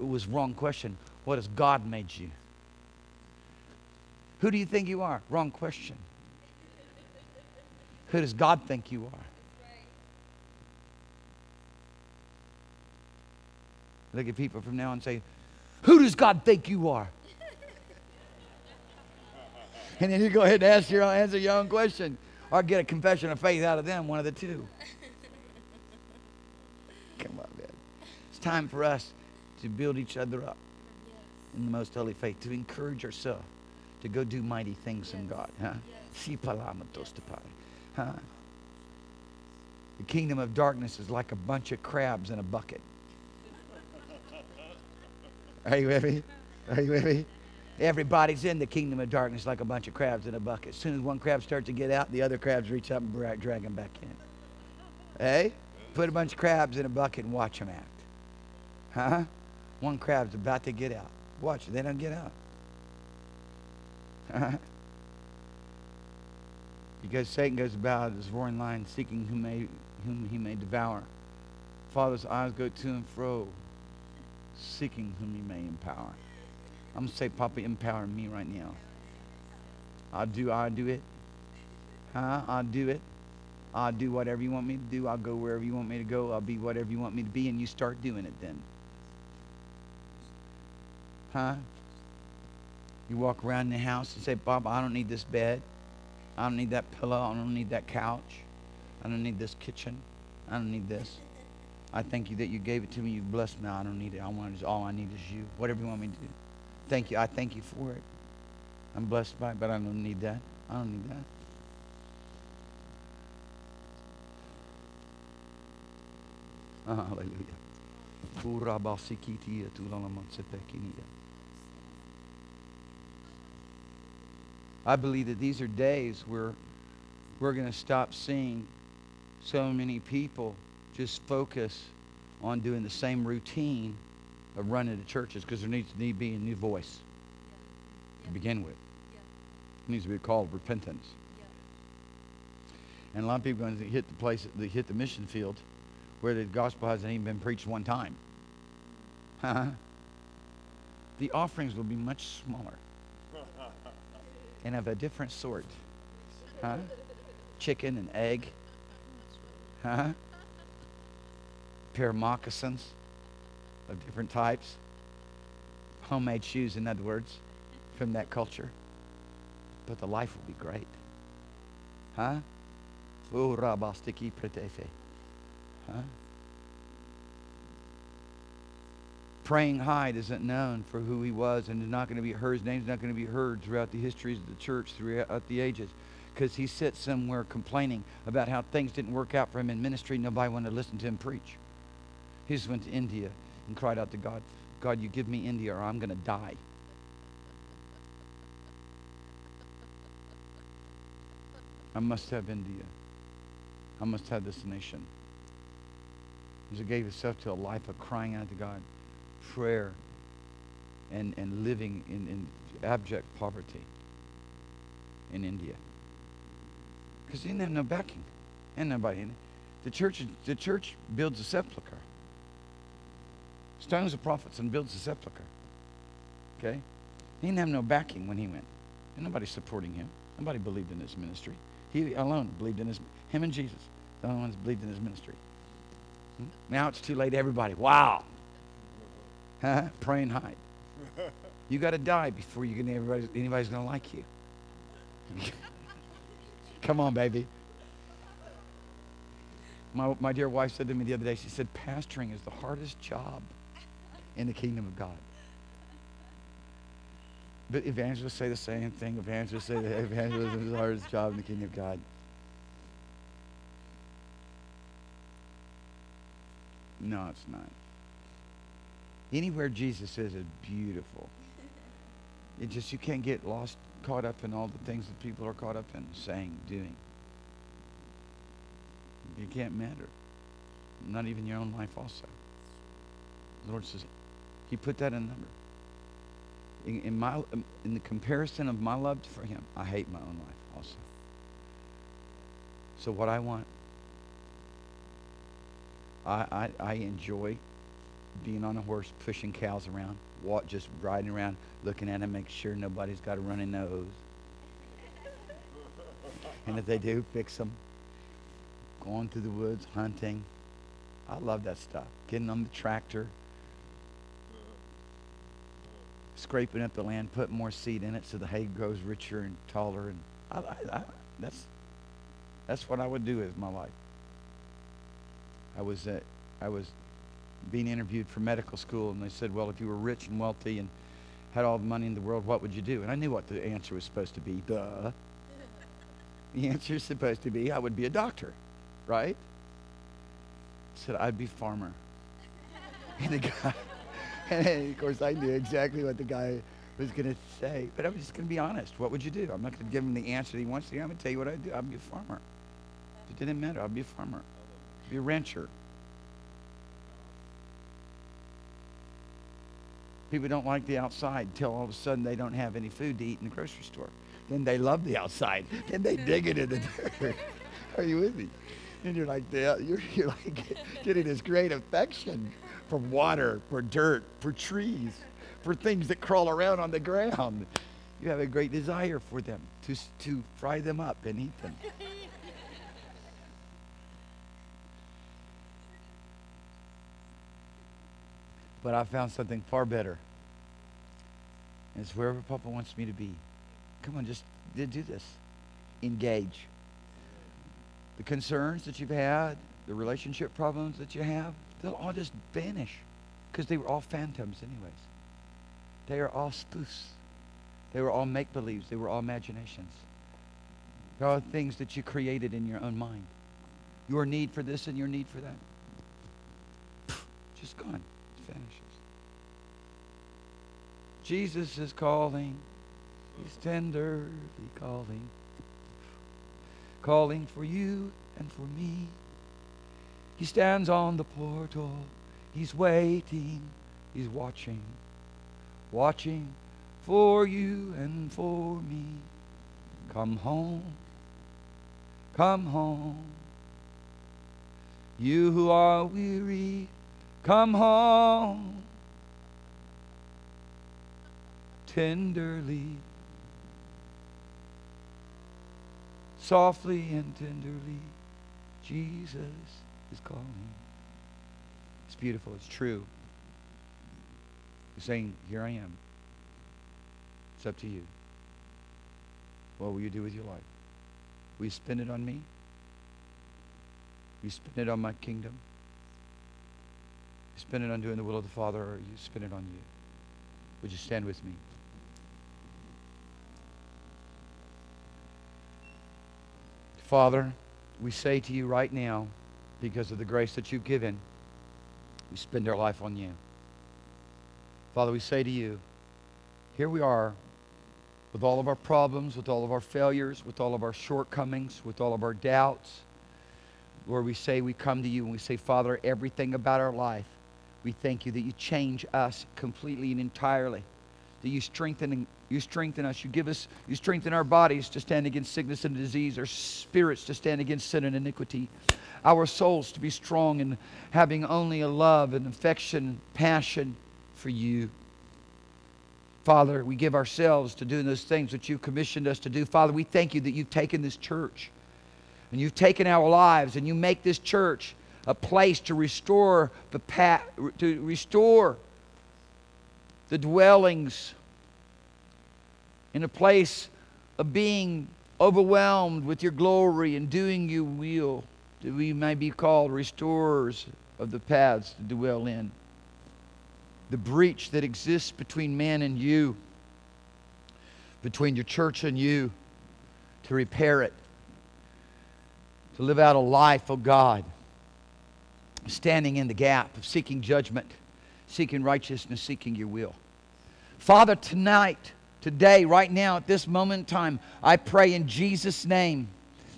was wrong question. What has God made you? Who do you think you are? Wrong question. Who does God think you are? look at people from now and say, who does God think you are? And then you go ahead and answer your own question, or get a confession of faith out of them, one of the two. Come on, man. It's time for us to build each other up in the most holy faith, to encourage ourselves to go do mighty things in God. Huh? Huh? The kingdom of darkness is like a bunch of crabs in a bucket. Are you with me? Are you with me? Everybody's in the kingdom of darkness like a bunch of crabs in a bucket. As soon as one crab starts to get out, the other crabs reach up and drag him back in. Hey? Put a bunch of crabs in a bucket and watch them act. Huh? One crab's about to get out. Watch, they don't get out. Huh? Because Satan goes about as a roaring lion, seeking whom he may devour. Father's eyes go to and fro, seeking whom he may empower. I'm going to say, Papa, empower me right now. I'll do it. Huh? I'll do it. I'll do whatever you want me to do. I'll go wherever you want me to go. I'll be whatever you want me to be. And you start doing it then. Huh? You walk around the house and say, Papa, I don't need this bed. I don't need that pillow. I don't need that couch. I don't need this kitchen. I don't need this. I thank you that you gave it to me. You blessed me. I don't need it. All I need is you. Whatever you want me to do. Thank you. I thank you for it. I'm blessed by it, but I don't need that. I don't need that. Hallelujah. I believe that these are days where we're going to stop seeing so many people just focus on doing the same routine of running to churches, because there needs to be a new voice to begin with. There needs to be a call of repentance. And a lot of people are going to hit the place, they hit the mission field where the gospel hasn't even been preached one time. The offerings will be much smaller and of a different sort. Huh? Chicken and egg. Huh? Pair of moccasins of different types. Homemade shoes, in other words, from that culture. But the life will be great. Huh? Huh? Praying Hyde isn't known for who he was, and is not going to be heard. His name's not going to be heard throughout the histories of the church throughout the ages, because he sits somewhere complaining about how things didn't work out for him in ministry. Nobody wanted to listen to him preach. He just went to India and cried out to God, God, you give me India or I'm going to die. I must have India. I must have this nation. He gave himself to a life of crying out to God, prayer, and living in abject poverty in India. Because he didn't have no backing. And nobody in it. The church builds a sepulcher. Stones the prophets and builds a sepulcher. Okay? He didn't have no backing when he went. And nobody supporting him. Nobody believed in his ministry. He alone believed in his, him and Jesus, the only ones believed in his ministry. Now it's too late to everybody. Wow. Huh? Pray and hide. You got to die before you can, anybody's going to like you. Come on, baby. My dear wife said to me the other day, she said, pastoring is the hardest job in the kingdom of God. But evangelists say the same thing. Evangelists say that evangelism is the hardest job in the kingdom of God. No, it's not. Anywhere Jesus is beautiful. It just, you can't get lost, caught up in all the things that people are caught up in, saying, doing. It can't matter. Not even your own life also. The Lord says, he put that in number. In the comparison of my love for him, I hate my own life also. So what I want, I enjoy being on a horse, pushing cows around, just riding around, looking at them, making sure nobody's got a runny nose. And if they do, fix them. Going through the woods, hunting. I love that stuff. Getting on the tractor, scraping up the land, putting more seed in it so the hay grows richer and taller. And that's what I would do with my life. I was being interviewed for medical school, and they said, well, if you were rich and wealthy and had all the money in the world, what would you do? And I knew what the answer was supposed to be. Duh. The answer is supposed to be, I would be a doctor, right? I said, I'd be a farmer. And the guy, and of course I knew exactly what the guy was going to say, but I was just going to be honest. What would you do? I'm not going to give him the answer that he wants to hear. I'm going to tell you what I'd do. I'd be a farmer. It didn't matter. I'd be a farmer. I'd be a rancher. People don't like the outside until all of a sudden they don't have any food to eat in the grocery store. Then they love the outside. Then they dig it in the dirt. Are you with me? And you're like, you're like getting this great affection for water, for dirt, for trees, for things that crawl around on the ground. You have a great desire for them, to fry them up and eat them. But I found something far better. And it's wherever Papa wants me to be. Come on, just do this. Engage. The concerns that you've had, the relationship problems that you have, they'll all just vanish. Because they were all phantoms anyways. They are all spoofs. They were all make-believes. They were all imaginations. They're all things that you created in your own mind. Your need for this and your need for that. Just gone. Finishes. Jesus is calling. He's tenderly calling. Calling for you and for me. He stands on the portal. He's waiting. He's watching. Watching for you and for me. Come home. Come home. You who are weary, come home. Tenderly, softly and tenderly, Jesus is calling. It's beautiful, it's true. He's saying, here I am. It's up to you. What will you do with your life? Will you spend it on me? Will you spend it on my kingdom? You spend it on doing the will of the Father, or you spend it on you. Would you stand with me? Father, we say to you right now, because of the grace that you've given, we spend our life on you. Father, we say to you, here we are with all of our problems, with all of our failures, with all of our shortcomings, with all of our doubts. Lord, we say we come to you and we say, Father, everything about our life, we thank you that you change us completely and entirely. That you strengthen us. You strengthen our bodies to stand against sickness and disease, our spirits to stand against sin and iniquity, our souls to be strong and having only a love and affection, passion for you. Father, we give ourselves to doing those things that you commissioned us to do. Father, we thank you that you've taken this church and you've taken our lives and you make this church a place to restore the past, to restore the dwellings in a place of being overwhelmed with your glory and doing your will, that we may be called restorers of the paths to dwell in. The breach that exists between man and you, between your church and you, to repair it, to live out a life, oh God, standing in the gap of seeking judgment, seeking righteousness, seeking your will. Father, tonight, today, right now, at this moment in time, I pray in Jesus' name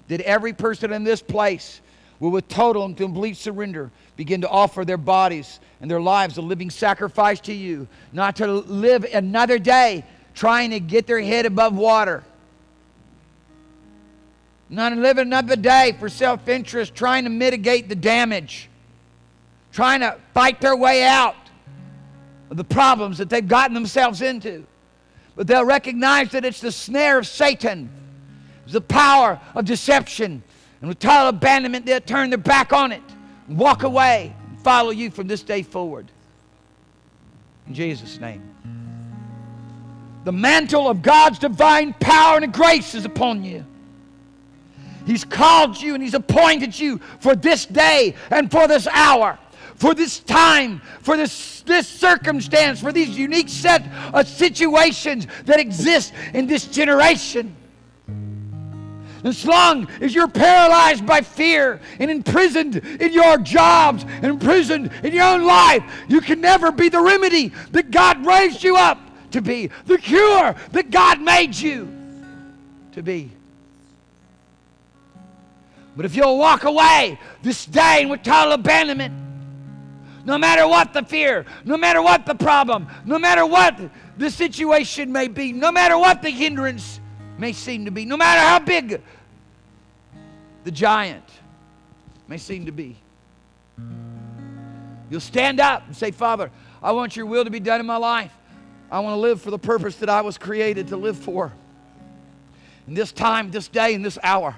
that every person in this place will, with total and complete surrender, begin to offer their bodies and their lives a living sacrifice to you, not to live another day trying to get their head above water. Not living another day for self-interest, trying to mitigate the damage, trying to fight their way out of the problems that they've gotten themselves into. But they'll recognize that it's the snare of Satan, it's the power of deception, and with total abandonment they'll turn their back on it, and walk away, and follow you from this day forward. In Jesus' name. The mantle of God's divine power and grace is upon you. He's called you and He's appointed you for this day and for this hour, for this time, for this circumstance, for these unique set of situations that exist in this generation. As long as you're paralyzed by fear and imprisoned in your jobs, imprisoned in your own life, you can never be the remedy that God raised you up to be, the cure that God made you to be. But if you'll walk away this day with total abandonment, no matter what the fear, no matter what the problem, no matter what the situation may be, no matter what the hindrance may seem to be, no matter how big the giant may seem to be, you'll stand up and say, Father, I want your will to be done in my life. I want to live for the purpose that I was created to live for. In this time, this day, and this hour.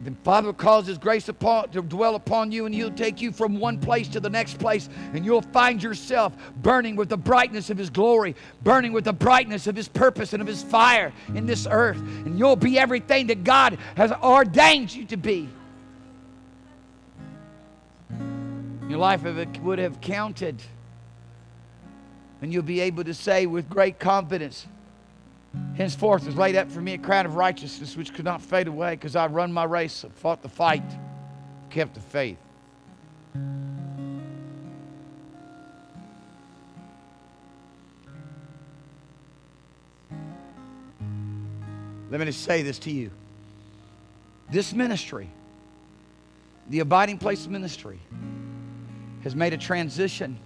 Then Father will cause His grace to dwell upon you, and He'll take you from one place to the next place, and you'll find yourself burning with the brightness of His glory, burning with the brightness of His purpose and of His fire in this earth. And you'll be everything that God has ordained you to be. Your life if it would have counted, and you'll be able to say with great confidence, henceforth is laid up for me a crown of righteousness which could not fade away, because I've run my race, I've fought the fight, kept the faith. Let me just say this to you. This ministry, the Abiding Place Ministry, has made a transition.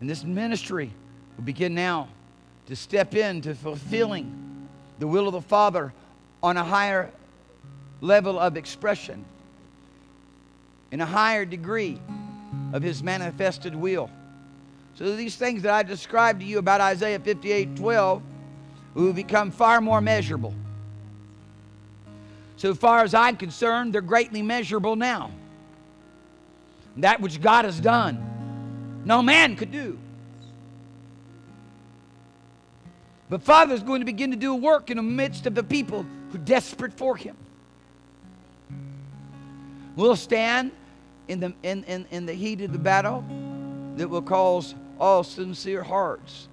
And this ministry will begin now to step into fulfilling the will of the Father on a higher level of expression, in a higher degree of His manifested will. So these things that I described to you about Isaiah 58:12 will become far more measurable. So far as I'm concerned, they're greatly measurable now. That which God has done, no man could do. But Father is going to begin to do a work in the midst of the people who are desperate for Him. We'll stand in the heat of the battle that will cause all sincere hearts,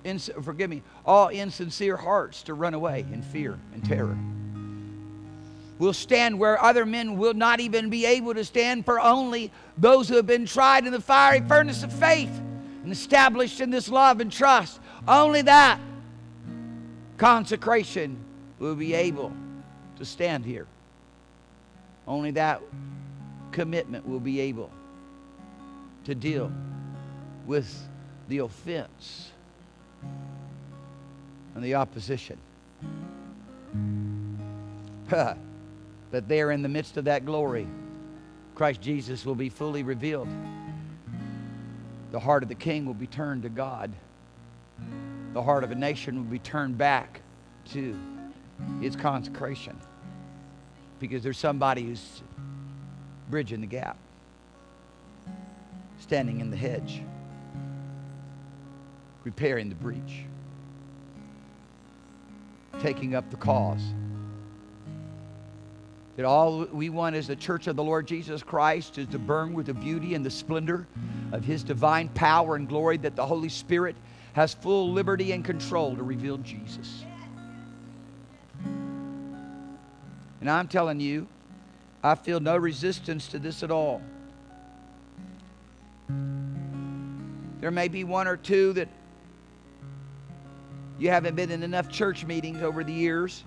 all insincere hearts to run away in fear and terror. We'll stand where other men will not even be able to stand, for only those who have been tried in the fiery furnace of faith and established in this love and trust, only that consecration will be able to stand here. Only that commitment will be able to deal with the offense and the opposition. But there in the midst of that glory, Christ Jesus will be fully revealed. The heart of the King will be turned to God. The heart of a nation will be turned back to its consecration, because there's somebody who's bridging the gap, standing in the hedge, repairing the breach, taking up the cause. That all we want as the church of the Lord Jesus Christ is to burn with the beauty and the splendor of His divine power and glory, that the Holy Spirit has full liberty and control to reveal Jesus. And I'm telling you, I feel no resistance to this at all. There may be one or two that you haven't been in enough church meetings over the years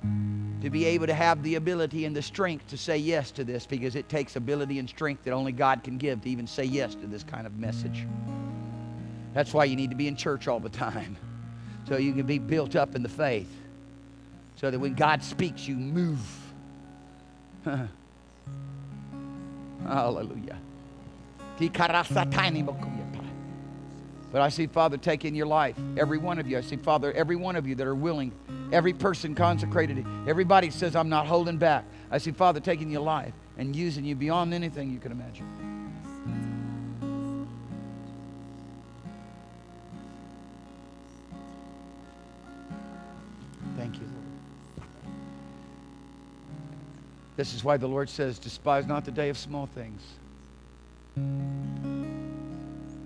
to be able to have the ability and the strength to say yes to this, because it takes ability and strength that only God can give to even say yes to this kind of message. That's why you need to be in church all the time, so you can be built up in the faith, so that when God speaks, you move. Hallelujah. But I see Father taking your life, every one of you. I see Father, every one of you that are willing, every person consecrated, everybody says, I'm not holding back. I see Father taking your life and using you beyond anything you can imagine. This is why the Lord says, despise not the day of small things.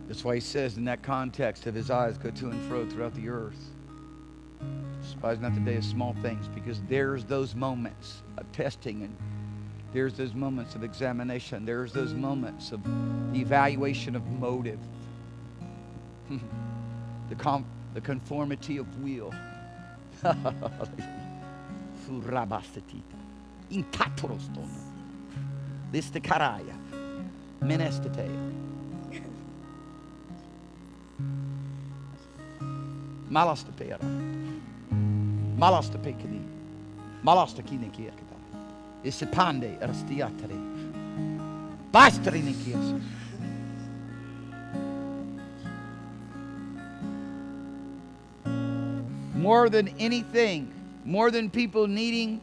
That's why he says in that context of his eyes go to and fro throughout the earth. Despise not the day of small things, because there's those moments of testing, and there's those moments of examination. There's those moments of the evaluation of motive, the conformity of will. More than anything, more than people needing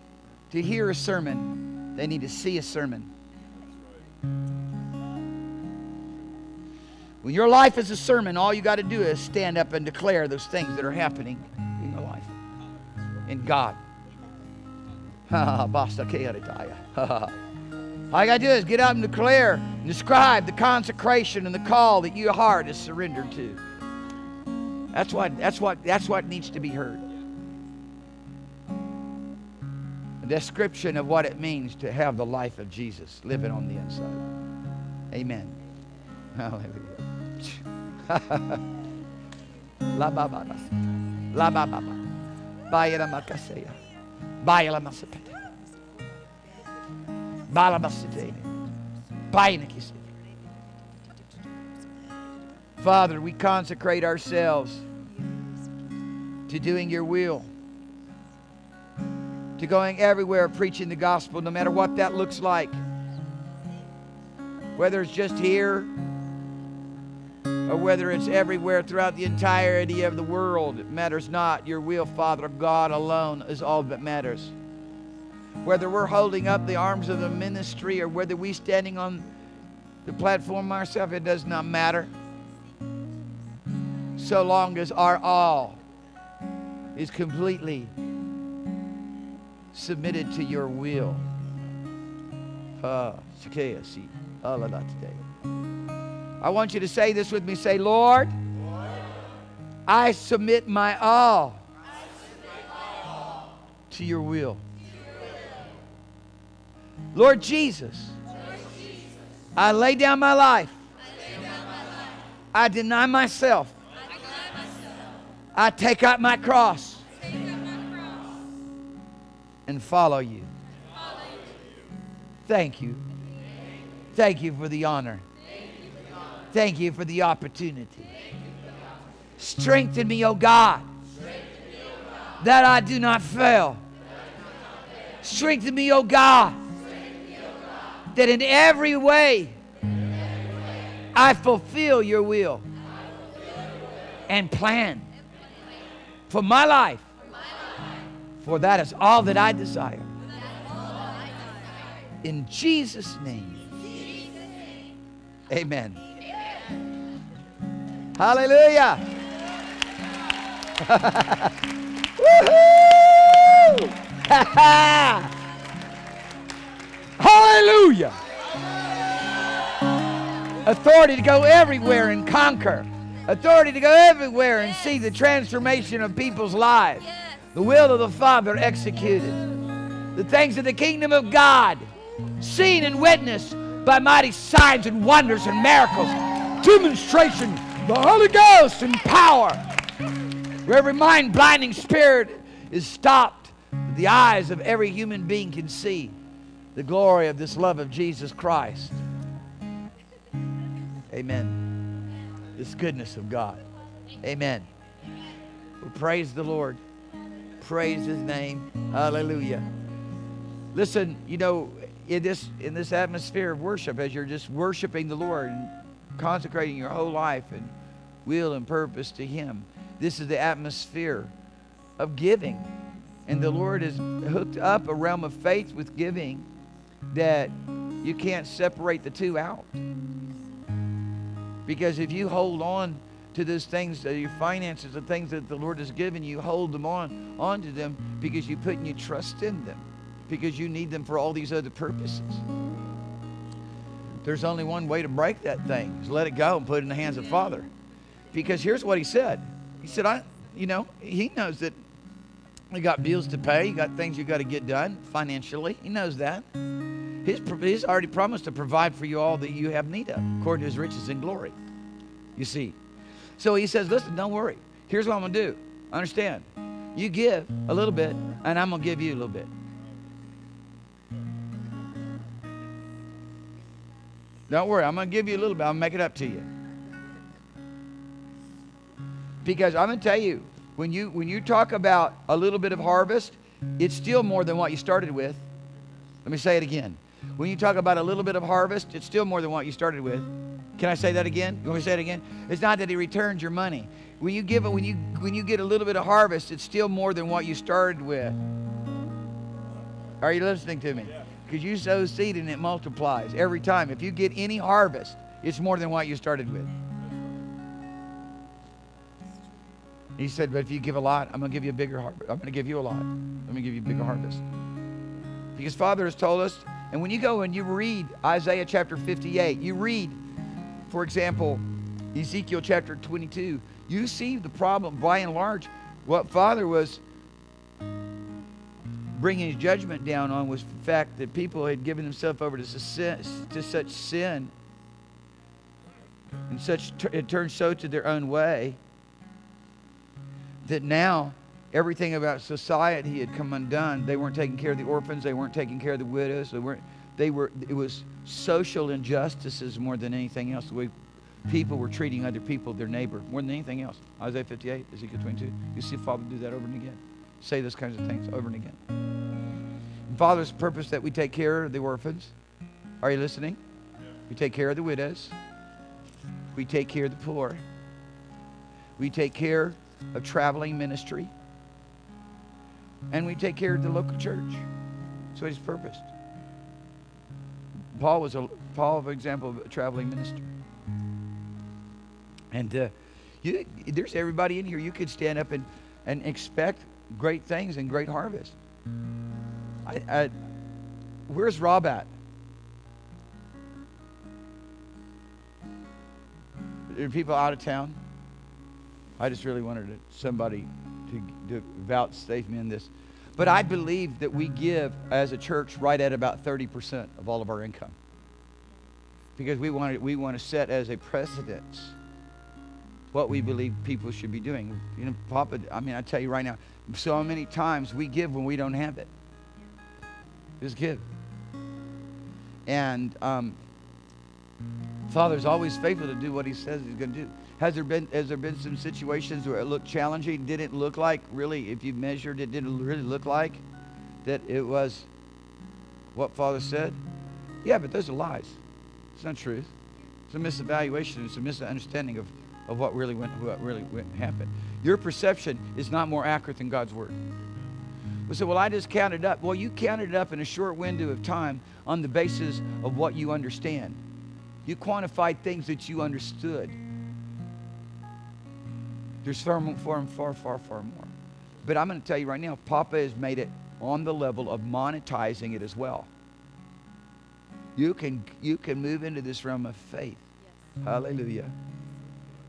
to hear a sermon, they need to see a sermon. When your life is a sermon, all you got to do is stand up and declare those things that are happening in your life, in God. All you got to do is get up and declare and describe the consecration and the call that your heart is surrendered to. That's what needs to be heard. A description of what it means to have the life of Jesus living on the inside. Amen. Hallelujah. La baba, la baba, baila makasaya, baila masipete, baila masipete, baila kisipete. Father, we consecrate ourselves to doing your will, to going everywhere preaching the gospel, no matter what that looks like, whether it's just here or whether it's everywhere throughout the entirety of the world. It matters not. Your will, Father God, alone is all that matters. Whether we're holding up the arms of the ministry or whether we're standing on the platform ourselves, it does not matter. So long as our all is completely submitted to your will. I want you to say this with me. Say, Lord, I submit my all to your will. Lord Jesus, I lay down my life. I deny myself. I take up my cross and follow you. Thank you. Thank you for the honor. Thank you for the opportunity. Strengthen me, O God, that I do not fail. Strengthen me, O God, that in every way I fulfill your will and plan for my life. For that is all that I desire. In Jesus' name. Amen. Hallelujah. Woohoo! Hallelujah. Authority to go everywhere and conquer. Authority to go everywhere and see the transformation of people's lives. The will of the Father executed. The things of the kingdom of God seen and witnessed by mighty signs and wonders and miracles. Demonstration, the Holy Ghost and power. Where every mind-blinding spirit is stopped, the eyes of every human being can see the glory of this love of Jesus Christ. Amen. This goodness of God. Amen. Well, praise the Lord. Praise His name. Hallelujah. Listen, you know, in this atmosphere of worship, as you're just worshiping the Lord and consecrating your whole life and will and purpose to Him. This is the atmosphere of giving. And the Lord has hooked up a realm of faith with giving that you can't separate the two out. Because if you hold on to those things, your finances, the things that the Lord has given you, hold them on to them because you're putting your trust in them. because you need them for all these other purposes. There's only one way to break that thing, is let it go and put it in the hands of Father. Because here's what he said. He said, he knows that you got bills to pay. You got things you got to get done financially. He knows that. He's already promised to provide for you all that you have need of, according to his riches and glory. You see. So he says, listen, don't worry. Here's what I'm going to do. Understand. You give a little bit, and I'm going to give you a little bit. Don't worry. I'm going to give you a little bit. I'll make it up to you. Because I'm going to tell you, when you talk about a little bit of harvest, it's still more than what you started with. Let me say it again. When you talk about a little bit of harvest, it's still more than what you started with. Can I say that again? You want me to say it again? It's not that he returns your money. When you give it, when you get a little bit of harvest, it's still more than what you started with. Are you listening to me? Because you sow seed and it multiplies every time. If you get any harvest, it's more than what you started with. He said, but if you give a lot, I'm going to give you a bigger harvest. I'm going to give you a lot. I'm going to give you a bigger harvest. Because Father has told us, and when you go and you read Isaiah chapter 58, you read, for example, Ezekiel chapter 22, you see the problem by and large. What Father was bringing his judgment down on was the fact that people had given themselves over to such sin and had turned so to their own way that now everything about society had come undone. They weren't taking care of the orphans. They weren't taking care of the widows. It was social injustices more than anything else. The way people were treating other people, their neighbor, more than anything else. Isaiah 58, Ezekiel 22. You see Father do that over and again. Say those kinds of things over and again. And Father's purpose that we take care of the orphans. Are you listening? We take care of the widows. We take care of the poor. We take care of traveling ministry, and we take care of the local church. That's what he's purposed. Paul, for example, of a traveling minister. And there's everybody in here. You could stand up and expect great things and great harvest. Where's Rob at? Are people out of town? I just really wanted somebody to vouchsafe me in this. But I believe that we give as a church right at about 30% of all of our income. Because we want to set as a precedence what we believe people should be doing. You know, Papa, I tell you right now, so many times we give when we don't have it. Just give. And Father's always faithful to do what he says he's going to do. Has there been some situations where it looked challenging? Did it look like, really, if you measured it, did it really look like that it was what Father said? Yeah, but those are lies. It's not truth. It's a misevaluation. It's a misunderstanding of what really happened. Your perception is not more accurate than God's word. We say, well, I just counted up. Well, you counted up in a short window of time on the basis of what you understand. You quantified things that you understood. There's far, far, far more. But I'm going to tell you right now, Papa has made it on the level of monetizing it as well. You can move into this realm of faith. Yes. Hallelujah.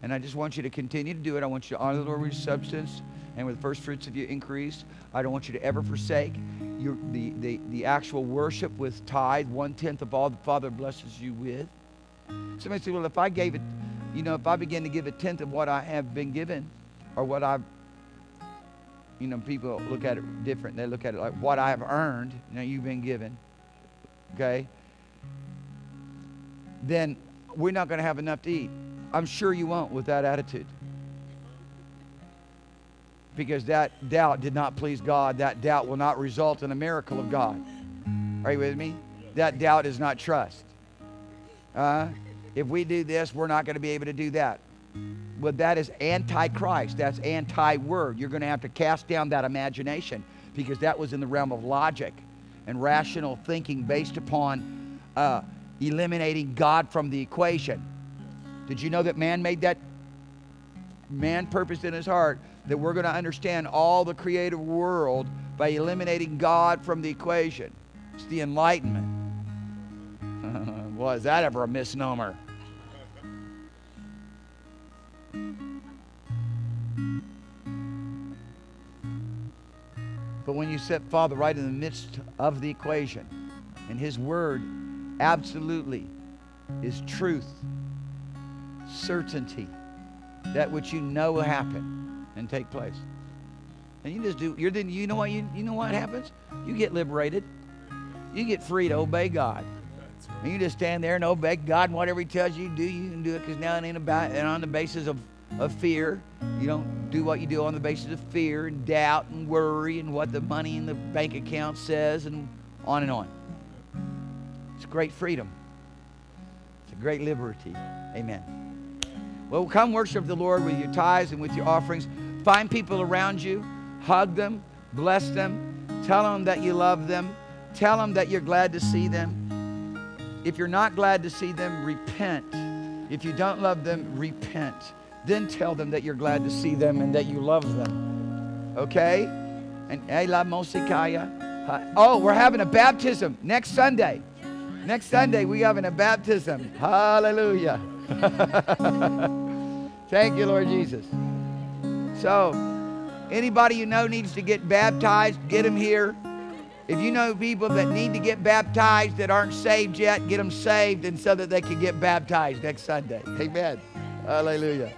And I just want you to continue to do it. I want you to honor the Lord with your substance and with the first fruits of your increase. I don't want you to ever forsake the actual worship with tithe, 1/10 of all the Father blesses you with. Somebody said, well, if I gave it, if I begin to give 1/10 of what I have been given, or what I've, people look at it different. They look at it like what I've earned, you've been given, okay? Then we're not going to have enough to eat. I'm sure you won't with that attitude. Because that doubt did not please God. That doubt will not result in a miracle of God. Are you with me? That doubt is not trust. If we do this, we're not going to be able to do that. Well, that is anti-Christ. That's anti-word. You're going to have to cast down that imagination, because that was in the realm of logic and rational thinking based upon eliminating God from the equation. Did you know that man made that? Man purposed in his heart that we're going to understand all the creative world by eliminating God from the equation. It's the Enlightenment. Was that ever a misnomer? But when you set Father right in the midst of the equation, and His Word absolutely is truth, certainty, that which you know will happen and take place. And you just do, you know what happens? You get liberated. You get free to obey God. And you just stand there and obey God, and whatever He tells you to do, you can do it, because now it ain't about, and on the basis of fear. You don't do what you do on the basis of fear and doubt and worry and what the money in the bank account says and on and on. It's great freedom. It's a great liberty. Amen. Well, come worship the Lord with your tithes and with your offerings. Find people around you. Hug them. Bless them. Tell them that you love them. Tell them that you're glad to see them. If you're not glad to see them, repent. If you don't love them, repent. Then tell them that you're glad to see them and that you love them. Okay? And la Mosikaya. Oh, we're having a baptism next Sunday. Next Sunday, we're having a baptism. Hallelujah. Thank you, Lord Jesus. So, anybody you know needs to get baptized, get them here. If you know people that need to get baptized that aren't saved yet, get them saved and so that they can get baptized next Sunday. Amen. Hallelujah.